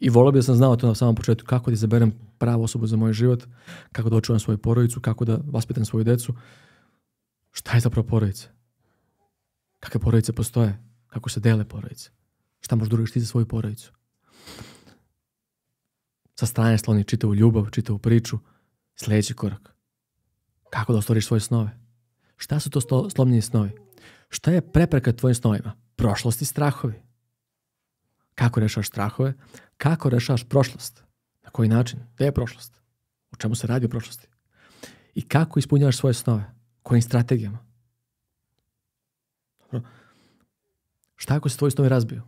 I volio bi da sam znao to na samom početku. Kako da izaberem pravu osobu za moj život. Kako da očuvam svoju porodicu. Kako da vaspitam svoju decu. Šta je zapravo porodica? Kakve porodice postoje? Kako se dele porodice? Šta možeš da uradiš ti za svoju porodicu? Sa strane sloni čitavu ljubav, čitavu priču. Sljedeći korak. Kako da ostvariš svoje snove? Šta su to slomljeni snovi? Šta je prepreka tvojim snovima? Prošlost i strahovi. Kako rešavaš strahove? Kako rešavaš prošlost? Na koji način? Gde je prošlost? U čemu se radi u prošlosti? I kako ispunjavaš svoje snove? Kojim strategijama? Šta ako se tvoji snovi razbiju?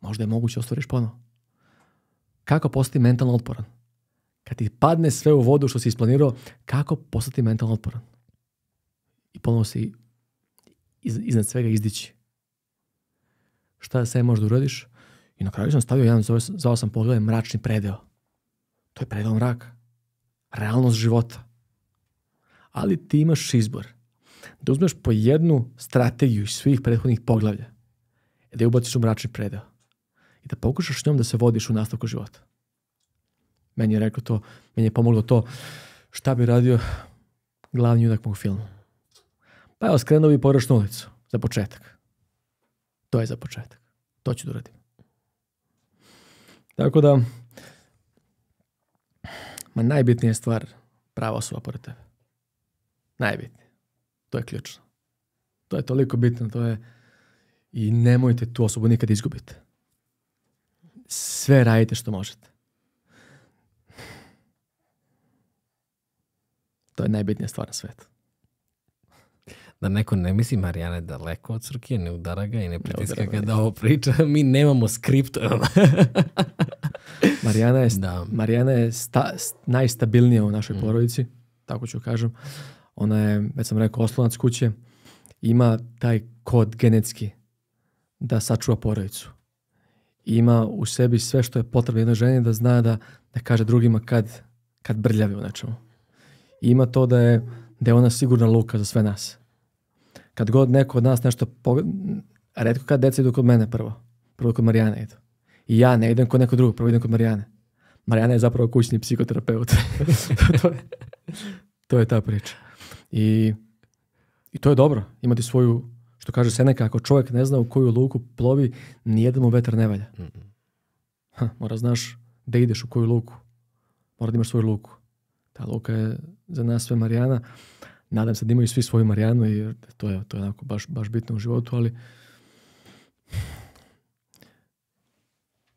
Možda je moguće ostvariš ponovo. Kako postati mentalno otporan? Kad ti padne sve u vodu što si isplanirao, kako postati mentalno otporan? I ponovo si iznad svega izdići. Šta sve možda uradiš? I na kraju sam stavio jedan, zvao sam pogled, mračni predeo. To je predeo mraka. Realnost života. ali ti imaš izbor da uzmeš po jednu strategiju iz svih prethodnih poglavlja i da je ubaciš u mračni predeo i da pokušaš s njom da se vodiš u nastavku života. Meni je rekao to, meni je pomoglo to šta bi radio glavni junak mog filma. Pa evo, skrenuo bi pogrešnu ulicu, za početak. To je za početak. To ću da uradim. Tako da, najbitnija je stvar prava osoba pored tebe. Najbitnija. To je ključno. To je toliko bitno, to je... I nemojte tu osobu nikad izgubiti. Sve radite što možete. To je najbitnija stvar na svetu. Da neko ne misli, Marijana je daleko od Crkije, ne udara ga i ne pritiska ga da ovo priča. Mi nemamo skript. Marijana je najstabilnija u našoj porodici, tako ću kažem. Ona je, već sam rekao, oslonac kuće. Ima taj kod genetski da sačuva porodicu. Ima u sebi sve što je potrebno jednoj ženi da zna da kaže drugima kad brljavi u nečemu. Ima to da je ona sigurna luka za sve nas. Kad god neko od nas nešto... Retko kad deca idu kod mene prvo. Prvo kod Marijane idu. I ja ne idem kod neko drugo, prvo idem kod Marijane. Marijana je zapravo kućni psihoterapeut. To je ta priča. I to je dobro. Imati svoju, što kaže Seneka, ako čovjek ne zna u koju luku plovi, nijedan mu vetar ne valja. Mora znaš da ideš u koju luku. Mora da imaš svoju luku. Ta luka je za nas sve Marijana. Nadam se da imaju svi svoju Marijanu jer to je onako baš bitno u životu, ali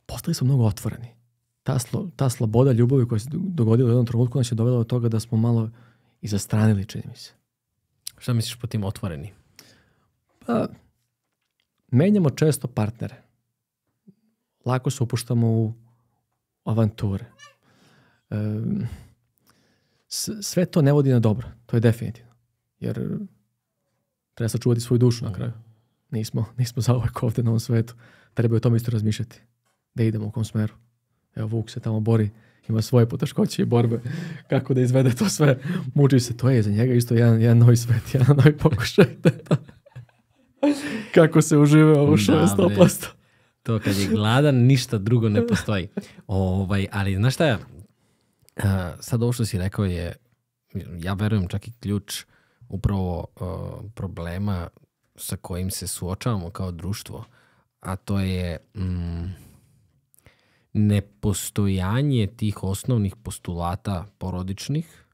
postali smo mnogo otvoreni. Ta sloboda ljubavi koja se dogodila u jednom trenutku nas je dovela do toga da smo malo i zastranili, čini mi se. Šta misliš po tim otvoreni? Pa, menjamo često partnere. Lako se upuštamo u avanture. Sve to ne vodi na dobro, to je definitivno, jer treba sačuvati svoju dušu na kraju. Nismo zauvek ovde na ovom svetu, treba je o tome isto razmišljati, da idemo u kom smeru. Evo, Vuk se tamo bori, ima svoje poteškoće i borbe, kako da izvede to sve, muči se, to je za njega isto jedan novi svet, jedan novi pokušaj. Kako se užive ovo 600%. To kad je gladan, ništa drugo ne postoji. Ali znaš šta je? Sad ovo što si rekao je, ja verujem, čak i ključ upravo problema sa kojim se suočavamo kao društvo, a to je nepostojanje tih osnovnih postulata porodičnih.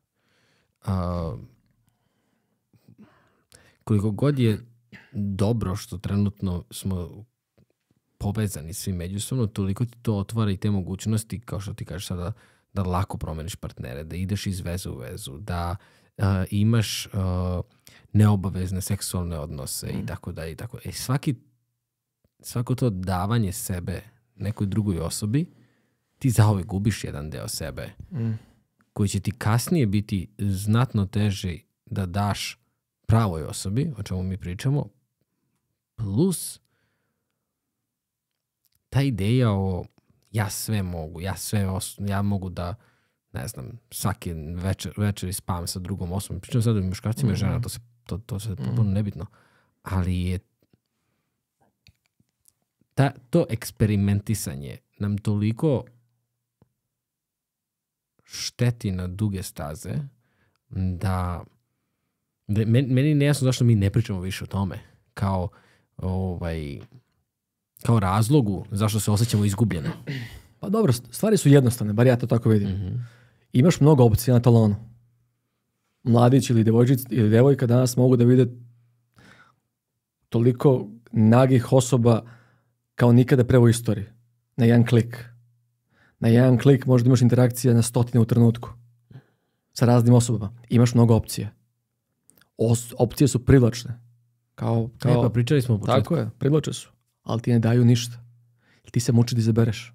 Koliko god je dobro što trenutno smo povezani svi međusobno, toliko ti to otvara i te mogućnosti, kao što ti kažeš sada, da lako promeniš partnere, da ideš iz veze u vezu, da imaš neobavezne seksualne odnose i tako dalje. Svako to davanje sebe nekoj drugoj osobi, ti zauvek gubiš jedan deo sebe koji će ti kasnije biti znatno teži da daš pravoj osobi, o čemu mi pričamo, plus ta ideja o ja sve mogu, ja mogu da, ne znam, svaki večer spavam sa drugom osobom. Pričam sad o muškarcima i žena, to se potpuno nebitno. Ali je to eksperimentisanje nam toliko šteti na duge staze da meni je nejasno zašto mi ne pričamo više o tome. Kao razlogu zašto se osjećamo izgubljeno. Pa dobro, stvari su jednostavne, bar ja to tako vidim. Imaš mnogo opcija na talonu. Mladić ili devojka danas mogu da vide toliko nagih osoba kao nikada pre u istoriji. Na jedan klik. Na jedan klik možda imaš interakcija na stotine u trenutku. Sa raznim osobama. Imaš mnogo opcija. Opcije su privlačne. Pa pričali smo u početku. Tako je, privlače su. Ali ti ne daju ništa. Ti se muči da izabereš.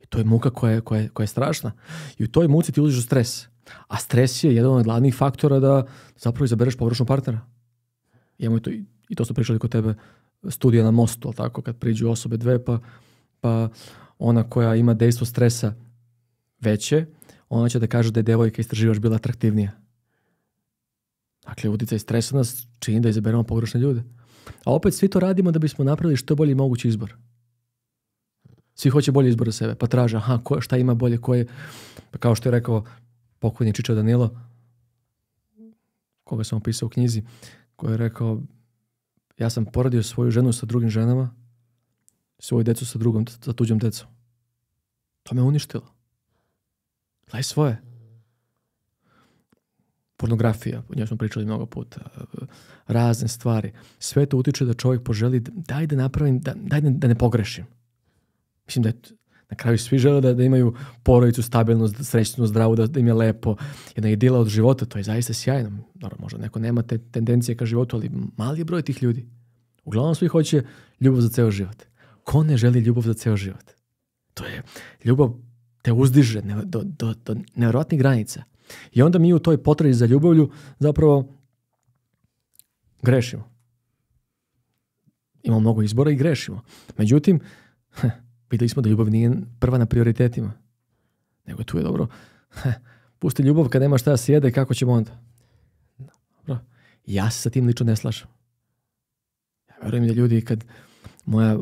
I to je muka koja je strašna. I u toj muci ti uđeš u stres. A stres je jedan od glavnih faktora da zapravo izabereš pogrešnog partnera. I to su pričali kod tebe studija na mostu, kad priđu osobe dve, pa ona koja ima dejstvo stresa veće, ona će da kaže da je devojka istraživač bila atraktivnija. Dakle, uticaj stresa nas čini da izaberemo pogrešne ljude. A opet svi to radimo da bismo napravili što bolji mogući izbor. Svi hoće bolji izbor od sebe, pa traže šta ima bolje, koje, pa kao što je rekao pokojni Čiča Danilo, koga sam opisao u knjizi, koji je rekao, ja sam poredio svoju ženu sa drugim ženama, svoju decu sa tuđom decom. To me uništilo. Gledaj svoje. Pornografija, o njoj smo pričali mnogo puta, razne stvari. Sve to utiče da čovjek poželi, daj da napravim, daj da ne pogrešim. Mislim da je na kraju svi žele da imaju porodicu, stabilnost, srećnu, zdravu, da im je lepo. Jedna idila od života, to je zaista sjajno. Naravno, možda neko nema te tendencije ka životu, ali mali je broj tih ljudi. Uglavnom svi hoće ljubav za ceo život. Ko ne želi ljubav za ceo život? To je, ljubav te uzdiže do nevjerojatnih granica. I onda mi u toj potrazi za ljubavlju zapravo grešimo. Imamo mnogo izbora i grešimo. Međutim, vidjeli smo da ljubav nije prva na prioritetima. Nego tu je dobro. Pusti ljubav kad nema šta da se jede, kako ćemo onda? Dobro. Ja se sa tim lično ne slažem. Ja verujem da ljudi kad moja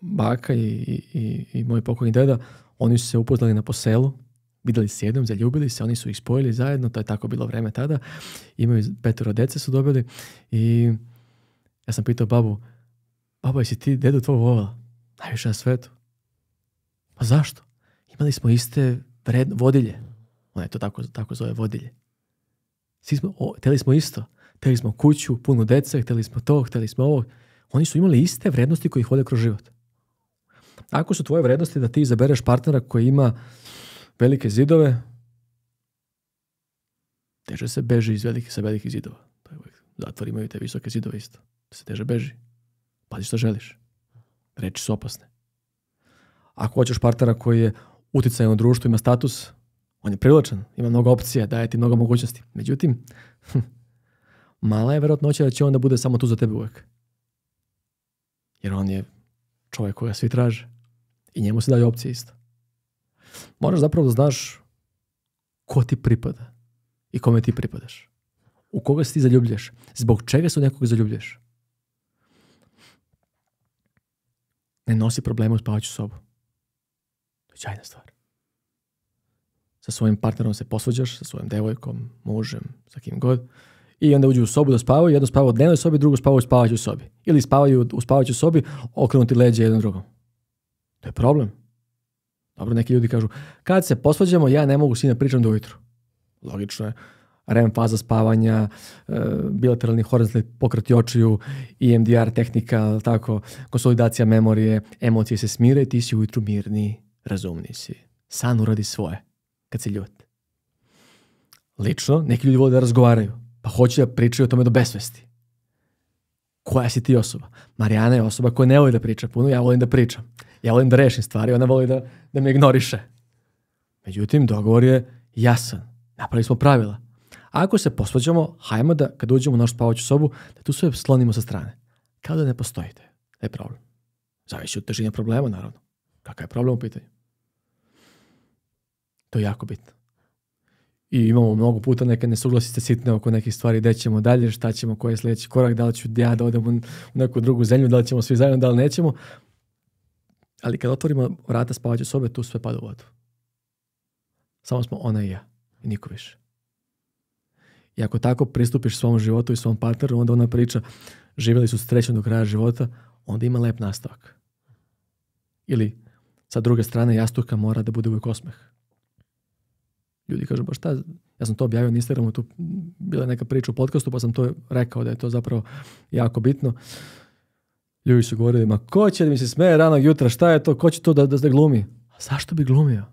baka i moj pokojni deda, oni su se upoznali na poselu, vidjeli se jednom, zaljubili se, oni su ih spojili zajedno, to je tako bilo vreme tada. Imaju 5 dece su dobili i ja sam pitao babu, baba, jesi ti dedu tvoj vovala? Najviše na svetu. Pa zašto? Imali smo iste vodilje. Ona je to tako zove, vodilje. Hteli smo isto. Hteli smo kuću, puno dece, hteli smo to, hteli smo ovo. Oni su imali iste vrednosti koji ih vode kroz život. Ako su tvoje vrednosti da ti izabereš partnera koji ima velike zidove, teže se beži sa velikih zidova. Zatvori imaju te visoke zidove isto. Se teže beži. Pazi što želiš. Reči su opasne. Ako hoćeš partnera koji je uticajan u društvu, ima status, on je privlačan, ima mnogo opcija, daje ti mnogo mogućnosti. Međutim, mala je verovatnoća da će on da bude samo tu za tebe uvek. Jer on je čovjek koga svi traže. I njemu se daju opcije isto. Moraš zapravo da znaš ko ti pripada i kome ti pripadaš. U koga se ti zaljubljaš. Zbog čega se u nekoga zaljubljaš. Ne nosi problema u spavaću sobu. To je sjajna stvar. Sa svojim partnerom se posvađaš, sa svojom devojkom, mužem, sa kim god. I onda uđu u sobu da spavaju, jedno spava u dnevnoj sobi, drugo spava u spavaću sobi. Ili spavaju u spavaću sobi, okrenuti leđe jednom drugom. To je problem. Dobro, neki ljudi kažu, kad se posvađamo, ja ne mogu s njim da pričam do ujutru. Logično je. REM faza spavanja, bilateralni horizontalni pokret očiju, EMDR tehnika, tako, konsolidacija memorije, emocije se smire i ti si ujutru mirni, razumni si. San uradi svoje, kad si ljut. Lično, neki ljudi vole da razgovaraju, pa hoće da pričaju o tome do besvesti. Koja si ti osoba? Marijana je osoba koja ne voli da priča puno, ja volim da pričam. Ja volim da rešim stvari, ona voli da me ignoriše. Međutim, dogovor je jasan. Napravili smo pravila. Ako se posvađamo, hajmo da kad uđemo u našu spavaću sobu, da tu sve slonimo sa strane. Kao da ne postojite. Da je problem. Zavisi od težine problema, naravno. Kakav je problem u pitanju? To je jako bitno. I imamo mnogo puta neke nesuglasice sitne oko nekih stvari, gde ćemo dalje, šta ćemo, koji je sljedeći korak, da li ću ja da odem u neku drugu zemlju, da li ćemo svi zajedno, da li nećemo. Ali kad otvorimo vrata spavaće sobe, tu sve pada u vodu. Samo smo ona i ja. I niko više. I ako tako pristupiš svom životu i svom partneru, onda ona priča, živjeli su srećno do kraja života, onda ima lep nastavak. Ili, sa druge strane, jastuka mora da bude uvijek osmeh. Ljudi kažu, pa šta, ja sam to objavio na Instagramu, tu bila neka priča u podcastu, pa sam to rekao da je to zapravo jako bitno. Ljudi su govorili, ma ko će da mi se smeje ranog jutra, šta je to, ko će to da glumi? A zašto bi glumio?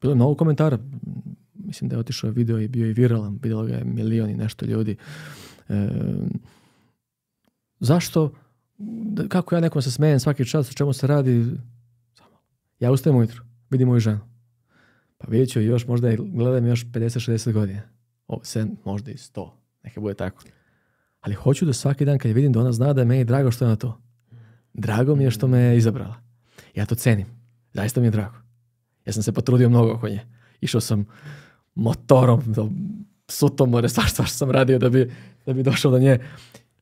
Bilo je mnogo komentara. Mislim da je otišao video i bio i viralan, vidjelo ga je milion i nešto ljudi. Zašto? Kako ja nekom se smejem svaki čas, o čemu se radi? Ja ustajem ujutru, vidim moju ženu. Pa vidjet ću još, možda je gledam još 50-60 godina. Možda i 100, neka bude tako. Ali hoću da svaki dan kad je vidim da ona zna da je meni drago što je na to. Drago mi je što me je izabrala. Ja to cenim. Zaista mi je drago. Ja sam se potrudio mnogo oko nje. Išao sam motorom do sutomore, svašta što sam radio da bi došao do nje.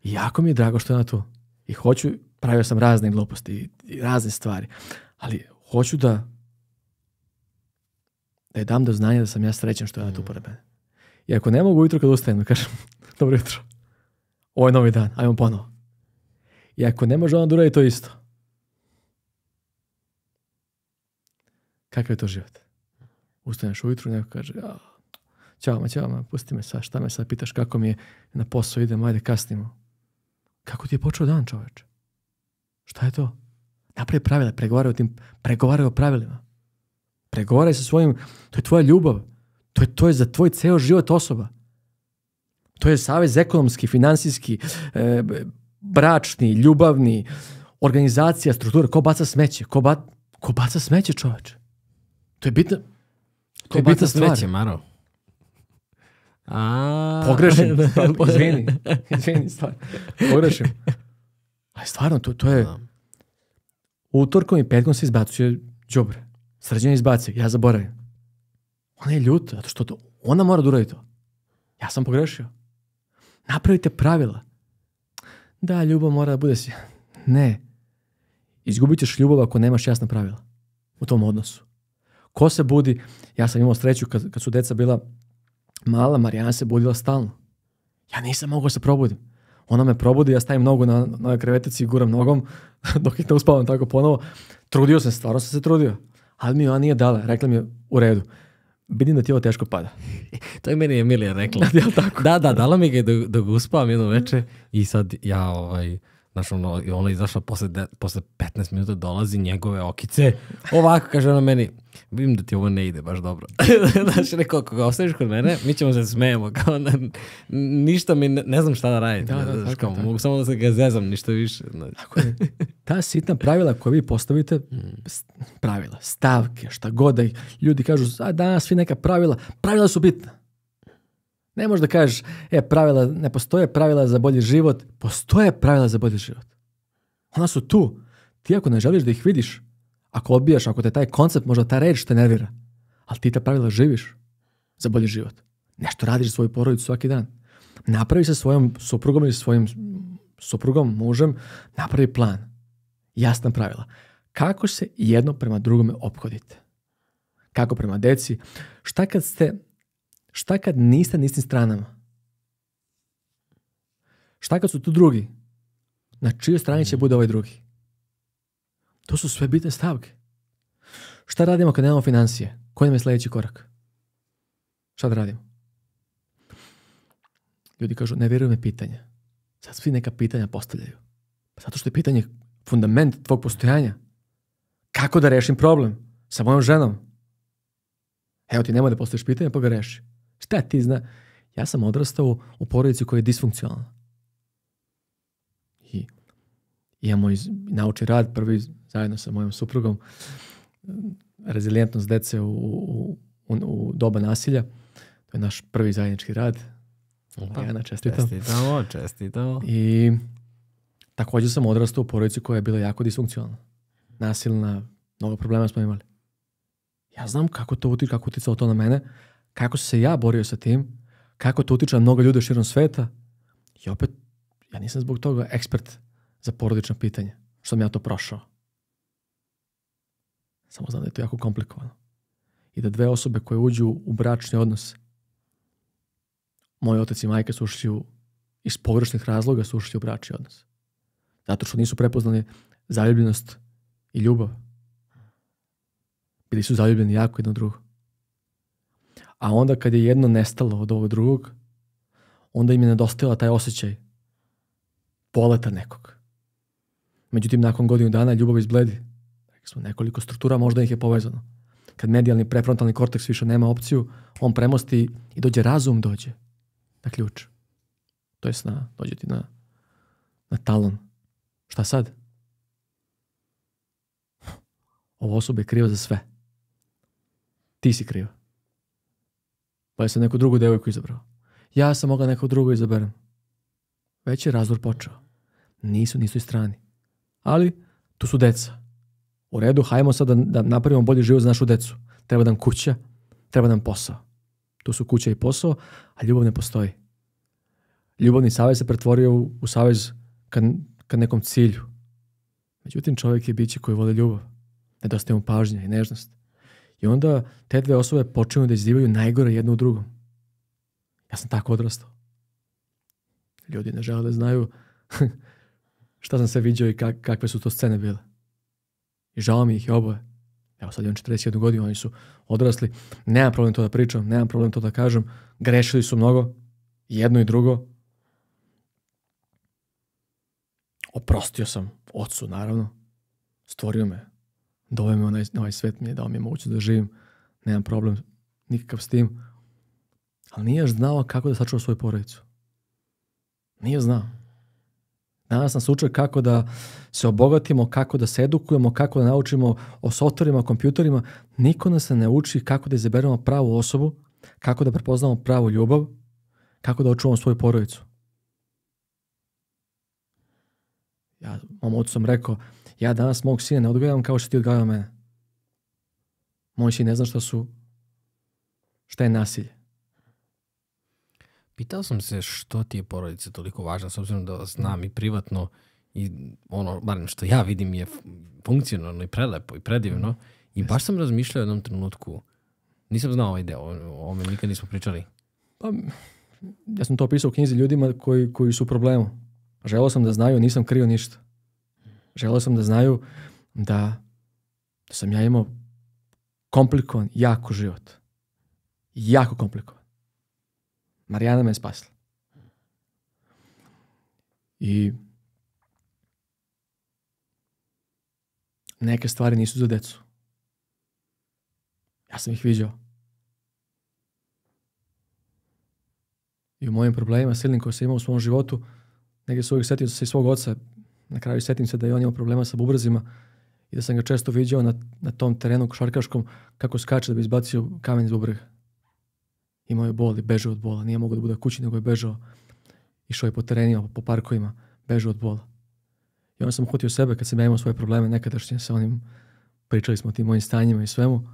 I jako mi je drago što je ona tu. I hoću, pravio sam razne gluposti i razne stvari, ali hoću da je dam do znanja da sam ja srećan što je ona tu pored mene. I ako ne mogu ujutro kad ustajem, da kažem, dobro jutro, ovo je novi dan, ajmo ponovo. I ako ne može ona da uradi to isto, kakav je to život? Ustaneš ujutru, neko kaže, ćao ma, pusti me sad, šta me sad pitaš, kako mi je na posao, idem, ajde, kasnimo. Kako ti je počeo dan, čoveč? Šta je to? Napravi pravila, pregovaraj o pravilima. Pregovaraj sa svojim, to je tvoja ljubav. To je za tvoj ceo život osoba. To je savez ekonomski, finansijski, bračni, ljubavni, organizacija, struktura. Ko baca smeće? Ko baca smeće, čoveče? To je bitna stvar. Ko baca smeće, Maro? Pogrešim. Izvini, stvarno. Pogrešim. Ali stvarno, to je... Utorkom i petkom se izbacuje đubre. Srđan izbacio, ja zaboravim. Ona je ljuta, zato što ona mora da uradi to. Ja sam pogrešio. Napravite pravila. Da, ljubav mora da bude... Ne. Izgubit ćeš ljubav ako nemaš jasna pravila u tom odnosu. Ko se budi... Ja sam imao sreću kad su deca bila mala, Marijana se budila stalno. Ja nisam mogao se probudim. Ona me probudi, ja stavim nogu na krevetici i guram nogom dok ih ne uspavam tako ponovo. Trudio sam, stvarno sam se trudio. Ali mi ona nije dala, rekla mi je u redu. Vidim da ti ovo teško pada. To je meni Emilija rekla. Da, dala mi ga dok uspavam jedno veče i sad ja, znaš, ona izašla posle 15 minuta, dolazi njegove okice. Ovako, kaže ona meni, vidim da ti ovo ne ide baš dobro. Znaš, rekao, ako ga ostaviš kod mene, mi ćemo se smijemo. Ništa mi, ne znam šta da radite. Mogu samo da se ga zezam, ništa više. Ta sitna pravila koje vi postavite, pravila, stavke, šta god, ljudi kažu, danas svi neka pravila, pravila su bitna. Ne možeš da kažeš, pravila, ne postoje pravila za bolji život, postoje pravila za bolji život. Ona su tu. Ti ako ne želiš da ih vidiš, ako odbijaš, ako te taj koncept, možda ta reč te nervira, ali ti ta pravila živiš za bolji život. Nešto radiš za svoju porodicu svaki dan. Napravi se svojom suprugom ili svojim suprugom, mužem, napravi plan. Jasna pravila. Kako se jedno prema drugome ophodite? Kako prema deci? Šta kad niste na istim stranama? Šta kad su tu drugi? Na čijoj strani će bude ovaj drugi? To su sve bitne stavke. Šta radimo kad nemamo financije? Koji nam je sledeći korak? Šta da radimo? Ljudi kažu, ne vjerujem pitanja. Sad svi neka pitanja postavljaju. Zato što je pitanje fundament tvog postojanja. Kako da rešim problem? Sa mojom ženom? Evo ti, nemoj da postaviš pitanje, pa ga reši. Šta ti zna? Ja sam odrastao u porodici koja je disfunkcionalna. I imamo naučni rad, prvi zajedno sa mojom suprugom, rezilijentnost dece u doba nasilja. To je naš prvi zajednički rad. Marijana, čestitam. Čestitamo. I također sam odrastao u porodici koja je bila jako disfunkcionalna. Nasilna, mnogo problema smo imali. Ja znam kako to utiče, kako uticao to na mene, kako se ja borio sa tim, kako to utiče na mnogo ljude širom sveta. I opet, ja nisam zbog toga ekspert za porodično pitanje, što sam ja to prošao. Samo znam da je to jako komplikovano. I da dve osobe koje uđu u bračni odnos, moj otac i majka su ušli iz pogrešnih razloga su ušli u bračni odnos. Zato što nisu prepoznali zaljubljenost i ljubav. Bili su zaljubljeni jako jedno drugo. A onda kad je jedno nestalo od ovog drugog, onda im je nedostajala taj osjećaj poleta nekog. Međutim, nakon godinu dana ljubav izbledi. Nekoliko struktura možda ih je povezano. Kad medijalni prefrontalni korteks više nema opciju, on premosti i dođe razum, dođe na ključ. To je sna, dođe ti na talon. Šta sad? Ova osoba je kriva za sve. Ti si kriva. Pa ja sam neku drugu devojku izabrao. Ja sam mogla neku drugu izaberem. Već je razvor počeo. Nisu i strani. Ali, tu su deca. U redu, hajmo sad da napravimo bolji život za našu decu. Treba nam kuća, treba nam posao. Tu su kuća i posao, a ljubav ne postoji. Ljubavni savez se pretvorio u savez ka nekom cilju. Međutim, čovjek je biće koji voli ljubav. Nedostaje mu pažnja i nežnost. I onda te dve osobe počinju da izdivaju najgore jedno u drugom. Ja sam tako odrastao. Ljudi ne žele da znaju šta sam sve vidio i kakve su to scene bile. I žao mi ih je oboje. Evo sad imam 41 godinu, oni su odrasli. Nemam problem to da pričam, nemam problem to da kažem. Grešili su mnogo, jedno i drugo. Oprostio sam ocu, naravno. Stvorio me. Doveo me na ovaj svet, mi je dao mi mogućnost da živim. Nemam problem nikakav s tim. Ali nije znao kako da sačuva svoju porodicu. Nije znao. Danas sam učio kako da se obogatimo, kako da se edukujemo, kako da naučimo o softverima, o kompjuterima. Niko nas ne uči kako da izaberemo pravu osobu, kako da prepoznamo pravu ljubav, kako da očuvamo svoju porodicu. Ja mom ocu sam rekao, ja danas mog sina ne odgajam kao što ti odgajao mene. Moj sin ne zna šta je nasilje. Pitao sam se što ti je porodica toliko važna, s obzirom da znam i privatno i ono, barem što ja vidim je funkcionalno i prelepo i predivno. I baš sam razmišljao u jednom trenutku, nisam znao ovaj deo, o ovome nikad nismo pričali. Pa, ja sam to opisao u knjizi ljudima koji su u problemu. Želeo sam da znaju, nisam krio ništa. Želeo sam da znaju da sam ja imao komplikovan, jako život. Jako komplikovan. Marijana me je spasla. I neke stvari nisu za decu. Ja sam ih viđao. I u mojim problemima silnim koje sam imao u svom životu, negdje se uvijek setio se i svog oca. Na kraju setim se da je on imao problema sa bubrazima i da sam ga često viđao na tom terenu košarkaškom kako skače da bi izbacio kamen iz bubrega. Imao je bol i bežao od bola. Nije mogao da bude kući, nego je bežao. Išao je po terenima, po parkovima, bežao od bola. I onda sam uhvatio sebe kad sam ja imao svoje probleme nekadašnje sa onim, pričali smo o tim mojim stanjima i svemu,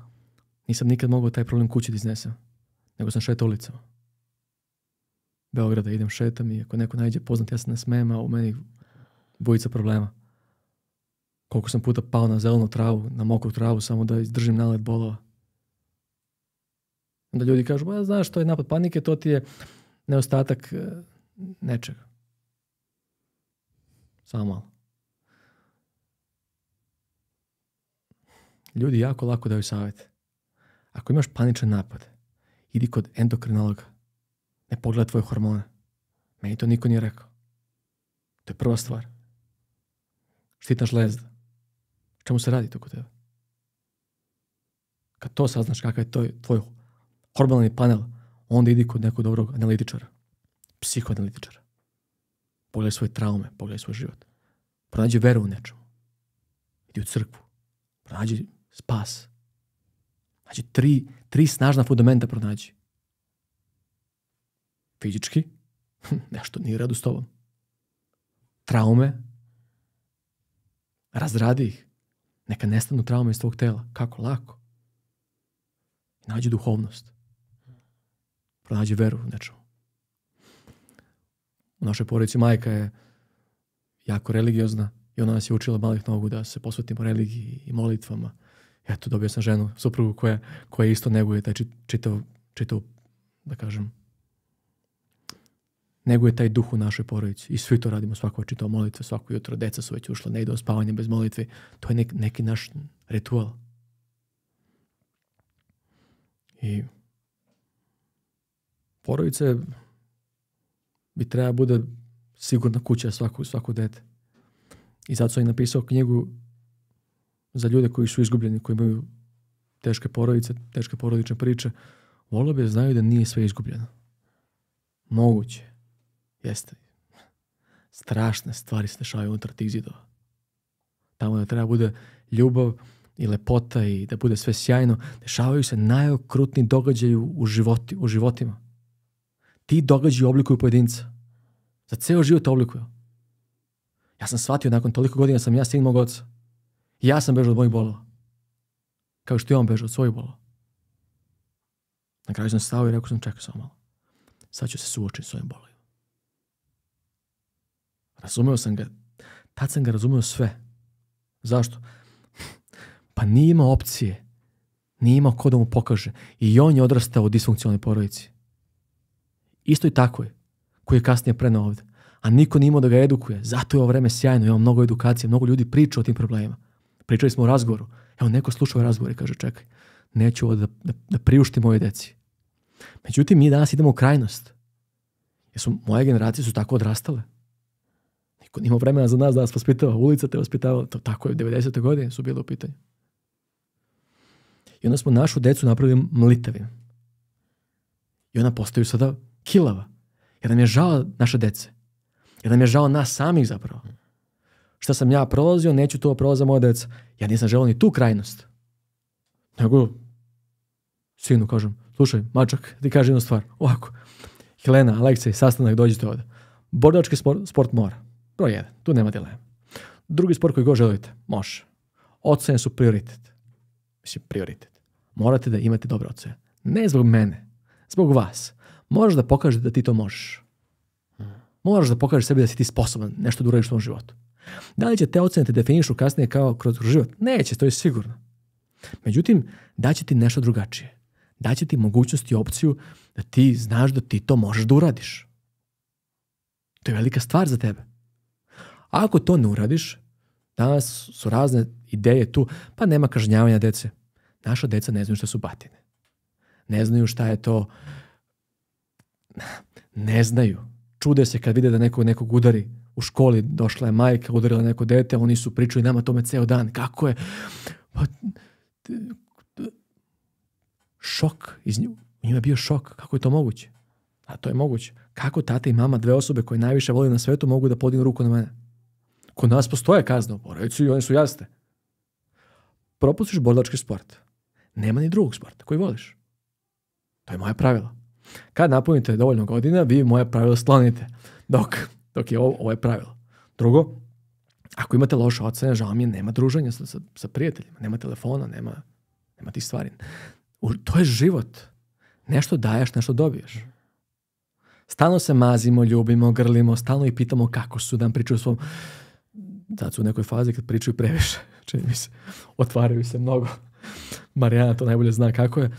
nisam nikad mogao taj problem kući da iznesem. Nego sam šetao ulicama. Beograda idem, šetam i ako neko najde poznat, ja se nasmejem, a u meni bujica problema. Koliko sam puta pao na zelenu travu, na mokru travu, samo da izdržim nalet bolova. Onda ljudi kažu, ba, znaš, to je napad panike, to ti je neostatak nečega. Samo malo. Ljudi jako lako daju savjete. Ako imaš paničan napad, idi kod endokrinologa. Ne pogleda tvoje hormone. Meni to niko nije rekao. To je prva stvar. Štitna žlezda. O čemu se radi to kod tebe? Kad to saznaš kakav je to tvoj hormonalni panel, onda idi kod nekog dobrog analitičara, psihoanalitičara. Pogledaj svoje traume, pogledaj svoj život. Pronađi veru u nečemu. Idi u crkvu. Pronađi spas. Znači, tri snažna fundamenta pronađi. Fizički, nešto nije radu s tobom. Traume, razradi ih. Neka nestanu traume iz tvog tela. Kako? Lako. Nađi duhovnost. Pronađi veru u nečemu. U našoj porodici majka je jako religiozna i ona nas je učila malih nogu da se posvetimo religiji i molitvama. Eto, dobio sam ženu, suprugu koja isto neguje taj čitav, da kažem, neguje taj duh u našoj porodici. I svi to radimo, svako čitao molitve, svako jutro, deca su već ušla, ne ide u spavanje bez molitve. To je neki naš ritual. I porodice bi treba bude sigurna kuća svako dete. I zato sam i napisao knjigu za ljude koji su izgubljeni, koji imaju teške porodice, teške porodične priče. Volio bi da znaju da nije sve izgubljeno. Moguće. Jeste. Strašne stvari se dešavaju unutar tih zidova. Tamo da treba bude ljubav i lepota i da bude sve sjajno, dešavaju se najokrutniji događaji u životima. Ti događaji oblikuju pojedinca. Za ceo život oblikuju. Ja sam shvatio, nakon toliko godina sam ja sin mog oca. Ja sam bežao od mojih bolova. Kao što je on bežao od svojih bolova. Na kraju sam stao i rekao sam, čekaj samo malo. Sad ću se suočiti s ovim bolima. Razumeo sam ga. Tad sam ga razumeo sve. Zašto? Pa nije imao opcije. Nije imao ko da mu pokaže. I on je odrastao u disfunkcionalnoj porodici. Isto i tako je. Koji je kasnije preneo ovde. A niko nije imao da ga edukuje. Zato je ovo vreme sjajno. Imamo mnogo edukacije. Mnogo ljudi priča o tim problemima. Pričali smo o razgovoru. Evo, neko sluša ovaj razgovor i kaže, čekaj, neću ovo da priuštim ovoj deci. Međutim, mi danas idemo u krajnost. Jer su moje generacije su tako odrastale. Niko nimao vremena za nas da nas vaspitava. Ulica te vaspitavala. To tako je, 90. godine su bile u pitanju. I onda smo našu decu napravili mlitavim. I ona postaju sada kilava. Jer nam je žao naše dece. Jer nam je žao nas samih zapravo. Šta sam ja prolazio, neću to prolaza moja deca. Ja nisam želao ni tu krajnost. Nego, sinu kažem, slušaj, mačak, ti kaži jednu stvar. Ovako, Helena, Aleksej, sastanak, dođite ovde. Borilački sport mora. Broj 1, tu nema dilema. Drugi sport koji god želite, može. Ocene su prioritet. Mislim, prioritet. Morate da imate dobre ocene. Ne zbog mene, zbog vas. Moraš da pokažeš da ti to možeš. Moraš da pokažeš sebi da si ti sposoban nešto da uradiš u svom životu. Da li će te ocene te definišu kasnije kao kroz život? Neće, to je sigurno. Međutim, daće ti nešto drugačije. Daće ti mogućnost i opciju da ti znaš da ti to možeš da uradiš. To je velika stvar za tebe. Ako to ne uradiš, danas su razne ideje tu, pa nema kažnjavanja dece. Naša deca ne znaju šta su batine. Ne znaju šta je to. Ne znaju. Čude se kad vide da nekog udari. U školi došla je majka, udarila neko dete, oni su pričali nama tome ceo dan. Kako je? Šok. Njima je bio šok. Kako je to moguće? A to je moguće. Kako tata i mama, dve osobe koje najviše vole na svetu, mogu da podinu ruku na mene? Kod nas postoje kazne u porodici i oni su jasne. Propustiš borilački sport. Nema ni drugog sporta koji voliš. To je moje pravilo. Kad napunite dovoljno godina, vi moje pravilo slonite. Dok je ovo pravilo. Drugo, ako imate loše ocene, žao mi je, nema druženja sa prijateljima, nema telefona, nema tih stvari. To je život. Nešto daješ, nešto dobiješ. Stalno se mazimo, ljubimo, grlimo, stalno i pitamo kako su, da nam pričaju svom... Sad su u nekoj fazi kad pričaju previše, čini mi se, otvaraju se mnogo. Marijana to najbolje zna kako je.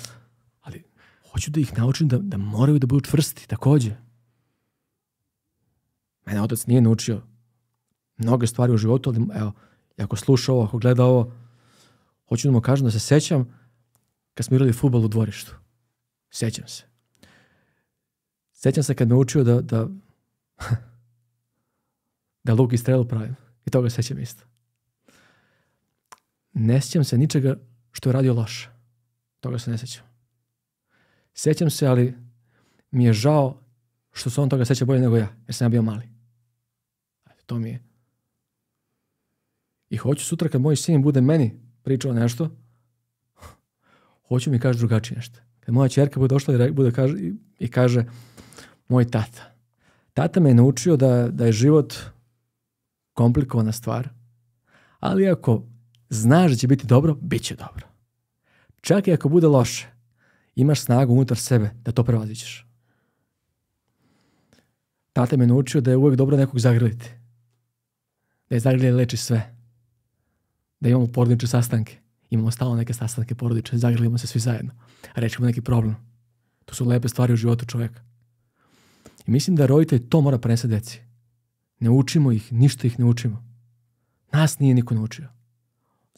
Ali hoću da ih naučim da moraju da budu čvrsti takođe. Mene otac nije naučio mnoge stvari u životu, ali evo, ako sluša ovo, ako gleda ovo, hoću da mu kažem da se sećam kad smo igrali fudbal u dvorištu. Sećam se. Sećam se kad me učio da luk i strelu pravim. I toga sećam isto. Ne sećam se ničega što je radio loše. Toga se ne sećam. Sećam se, ali mi je žao što se on toga seća bolje nego ja, jer sam ja bio mali. To mi je. I hoću sutra kad moj sin bude meni pričao nešto, hoću mi kaže drugačije nešto. Kad moja ćerka bude došla i kaže moj tata. Tata me je naučio da je život komplikovana stvar, ali ako znaš da će biti dobro, bit će dobro. Čak i ako bude loše, imaš snagu unutar sebe da to prevaziđeš. Tata me naučio da je uvek dobro nekog zagrliti. Da je zagrljaj leči sve. Da imamo porodične sastanke. Imamo stalno neke sastanke porodične, zagrljamo se svi zajedno. Rečimo neki problem. To su lepe stvari u životu čoveka. I mislim da roditelj to mora prenese deci. Ne učimo ih, ništa ih ne učimo. Nas nije niko naučio.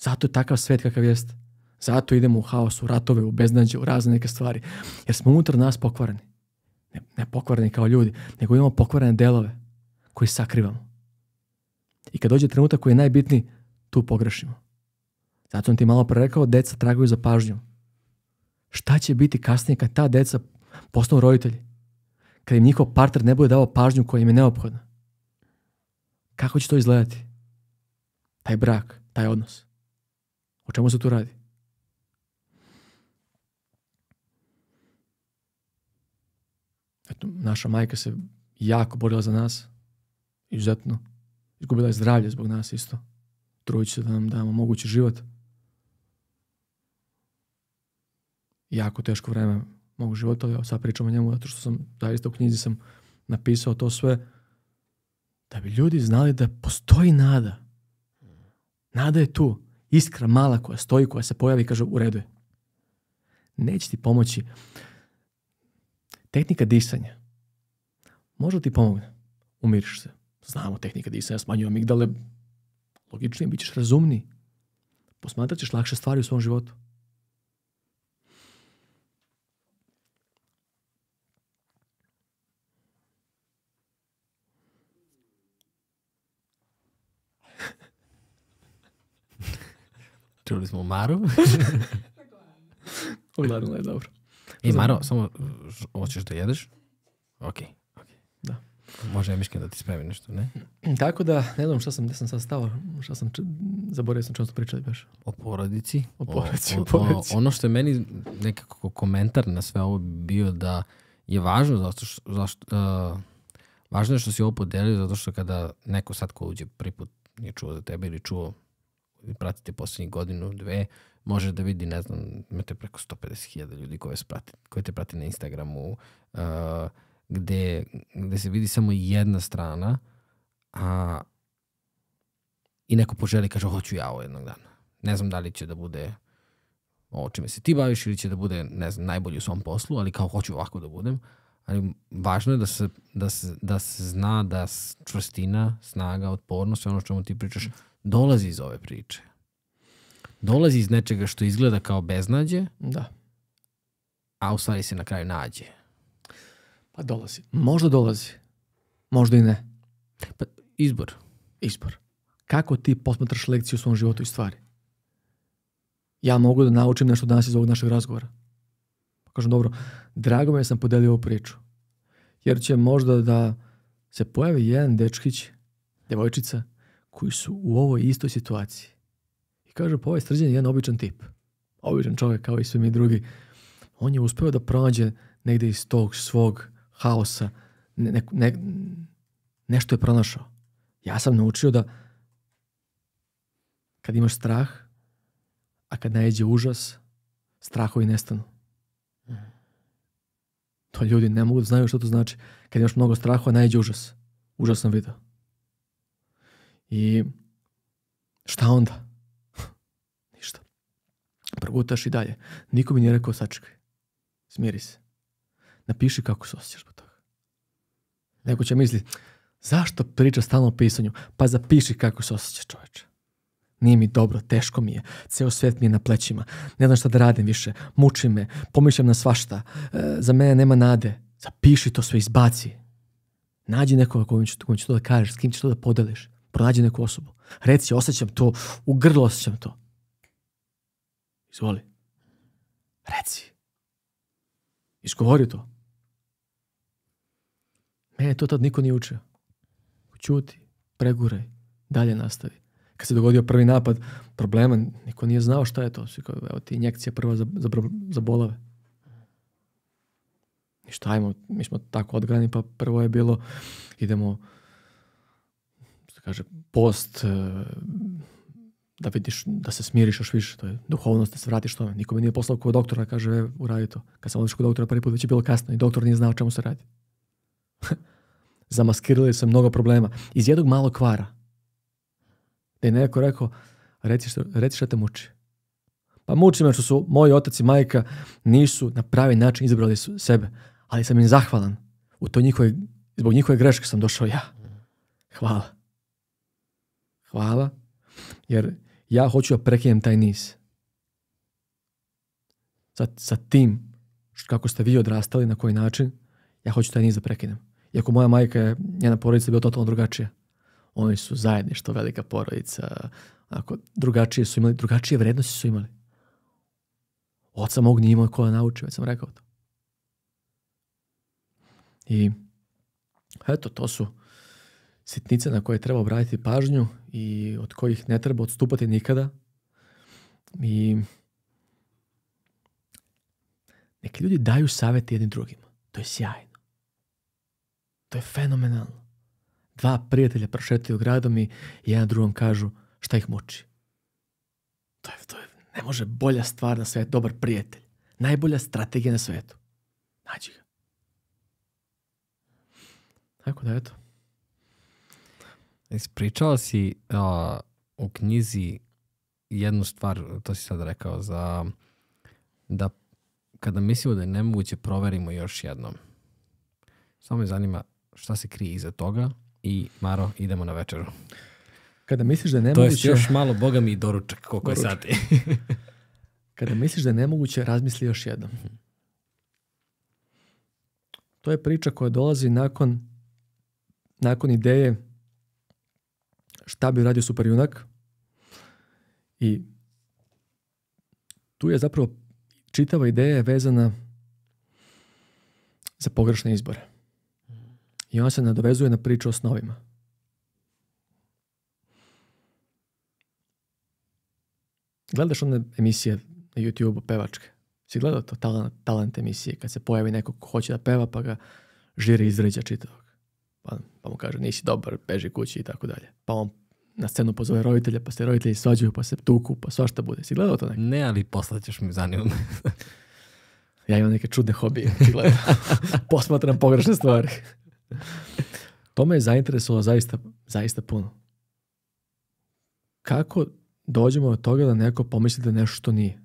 Zato je takav svet kakav jest. Zato idemo u haos, u ratove, u beznađe, u razne neke stvari. Jer smo unutar nas pokvareni. Ne pokvareni kao ljudi, nego imamo pokvarene delove koji sakrivamo. I kad dođe trenutak koji je najbitniji, tu pogrešimo. Zato sam ti malo pre rekao, deca tragaju za pažnjom. Šta će biti kasnije kad ta deca postanu roditelji? Kad im njihov partner ne bude dao pažnju koja im je neophodna? Kako će to izgledati? Taj brak, taj odnos. O čemu se tu radi? Naša majka se jako borila za nas, izuzetno. Izgubila je zdravlje zbog nas isto. Trudeći se da nam damo mogući život. Jako teško vreme mog života, ali ja sad pričam o njemu zato što sam zaista u knjizi sam napisao to sve da bi ljudi znali da postoji nada. Nada je tu, iskra mala koja stoji, koja se pojavi i kaže u redu je. Neće ti pomoći tehnika disanja. Možda ti pomogne. Umiriš se. Znamo tehnika disanja, smanjuje amigdale. Logičnije, bit ćeš razumniji. Posmatrat ćeš lakše stvari u svom životu. Čuli smo Maru. Ogledala je dobro. E, Maro, samo hoćeš da jedeš? Ok. Može ja mišljam da ti spremi nešto, ne? Tako da, ne znam šta sam sad stao, šta sam, zaboravio sam čemu smo pričali baš. O porodici. O porodici, o porodici. Ono što je meni nekako komentar na sve ovo bio da je važno, važno je što si ovo podelio, zato što kada neko sad ko uđe prvi put nije čuo za tebe ili čuo i pratite posljednjih godinu, dve, može da vidi, ne znam, imate preko 150.000 ljudi koje te prati na Instagramu, gde se vidi samo jedna strana i neko poželi i kaže hoću ja ovo jednog dana. Ne znam da li će da bude ovo čime se ti baviš ili će da bude, ne znam, najbolji u svom poslu, ali kao hoću ovako da budem. Ali važno je da se zna da čvrstina, snaga, otpornost, sve ono čemu ti pričaš, dolazi iz ove priče. Dolazi iz nečega što izgleda kao beznađe, a u stvari se na kraju nađe. Pa dolazi. Možda dolazi. Možda i ne. Pa izbor. Izbor. Kako ti posmatraš lekciju u svom životu i stvari? Ja mogu da naučim nešto danas iz ovog našeg razgovora. Pa kažem, dobro, drago me da sam podelio ovu priču. Jer će možda da se pojavi jedan dečkić, devojčica, koji su u ovoj istoj situaciji. I kažem, pa ovaj Srđan je jedan običan tip. Običan čovjek kao i svi mi drugi. On je uspeo da pronađe negde iz tog svog haosa, nešto je pronašao. Ja sam naučio da kad imaš strah, a kad naiđe užas, strahovi nestanu. To ljudi ne mogu da znaju što to znači. Kad imaš mnogo strahova, naiđe užas. Užas sam vidio. I šta onda? Ništa. Progutaš i dalje. Niko mi nije rekao, sačekaj, smiri se. Napiši kako se osjećaš po toga. Neko će misliti, zašto priča stalno o pisanju? Pa zapiši kako se osjeća čoveče. Nije mi dobro, teško mi je, ceo svet mi je na plećima, ne znam šta da radim više, muči me, pomišljam na svašta, za mene nema nade. Zapiši to sve, izbaci. Nađi nekoga kojom će to da kažeš, s kim će to da podeliš. Pronađi neku osobu. Reci, osjećam to, u grlu osjećam to. Izvoli. Reci. Izgovori to. Mene to tad niko nije učio. Ćuti, preguraj, dalje nastavi. Kad se dogodio prvi napad problema, niko nije znao šta je to. Evo ti injekcija prva za bolove. I šta ajmo, mi smo tako odgledani, pa prvo je bilo, idemo, što kaže, post, da vidiš, da se smiriš još više, to je duhovnost, da se vratiš tome. Niko mi nije poslao kod doktora, kaže, evo, uradi to. Kad sam odlišao kod doktora prvi put, već je bilo kasno i doktor nije znao o čemu se radi. Zamaskirali sam mnogo problema. Iz jednog malo kvara. Da je neko rekao, reci šta te muči. Pa muči me što su moji otac i majka nisu na pravi način izabrali sebe. Ali sam im zahvalan. Zbog njihove greške sam došao ja. Hvala. Hvala. Jer ja hoću da prekinem taj niz. Sa tim, kako ste vi odrastali, na koji način, ja hoću taj niz da prekinem. Iako moja majka, njena porodica je bila totalno drugačija. Oni su zajedništvo, velika porodica. Drugačije su imali, drugačije vrednosti su imali. Oca mog nije imao ko da nauči, već sam rekao to. I eto, to su sitnice na koje treba obratiti pažnju i od kojih ne treba odstupati nikada. I neki ljudi daju savjeti jednim drugima. To je sjajno. To je fenomenalno. Dva prijatelja prošetaju gradom i jedan drugom kažu šta ih muči. To je, ne može bolja stvar na svijetu, dobar prijatelj. Najbolja strategija na svijetu. nađi ga. Tako da, eto. Ispričao si u knjizi jednu stvar, to si sad rekao, da kada mislimo da je nemoguće, proverimo još jednom. Samo me zanima šta se krije iza toga i, Maro, idemo na večeru. Kada misliš da je nemoguće... To je još malo, boga mi, doručak, koliko je sati. Kada misliš da je nemoguće, razmisli još jednom. To je priča koja dolazi nakon ideje šta bi radio superjunak, i tu je zapravo čitava ideja vezana za pogrešne izbore. I ona se nadovezuje na priču o snovima. Gledaš one emisije na YouTube-u pevačke. Si gledao to talent emisije kad se pojavi neko ko hoće da peva pa ga žiri izređa čitavog. Pa mu kaže nisi dobar, beži kući i tako dalje. Pa on na scenu pozove roditelja, pa se roditelji svađaju, pa se tuku, pa svašta bude. Si gledao to nekako? Ne, ali poslaćeš mi zanimljivo. Ja imam neke čudne hobije. Posmatram pogrešne stvari. To me je zainteresovalo zaista puno. Kako dođemo od toga da neko pomisli da nešto što nije?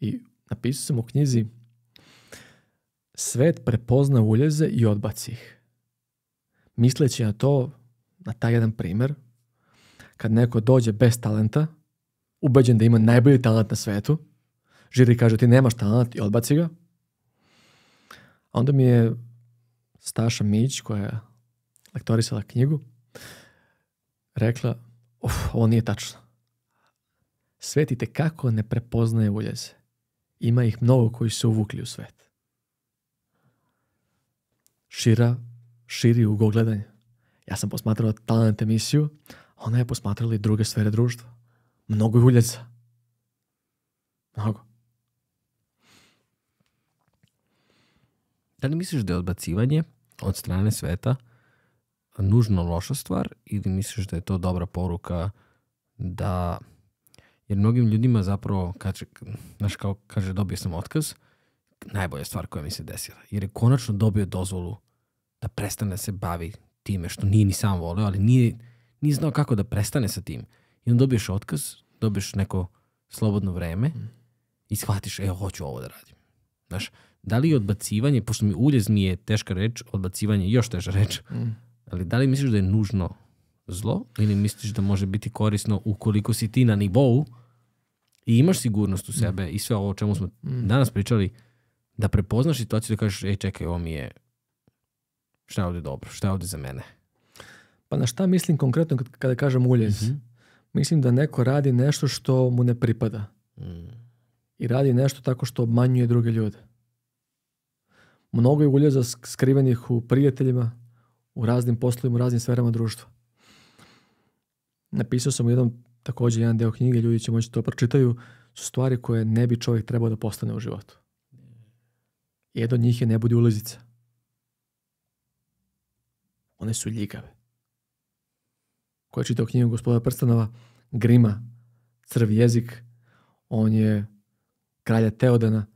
I napisao sam u knjizi: svet prepozna uljeze i odbaci ih. Misleći na to, na taj jedan primer, kad neko dođe bez talenta, ubeđen da ima najbolji talent na svetu, žiri kaže ti nemaš talent i odbaci ga. A onda mi je Staša Mić, koja je lektorisala knjigu, rekla, ovo nije tačno. Svet i tekako ne prepoznaje uljeze. Ima ih mnogo koji su uvukli u svet. Širi ugao gledanja. Ja sam posmatrala talent emisiju, a ona je posmatrala i druge sfere društva. Mnogo je uljeza. Mnogo. Da li misliš da je odbacivanje od strane sveta nužno loša stvar, ili misliš da je to dobra poruka da... Jer mnogim ljudima zapravo, znaš kao kaže dobio sam otkaz, najbolja stvar koja mi se desila. Jer je konačno dobio dozvolu da prestane da se bavi time što nije ni sam voleo, ali nije znao kako da prestane sa tim. I onda dobiješ otkaz, dobiješ neko slobodno vreme i shvatiš, hoću ovo da radim. Znaš, da li je odbacivanje, pošto mi uljez mi je teška reč, odbacivanje je još teža reč, ali da li misliš da je nužno zlo, ili misliš da može biti korisno ukoliko si ti na nivou i imaš sigurnost u sebe i sve ovo o čemu smo danas pričali, da prepoznaš situaciju da kažeš, čekaj, ovo mi je, šta je ovde dobro, šta je ovde za mene? Pa na šta mislim konkretno kada kažem uljez? Mislim da neko radi nešto što mu ne pripada. I radi nešto tako što obmanjuje druge ljude. Mnogo je uljeza skrivenih u prijateljima, u raznim poslovima, u raznim sferama društva. Napisao sam u jednom, također jedan deo knjige, ljudi će moći to pročitaju, su stvari koje ne bi čovjek trebao da postane u životu. Jedno od njih je ne budi ulizica. One su ljigave. Ko je čitao knjigu Gospoda prstanova, Grima, Crv jezik, on je kralja Teodana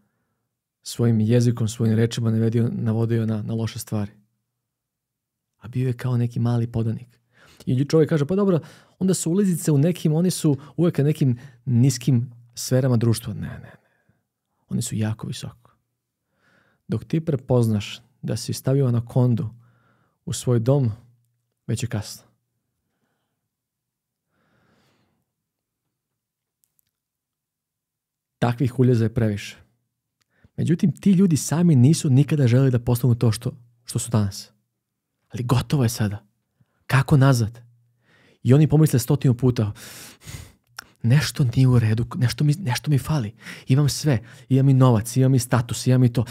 svojim jezikom, svojim rečima navodio na loše stvari. A bio je kao neki mali podanik. I čovjek kaže, pa dobro, onda su ulizice u nekim, oni su uvek na nekim niskim sferama društva. Ne. Oni su jako visoko. Dok ti prepoznaš da si stavio anakondu u svoj dom, već je kasno. Takvih uljeza je previše. Međutim, ti ljudi sami nisu nikada želeli da postanu to što su danas. Ali gotovo je sada. Kako nazad? I oni pomisle 100 puta, nešto nije u redu, nešto mi fali. Imam sve, imam i novac, imam i status, imam i to.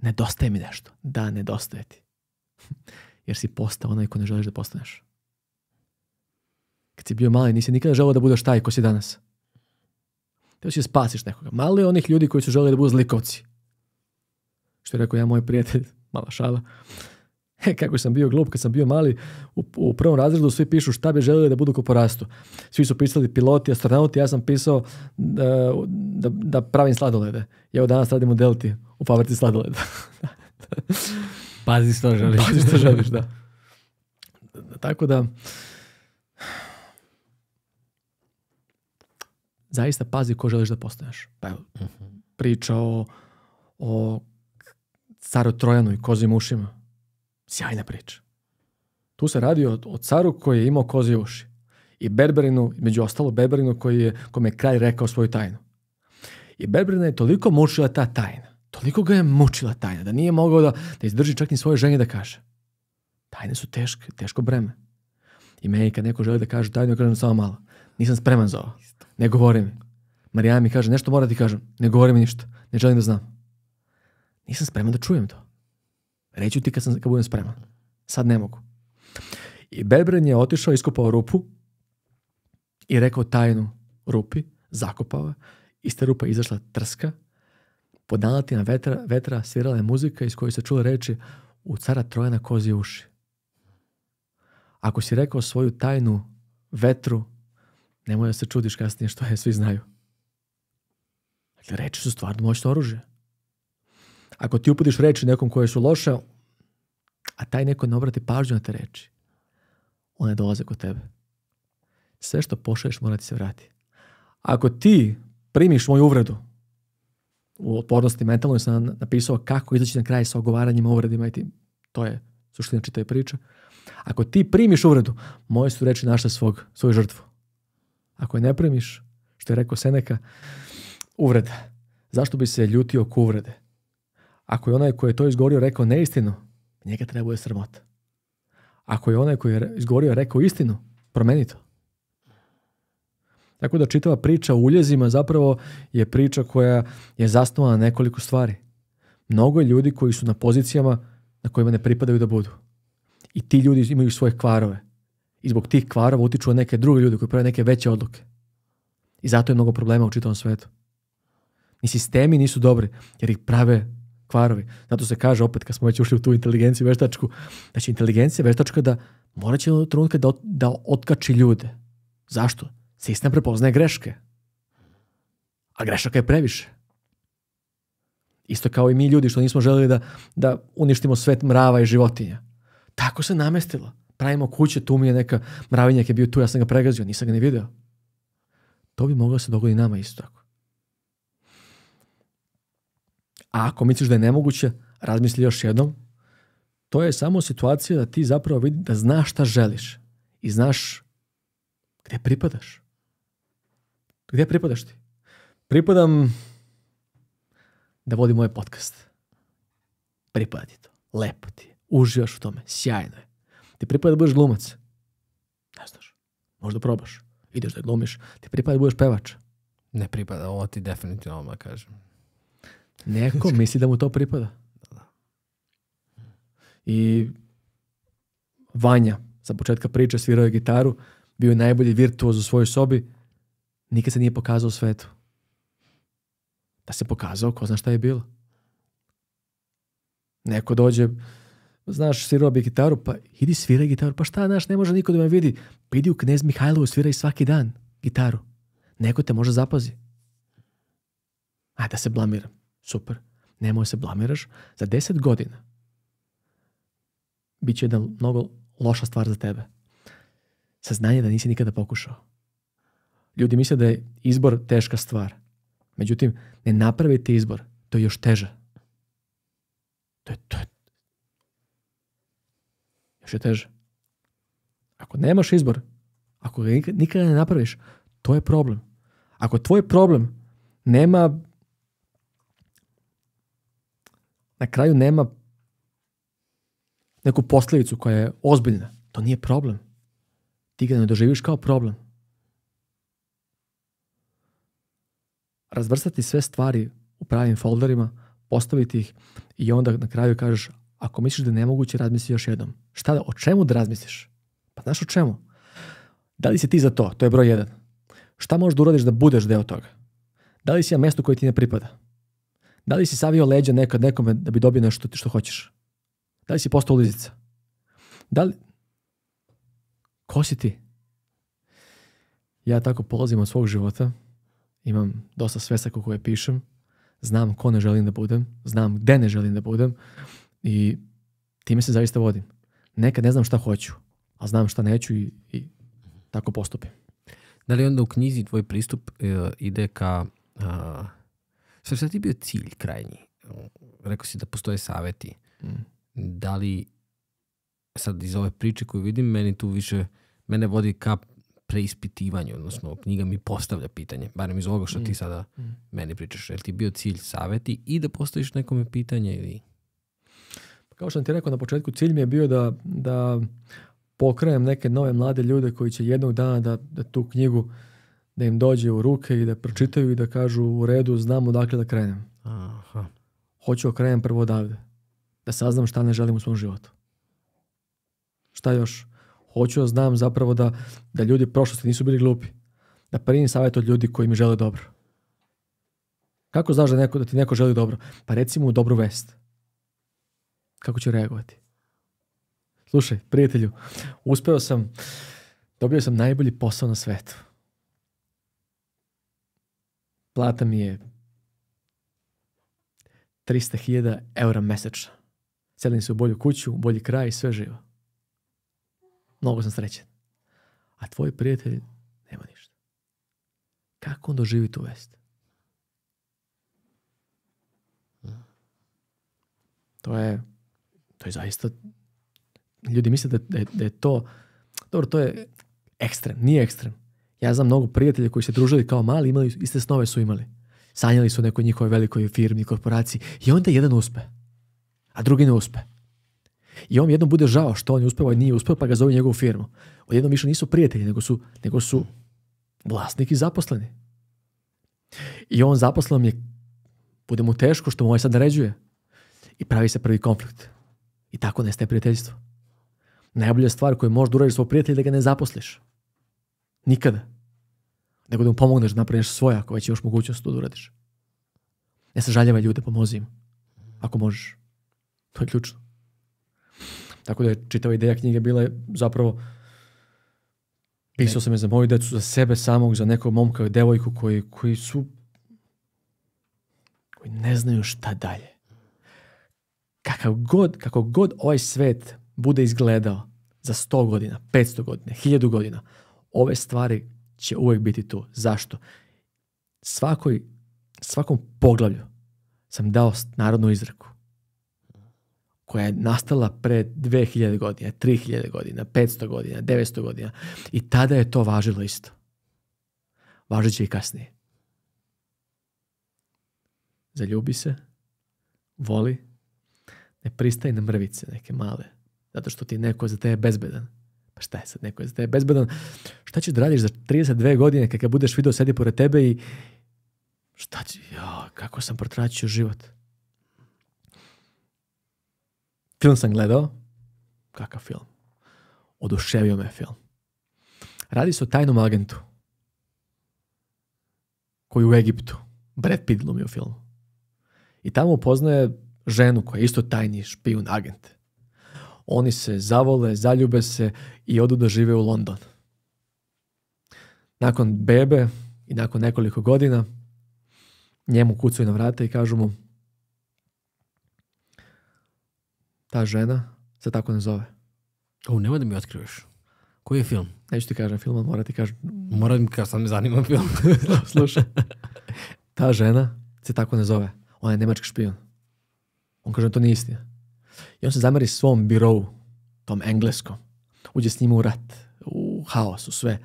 Nedostaje mi nešto. Da, nedostaje ti. Jer si postao onaj ko ne želiš da postaneš. Kad si bio mali, nisi nikada želeo da budeš taj ko si danas. Teo si da spasiš nekoga. Malo je onih ljudi koji su želeli da budu zlikovci. Što je rekao jedan moj prijatelj, mala šala, kako sam bio glup kad sam bio mali, u prvom razredu svi pišu šta bi željeli da budu ko porastu. Svi su pisali piloti, astronauti, ja sam pisao da pravim sladolede. I evo danas radim u Delti, u fabrici sladoleda. Pazi što želiš. Pazi što želiš, da. Tako da, zaista pazi ko želiš da postaneš. Priča o caru Trojanu i kozim ušima. Sjajna priča. Tu se radi o caru koji je imao kozije uši. I Berberinu, među ostalo Berberinu kome je kralj rekao svoju tajnu. I Berberina je toliko mučila ta tajna. Toliko ga je mučila tajna da nije mogao da izdrži čak ni svoje ženi da kaže. Tajne su teške, teško breme. I meni kad neko želi da kaže tajnu, ja kažem samo malo. Nisam spreman za ovo. Ne govori mi. Marijana mi kaže nešto mora ti kažem. Ne govori mi ništa. Ne želim da znam. Nisam spreman da čujem to. Reću ti kad budem spreman. Sad ne mogu. I Berberin je otišao, iskopao rupu i rekao tajnu rupi, zakopao je. Iz te rupa izašla trska, pod naletima vetra svirala je muzika iz koje se čule reči u cara Trojana kozije uši. Ako si rekao svoju tajnu vetru, nemoj da se čudiš kasnije što je, svi znaju. Dakle, reči su stvarno moćno oružje. Ako ti uputiš reči nekom koje su loše, a taj neko ne obrati pažnju na te reči, one dolaze kod tebe. Sve što pošalješ mora ti se vrati. Ako ti primiš moju uvredu, u otpornosti mentalno sam napisao kako izaći na kraj sa ogovaranjima, uvredima, i to je suština čitave priče. Ako ti primiš uvredu, moje su reči našle svoju žrtvu. Ako je ne primiš, što je rekao Seneka, uvreda. Zašto bi se ljutio oko uvrede? Ako je onaj koji je to izgovorio rekao neistinu, njega treba je sramota. Ako je onaj koji je izgovorio rekao istinu, promeni to. Tako da čitava priča o uljezima zapravo je priča koja je zasnovana na nekoliko stvari. Mnogo je ljudi koji su na pozicijama na kojima ne pripadaju da budu. I ti ljudi imaju svoje kvarove. I zbog tih kvarova utiču neke druge ljudi koji prave neke veće odluke. I zato je mnogo problema u čitavom svetu. Ni sistemi nisu dobri jer ih prave kvarovi. Zato se kaže opet kad smo već ušli u tu inteligenciju veštačku, znači inteligencija veštačka da morat će u trenutku da otkači ljude. Zašto? Sistem prepoznaje greške. A grešaka je previše. Isto kao i mi ljudi što nismo želeli da uništimo svet mrava i životinja. Tako se namestilo. Pravimo kuće, tu mi je neka mravinjak je bio tu, ja sam ga pregazio, nisam ga ni video. To bi moglo se dogoditi nama isto tako. A ako misliš da je nemoguće, razmisli još jednom. To je samo situacija da ti zapravo vidi da znaš šta želiš i znaš gdje pripadaš. Gdje pripadaš ti? Pripadam da vodim ovaj podcast. Pripada ti to. Lepo ti je. Uživaš u tome. Sjajno je. Ti pripada da budeš glumac. Ne znaš. Možda probaš. Ideš da glumiš. Ti pripada da budeš pevač. Ne pripada. Ovo ti definitivno odmah kažem. Neko misli da mu to pripada. I Vanja, sa početka priče, svirao je gitaru, bio je najbolji virtuoz u svojoj sobi, nikad se nije pokazao svetu. Da se pokazao, ko zna šta je bilo. Neko dođe, znaš, svirao bi gitaru, pa idi sviraj gitaru, pa šta, znaš, ne može niko da me vidi. Pa idi u Knez Mihajlovu, sviraj svaki dan gitaru. Neko te može zapazi. Ajde da se blamiram. Super. Nemoj se blamiraš. Za 10 godina bit će jedna mnogo loša stvar za tebe. Saznanje da nisi nikada pokušao. Ljudi misle da je izbor teška stvar. Međutim, ne napravite izbor. To je još teže. Još je teže. Ako nemaš izbor, ako ga nikada ne napraviš, to je problem. Ako tvoj problem nema... na kraju nema neku posljedicu koja je ozbiljna, to nije problem. Ti ga ne doživiš kao problem. Razvrstati sve stvari u pravim folderima, postaviti ih i onda na kraju kažeš, ako misliš da je nemoguće, razmisli još jednom. Šta, o čemu da razmisliš? Pa znaš o čemu? Da li si ti za to? To je broj 1. Šta možeš da uradiš da budeš deo toga? Da li si na mjestu koje ti ne pripada? Da li si savio leđa nekad nekome da bi dobio nešto što hoćeš? Da li si postao lizica? Da li... Ko si ti? Ja tako polazim od svog života. Imam dosta svesaka koje pišem. Znam ko ne želim da budem. Znam gde ne želim da budem. I time se zaista vodim. Nekad ne znam šta hoću, ali znam šta neću i tako postupim. Da li onda u knjizi tvoj pristup ide ka... Šta ti je bio cilj krajnji? Rekao si da postoje saveti. Da li... Sad iz ove priče koju vidim, meni tu više... Mene vodi ka preispitivanju, odnosno knjiga mi postavlja pitanje, barem iz ovoga što ti sada meni pričaš. Je li ti bio cilj saveti i da postaviš nekome pitanje ili... Kao što sam ti rekao na početku, cilj mi je bio da pokrenem neke nove mlade ljude koji će jednog dana da tu knjigu, da im dođe u ruke i da pročitaju i da kažu u redu, znam odakle da krenem. Hoću da krenem prvo odavde. Da saznam šta ne želim u svom životu. Šta još? Hoću da znam zapravo da ljudi u prošlosti nisu bili glupi. Da primim savjet od ljudi koji mi žele dobro. Kako znaš da ti neko želi dobro? Pa recimo u dobru vest. Kako ću reagovati? Slušaj, prijatelju, uspeo sam, dobio sam najbolji posao na svetu. Plata mi je 300.000 eura mesečno. Selim se u bolju kuću, u bolji kraj i sve živo. Mnogo sam srećen. A tvoj prijatelj nema ništa. Kako on doživi tu vest? To je zaista... Ljudi misle da je to... Dobro, to je ekstrem, nije ekstrem. Ja znam mnogo prijatelja koji se družili kao mali, imali iste snove su imali. Sanjali su nekoj njihovoj velikoj firmi, korporaciji. I onda jedan uspe, a drugi ne uspe. I on jednom bude žao što on je uspeo, a nije uspeo, pa ga zove njegovu firmu. Odjednom više nisu prijatelji, nego su vlasnik i zaposleni. I on zaposlen je, bude mu teško što mu ovaj sad naređuje. I pravi se prvi konflikt. I tako nestaje prijateljstvo. Najbolja stvar koju možeš da uradiš svog prijatelja je da ga ne zaposliš. Nikada. Nego da mu pomogneš da napraviš svoje, ako već imaš mogućnost da uradiš. Ne sažaljavaj ljude, pomozi im. Ako možeš. To je ključno. Tako da je čitava ideja knjige bila zapravo pisao sam je za moju decu, za sebe samog, za nekog momka i devojku koji ne znaju šta dalje. Kako god ovaj svet bude izgledao za 100 godina, 500 godina, 1000 godina, ove stvari će uvek biti tu. Zašto? Svakom poglavlju sam dao narodnu izreku koja je nastala pre 2000 godina, 3000 godina, 500 godina, 900 godina i tada je to važilo isto. Važit će i kasnije. Zaljubi se, voli, ne pristaj na mrvice neke male, zato što ti neko za te je bezbedan. Pa šta je sad neko za te je bezbedan? Šta ćeš da radiš za 32 godine kada budeš video sedi pored tebe i šta će, kako sam protraćio život. Film sam gledao, kakav film, oduševio me film. Radi se o tajnom agentu koji je u Egiptu, Brad Pitt glumi u filmu. I tamo upoznaje ženu koja je isto tajni špijun agent. Oni se zavole, zaljube se i odu da žive u London. Nakon bebe i nakon nekoliko godina njemu kucaju na vrata i kažu mu ta žena se tako ne zove. O, nema da mi otkrivaš. Koji je film? Neću ti kažem film, ali mora ti kažem. Mora mi kažem, sam ne zanima film. Slušaj. Ta žena se tako ne zove. Ona je nemački špijun. On kaže, to nije istina. I on se zameri svom birovu, tom engleskom. Uđe s njima u rat, u haos, u sve.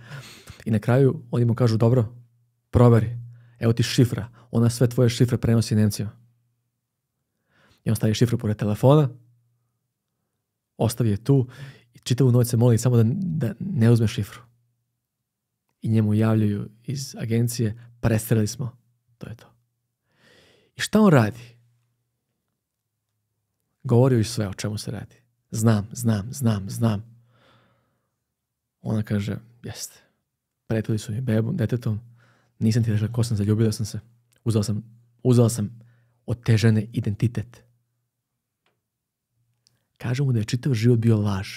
I na kraju oni mu kažu, dobro, proveri. Evo ti šifra. Ona sve tvoje šifre prenosi Nemcima. I on stavi šifru pored telefona, ostavi je tu i čitavu noć se moli samo da ne uzme šifru. I njemu javljaju iz agencije, prestreli smo. To je to. I šta on radi? Govorio i sve o čemu se radi. Znam. Ona kaže, jeste. Pretili su mi bebom, detetom. Nisam ti rekla ko sam, zaljubila sam se. Uzela sam od te žene identitet. Kaže mu da je čitav život bio laž.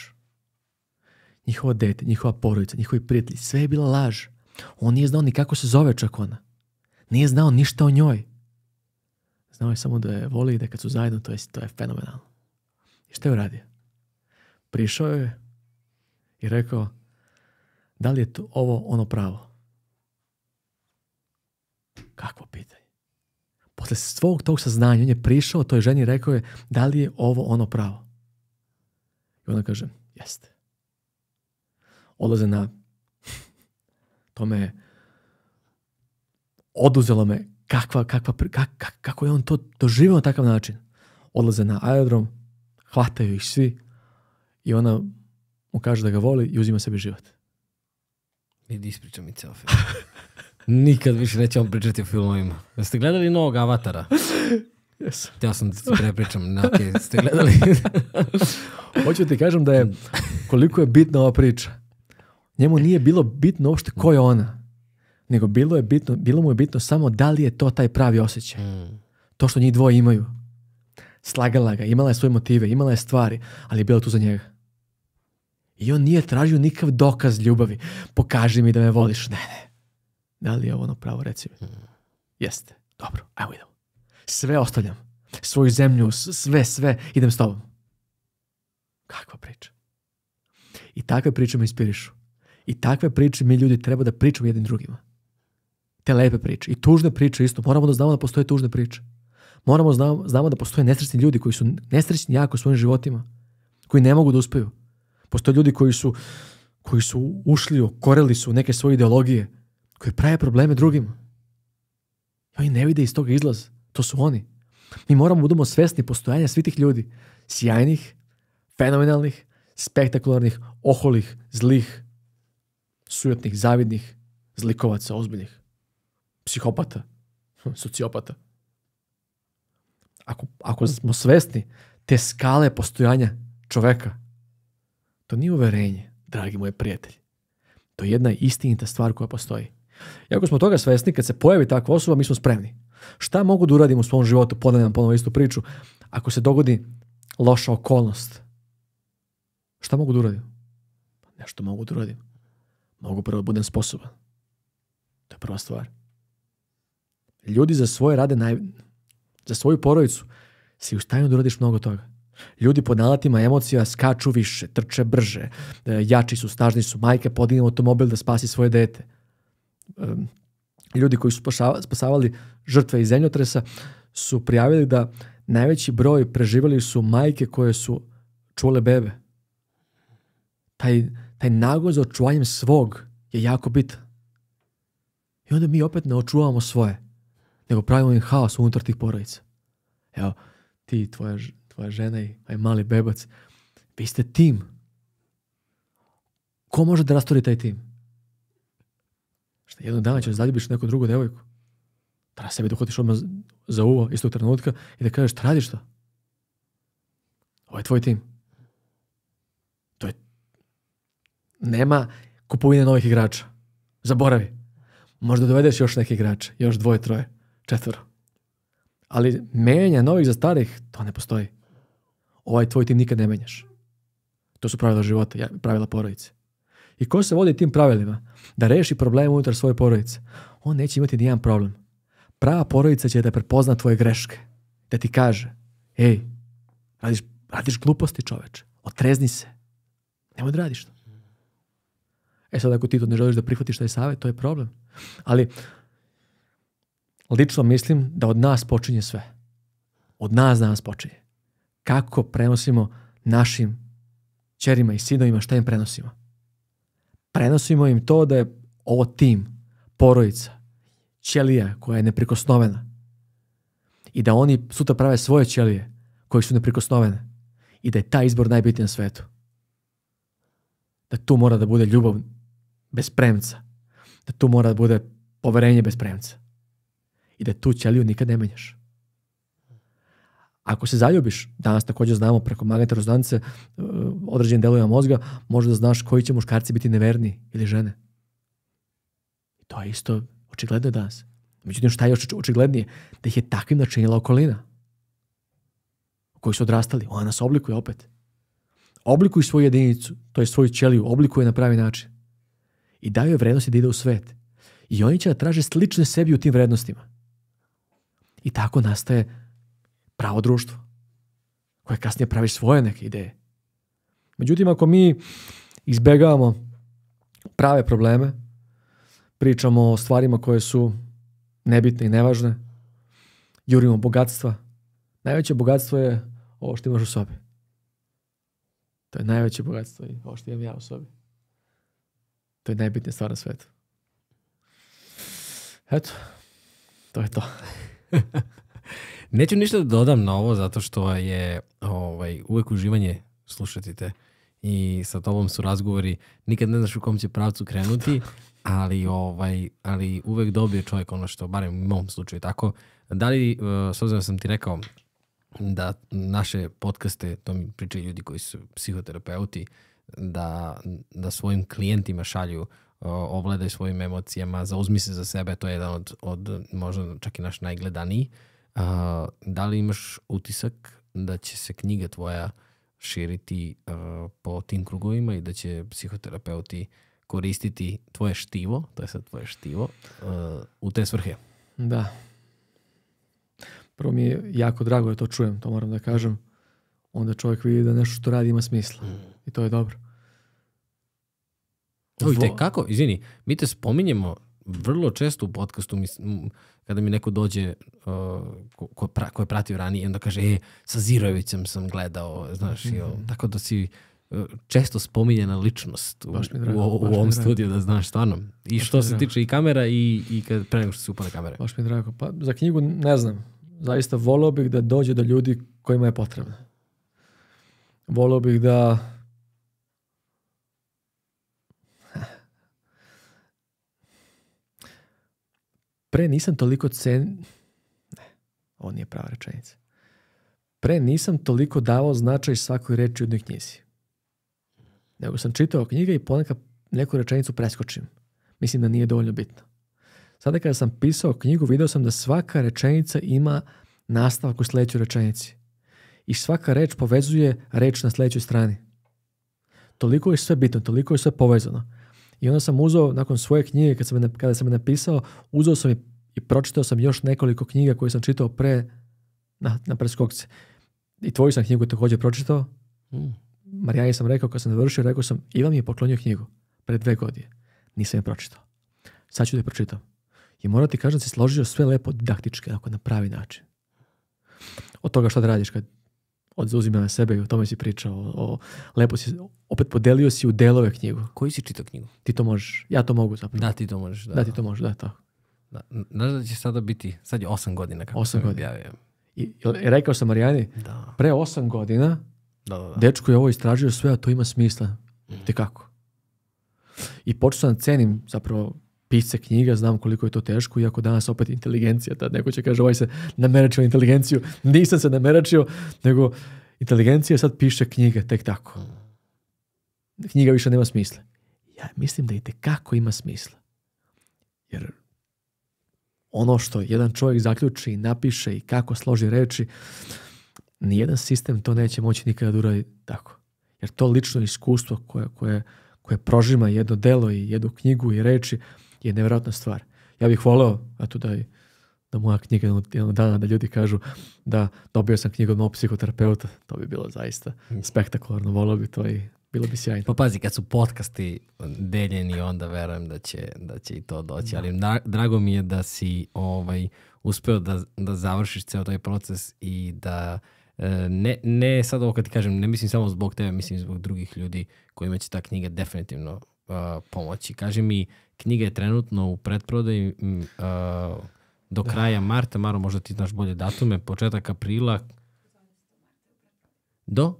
njihovo dete, njihova porodica, njihovi prijatelji, sve je bila laž. On nije znao ni kako se zove čak ona. Nije znao ništa o njoj. Znao je samo da je voli i da kad su zajedno, to je fenomenalno. I što je uradio? Prišao je i rekao, da li je to ovo ono pravo? Kakvo pitanje? Posle svog tog saznanja, on je prišao toj ženi i rekao je, da li je ovo ono pravo? I ona kaže, jeste. Odlaze na... Oduzelo me kako je on to doživio na takav način. Odlaze na aerodrom, hvataju ih svi i ona mu kaže da ga voli i uzima sebi život. Idi ispriča mi ceo film. Nikad više nećemo pričati o filmovima. Jeste gledali novog Avatara? Yes. Ja sam ti prepričam, ste gledali? Hoću ti kažem da je koliko je bitna ova priča. Njemu nije bilo bitno uopšte ko je ona. Nego bilo mu je bitno samo da li je to taj pravi osjećaj. To što njih dvoje imaju. Slagala ga, imala je svoje motive, imala je stvari, ali je bila tu za njega. I on nije tražio nikakav dokaz ljubavi. Pokaži mi da me voliš. Ne. Da li je ovo ono pravo, reci mi? Jeste. Dobro, ajmo idemo. Sve ostavljam. Svoju zemlju, sve. Idem s tobom. Kakva priča. I takve priče me inspirišu. I takve priče mi ljudi treba da pričamo jednim drugima. Te lepe priče. I tužne priče isto. Moramo da znamo da postoje tužne priče. Moramo da znamo da postoje nesrećni ljudi koji su nesrećni jako u svojim životima. Koji ne mogu da uspeju. Postoje ljudi koji su ušli, okoreli su neke svoje ideologije. Koji prave probleme drugima. I oni ne vide iz toga izlaz. To su oni. Mi moramo budemo svesni postojanja svih tih ljudi. Sjajnih, fenomenalnih, spektakularnih, oholih, zlih, sujetnih, zavidnih, zlikovaca, ozbiljnih, psihopata, sociopata. Ako smo svesni te skale postojanja čoveka, to nije uverenje, dragi moji prijatelji. To je jedna istinita stvar koja postoji. I ako smo toga svesni, kad se pojavi takva osoba, mi smo spremni. Šta mogu da uradim u svom životu, ponavljam ponovo istu priču, ako se dogodi loša okolnost? Šta mogu da uradim? Nešto mogu da uradim. Mogu prvo da budem sposoban. To je prva stvar. Ljudi za svoju porodicu si u stanju da uradiš mnogo toga. Ljudi pod naletima emocija skaču više, trče brže, jači su, snažni su, majke podigne automobil da spasi svoje dete. Ljudi koji su spasavali žrtve iz zemljotresa su prijavili da najveći broj preživjeli su majke koje su čule bebe. Taj nagoj za očuvanjem svog je jako bitan. I onda mi opet ne očuvamo svoje, nego pravimo im haos unutar tih porodica. Evo, ti, tvoja žena i mali bebac, vi ste tim. Ko može da rastori taj tim? Šta, jednog dana ćeš zaljubiš neku drugu devojku. Treba sebe dohvatiš odmah za uvo istog trenutka i da kažeš, šta radiš to? Ovo je tvoj tim. Nema kupovine novih igrača. Zaboravi. Možda dovedeš još neki igrače, još dvoje, troje, četvoro. Ali menja novih za starih, to ne postoji. Ovaj tvoj tim nikad ne menjaš. To su pravila života, pravila porodice. I ko se vodi tim pravilima da reši problem unutar svoje porodice, on neće imati nijedan problem. Prava porodica će da prepozna tvoje greške, da ti kaže, ej, radiš gluposti, čoveče, otrezni se. Nemoj da radiš to. E sad, ako ti to ne želiš da prihvatiš taj savjet, to je problem. Ali, lično mislim da od nas počinje sve. Od nas danas počinje. Kako prenosimo našim ćerima i sinovima, šta im prenosimo? Prenosimo im to da je ovo tim, porodica, ćelija koja je neprikosnovena. I da oni sutra prave svoje ćelije koje su neprikosnovene. I da je taj izbor najbitniji na svetu. Da tu mora da bude ljubav bez premca, da tu mora da bude poverenje bez premca i da tu ćeliju nikad ne menjaš. Ako se zaljubiš, danas također znamo preko magnetne rezonance određenim delovima mozga, možda da znaš koji će muškarci biti neverni ili žene. To je isto očigledno danas. Međutim, šta je još očiglednije? Da ih je takvim načinila okolina u kojoj su odrastali. Ona nas oblikuje opet. oblikuj svoju jedinicu, to je svoju ćeliju, oblikuje na pravi način. I daju joj vrednosti da ide u svet. I oni će da traže slične sebi u tim vrednostima. I tako nastaje pravo društvo, koje kasnije pravi svoje neke ideje. Međutim, ako mi izbegavamo prave probleme, pričamo o stvarima koje su nebitne i nevažne, jurimo bogatstva, najveće bogatstvo je ovo što imaš u sobi. To je najveće bogatstvo i ovo što imam ja u sobi. To je najbitnija stvar na svetu. Eto, to je to. Neću ništa da dodam na ovo, zato što je uvek uživanje slušati te. I sa tobom su razgovori, nikad ne znaš u kom će pravcu krenuti, ali uvek dobije čovjek ono što, barem u mom slučaju tako. Da li, s obzirom sam ti rekao, da naše podcaste, to mi pričaju ljudi koji su psihoterapeuti, da svojim klijentima šalju, ovladaj svojim emocijama, zauzmi se za sebe, to je jedan od možda čak i naš najgledaniji. Da li imaš utisak da će se knjiga tvoja širiti po tim krugovima i da će psihoterapeuti koristiti tvoje štivo, to je sad tvoje štivo, u te svrhe? Da. Prvo mi je jako drago da to čujem, to moram da kažem. Onda čovjek vidi da nešto što radi ima smisla. I to je dobro. Kako? Izvini, mi te spominjemo vrlo često u podcastu kada mi neko dođe ko je pratio ranije i onda kaže, sa Zirojevićem sam gledao, znaš, tako da si često spominjena ličnost u ovom studiju, da znaš, stvarno. I što se tiče i kamera i pre nego što se upale kamere. Baš mi je drago. Pa za knjigu ne znam. Zaista voleo bih da dođe do ljudi kojima je potrebno. Voleo bih da pre nisam toliko ovo nije prava rečenica. Pre nisam toliko davao značaj svakoj reči u jednoj knjizi. Nego sam čitao knjige i ponekad neku rečenicu preskočim. Mislim da nije dovoljno bitno. Sada kada sam pisao knjigu, video sam da svaka rečenica ima nastavak u sledećoj rečenici. I svaka reč povezuje reč na sledećoj strani. Toliko je sve bitno, toliko je sve povezano. I onda sam uzao, nakon svoje knjige, kada sam je napisao, uzao sam i pročitao sam još nekoliko knjiga koje sam čitao pre na preskokce. I tvoju sam knjigu također pročitao. Marijani sam rekao, kada sam završio, rekao sam, Ivan mi je poklonio knjigu pre 2 godine. Nisam je pročitao. Sad ću da je pročitam. I moram ti kažem da si složio sve lepo didaktički, ako na pravi način. Od toga šta da radiš kad oduzimam na sebe i o tome si pričao. Lepo si, opet podelio si u delove knjigu. Koji si čitao knjigu? Ti to možeš, ja to mogu zapravo. Da, ti to možeš. Da, ti to možeš, da, tako. Znaš da će sada biti, sad je 8 godina kako sam objavio. I rekao sam Marijani, pre 8 godina dečko je ovo istražio sve, a to ima smisla. Te kako? I počeo sam da cenim zapravo pisce knjiga, znam koliko je to teško, iako danas opet inteligencija, tad neko će kaže ovaj se nameračio na inteligenciju, nisam se nameračio, nego inteligencija sad piše knjige, tek tako. Knjiga više nema smisla. Ja mislim da i tekako ima smisla. Jer ono što jedan čovjek zaključi i napiše i kako složi reči, nijedan sistem to neće moći nikada da uradi tako. Jer to lično iskustvo koje prožima jedno delo i jednu knjigu i reči, je nevjerojatna stvar. Ja bih voleo da moja knjiga jednog dana da ljudi kažu da dobio sam knjigu od mog psihoterapeuta. To bi bilo zaista spektakularno. Voleo bi to i bilo bi sjajno. Pa pazi, kad su podcasti deljeni, onda verujem da će i to doći. Ali drago mi je da si uspeo da završiš ceo taj proces i da ne sad ovo kad ti kažem, ne mislim samo zbog tebe, mislim zbog drugih ljudi kojima će ta knjiga definitivno pomoći. Kaže mi, knjiga je trenutno u pretprodaji do kraja marta, Maro, možda ti znaš bolje datume, početak aprila do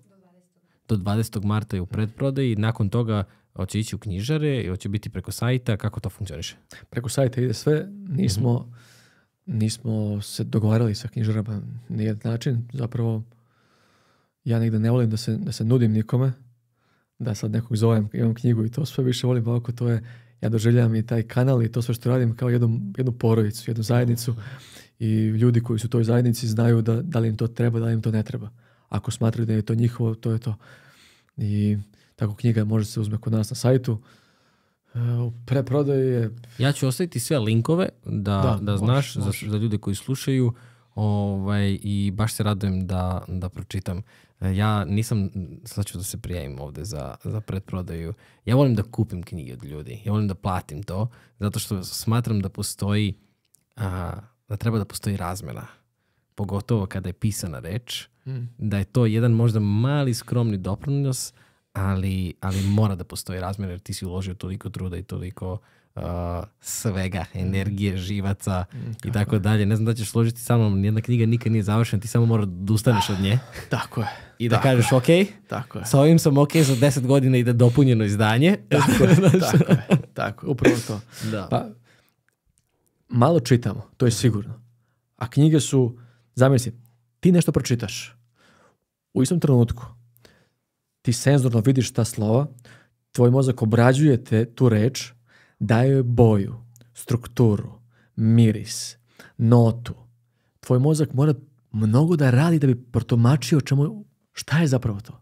20. marta je u pretprodaji, nakon toga hoće ići u knjižare i hoće biti preko sajta. Kako to funkcioniše? Preko sajta ide sve, nismo se dogovarali sa knjižarama na jedan način, zapravo ja negde ne volim da se nudim nikome, da sad nekog zovem, imam knjigu i to sve više volim, ovako to je, ja doživljavam i taj kanal i to sve što radim kao jednu porodicu, jednu zajednicu i ljudi koji su u toj zajednici znaju da li im to treba, da li im to ne treba. Ako smatraju da je to njihovo, to je to. I tako knjiga može se uzme kod nas na sajtu. U preprodaji je... Ja ću ostaviti sve linkove da znaš, za ljude koji slušaju, i baš se radujem da pročitam. Ja nisam, sad ću da se prijavim ovde za pretprodaju. Ja volim da kupim knjige od ljudi, ja volim da platim to, zato što smatram da postoji, da treba da postoji razmena, pogotovo kada je pisana reč, da je to jedan možda mali skromni doprinos, ali mora da postoji razmjena, jer ti si uložio toliko truda i toliko svega, energije, živaca i tako dalje. Ne znam da ćeš složiti sa mnom, nijedna knjiga nikad nije završena, ti samo moraš da ustaneš od nje. Tako je. I da kažeš ok, sa ovim sam ok za 10 godina i da dopunjeno izdanje. Tako je, upravo to. Pa, malo čitamo, to je sigurno. A knjige su, zamisli, ti nešto pročitaš u istom trenutku, ti senzorno vidiš ta slova, tvoj mozak obrađuje tu reč, daje joj boju, strukturu, miris, notu. Tvoj mozak mora mnogo da radi da bi protumačio šta je zapravo to.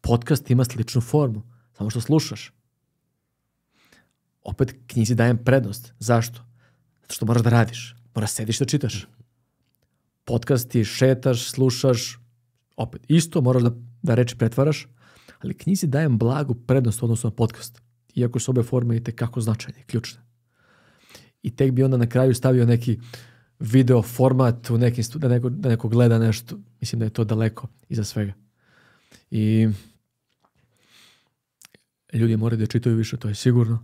Podcast ima sličnu formu, samo što slušaš. Opet knjizi dajem prednost. Zašto? Zato što moraš da radiš. Moraš sediš da čitaš. Podcast ti šetaš, slušaš, opet isto moraš da reči pretvaraš, ali knjizi dajem blagu prednost odnosno na podcast, iako su obe forme i tekako značajne, ključne. I tek bi onda na kraju stavio neki video format da neko gleda nešto. Mislim da je to daleko iza svega. I ljudi moraju da čitaju više, to je sigurno.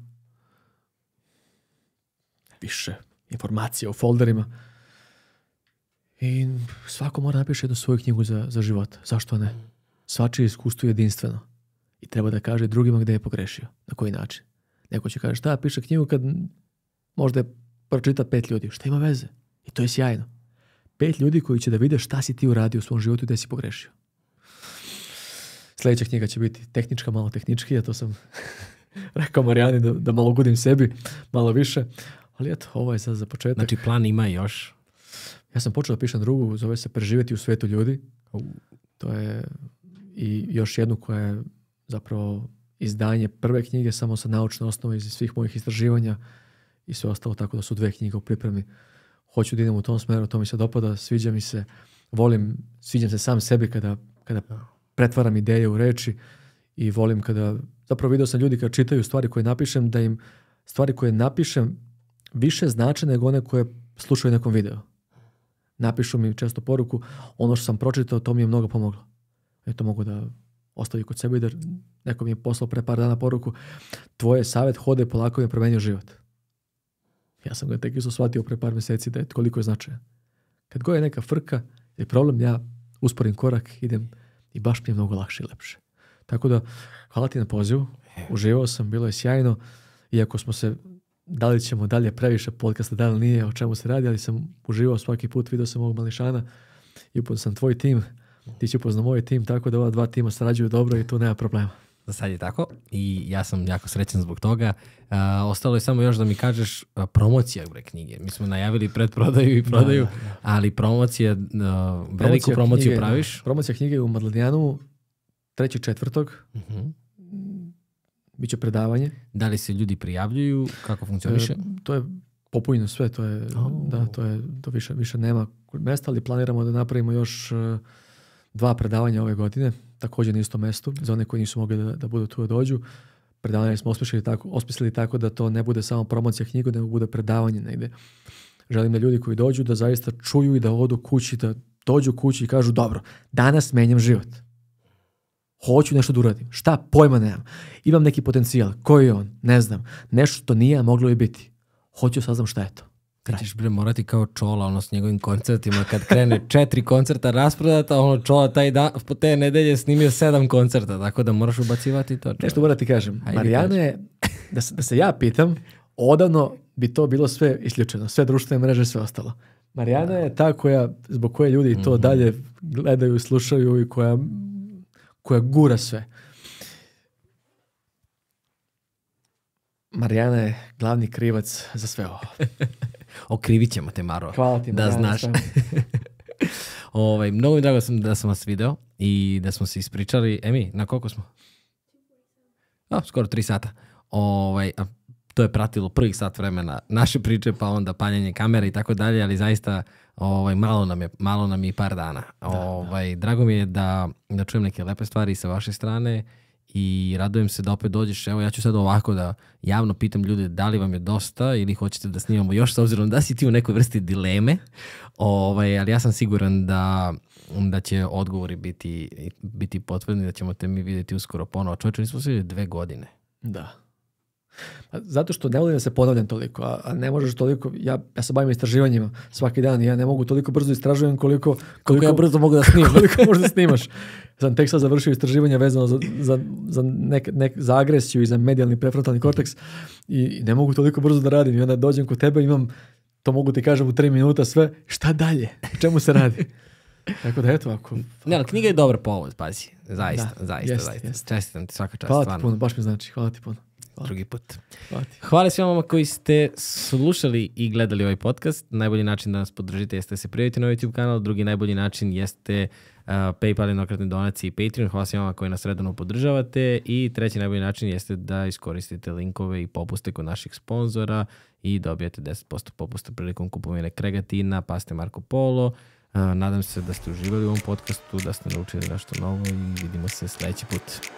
Više informacija o folderima. I svako mora napiše jednu svoju knjigu za život. Zašto ne? Svačije iskustvo je jedinstveno. I treba da kaže drugima gde je pogrešio. Na koji način. Neko će kaže šta, piše knjigu kad možda je pročita 5 ljudi. Šta ima veze? I to je sjajno. 5 ljudi koji će da vide šta si ti uradio u svom životu i gde si pogrešio. Sljedeća knjiga će biti tehnička, malo tehničkija. To sam rekao Marijani da malo gudim sebi, malo više. Ali eto, ovo je sad za početak. Znači plan ima još. Ja sam počeo da pišem drugu, zove se Preživjeti u svetu ljudi. To je i još jednu koja je zapravo izdanje prve knjige, samo sa naučne osnove iz svih mojih istraživanja i sve ostalo, tako da su 2 knjige u pripremi. Hoću da idem u tom smeru, to mi se dopada, sviđa mi se, volim, sviđam se sam sebi kada pretvaram ideje u reči i volim kada, zapravo video sam ljudi kada čitaju stvari koje napišem, da im stvari koje napišem više znače nego one koje slušaju nekom videu. Napišu mi često poruku, ono što sam pročitao, to mi je mnogo pomoglo. Eto, mogu da ostavim kod sebe i da neko mi je poslao pre par dana poruku, tvoj savjet hode polako mi je promenio život. Ja sam ga tek isto shvatio pre par meseci da je koliko je značajan. Kad god je neka frka ili problem, ja usporim korak, idem i baš mi je mnogo lakše i lepše. Tako da, hvala ti na pozivu, uživao sam, bilo je sjajno, iako smo se... Da li ćemo dalje previše podcasta, da li nije, o čemu se radi, ali sam uživao svaki put, video sam ovog mališana i upoznao sam tvoj tim, ti će upoznao moj tim, tako da ova 2 tima sarađuju dobro i tu nema problema. Za sad je tako i ja sam jako srećan zbog toga. Ostalo je samo još da mi kažeš promocija knjige. Mi smo najavili predprodaju i prodaju, ali promocija, veliku promociju praviš. Promocija knjige u Madlenijanu 3.4. Biće predavanje. Da li se ljudi prijavljuju? Kako funkcioniše? To je popunjeno sve. To više nema mesta, ali planiramo da napravimo još 2 predavanja ove godine. Također na istom mestu. Za one koji nisu mogli da budu tu da dođu. Predavanje smo osmislili tako da to ne bude samo promocija knjigu, nego bude predavanje negde. Želim da ljudi koji dođu da zaista čuju i da odu kući, da dođu kući i kažu dobro, danas menjam život. Hoću nešto da uradim. Šta? Pojma nemam. Imam neki potencijal. Koji je on? Ne znam. Nešto što nije, a moglo je biti. Hoću saznam šta je to. Ti ćeš morati kao Čola, ono s njegovim koncertima, kad krene 4 koncerta rasprodata, ono Čola taj dan, po te nedelje snimio 7 koncerta, tako da moraš ubacivati to. Nešto moram ti kažem. Marijana je, da se ja pitam, odavno bi to bilo sve isključeno. Sve društvene mreže, sve ostalo. Marijana je ta zbog koje ljudi to dalje gledaju, slušaju i koja gura sve. Marijana je glavni krivac za sve ovo. Okrivit ćemo te, Maro. Hvala ti, Marijana. Da znaš. Mnogo mi drago da sam vas video i da smo se ispričali. Emi, na koliko smo? Skoro 3 sata. To je pratilo prvih sat vremena naše priče, pa onda paljanje kamere i tako dalje, ali zaista malo nam je i par dana. Drago mi je da čujem neke lepe stvari sa vaše strane i radujem se da opet dođeš. Evo, ja ću sad ovako da javno pitam ljude da li vam je dosta ili hoćete da snimamo još, s obzirom da si ti u nekoj vrsti dileme, ali ja sam siguran da će odgovori biti potvrdni, da ćemo te mi vidjeti uskoro ponovo. Čovječe, nismo se vidjeli 2 godine. Da. Zato što ne volim da se ponavljam toliko, a ne možeš toliko, ja se bavim istraživanjima svaki dan i ja ne mogu toliko brzo istražujem koliko ja brzo mogu da snimam. Koliko možda snimaš. Sam tek sad završio istraživanja vezano za agresiju i za medijalni prefrontalni korteks i ne mogu toliko brzo da radim i onda dođem kod tebe, imam, to mogu ti kažem u 3 minuta sve, šta dalje, čemu se radi? Tako da eto ovako. Ne, ali knjiga je dobar povod, pazi, zaista. Čestitam ti, svaka čast. Hvala ti puno, baš mi znači, hvala ti puno. Drugi put. Hvala svima vama koji ste slušali i gledali ovaj podcast. Najbolji način da nas podržite jeste da se prijavite na YouTube kanal. Drugi najbolji način jeste PayPal, jednokratne donacije i Patreon. Hvala svima vama koji nas redovno podržavate. I treći najbolji način jeste da iskoristite linkove i popuste kod naših sponzora i dobijete 10% popusta prilikom kupovine kregatina, paste Marco Polo. Nadam se da ste uživali u ovom podcastu, da ste naučili nešto novo i vidimo se sledeći put.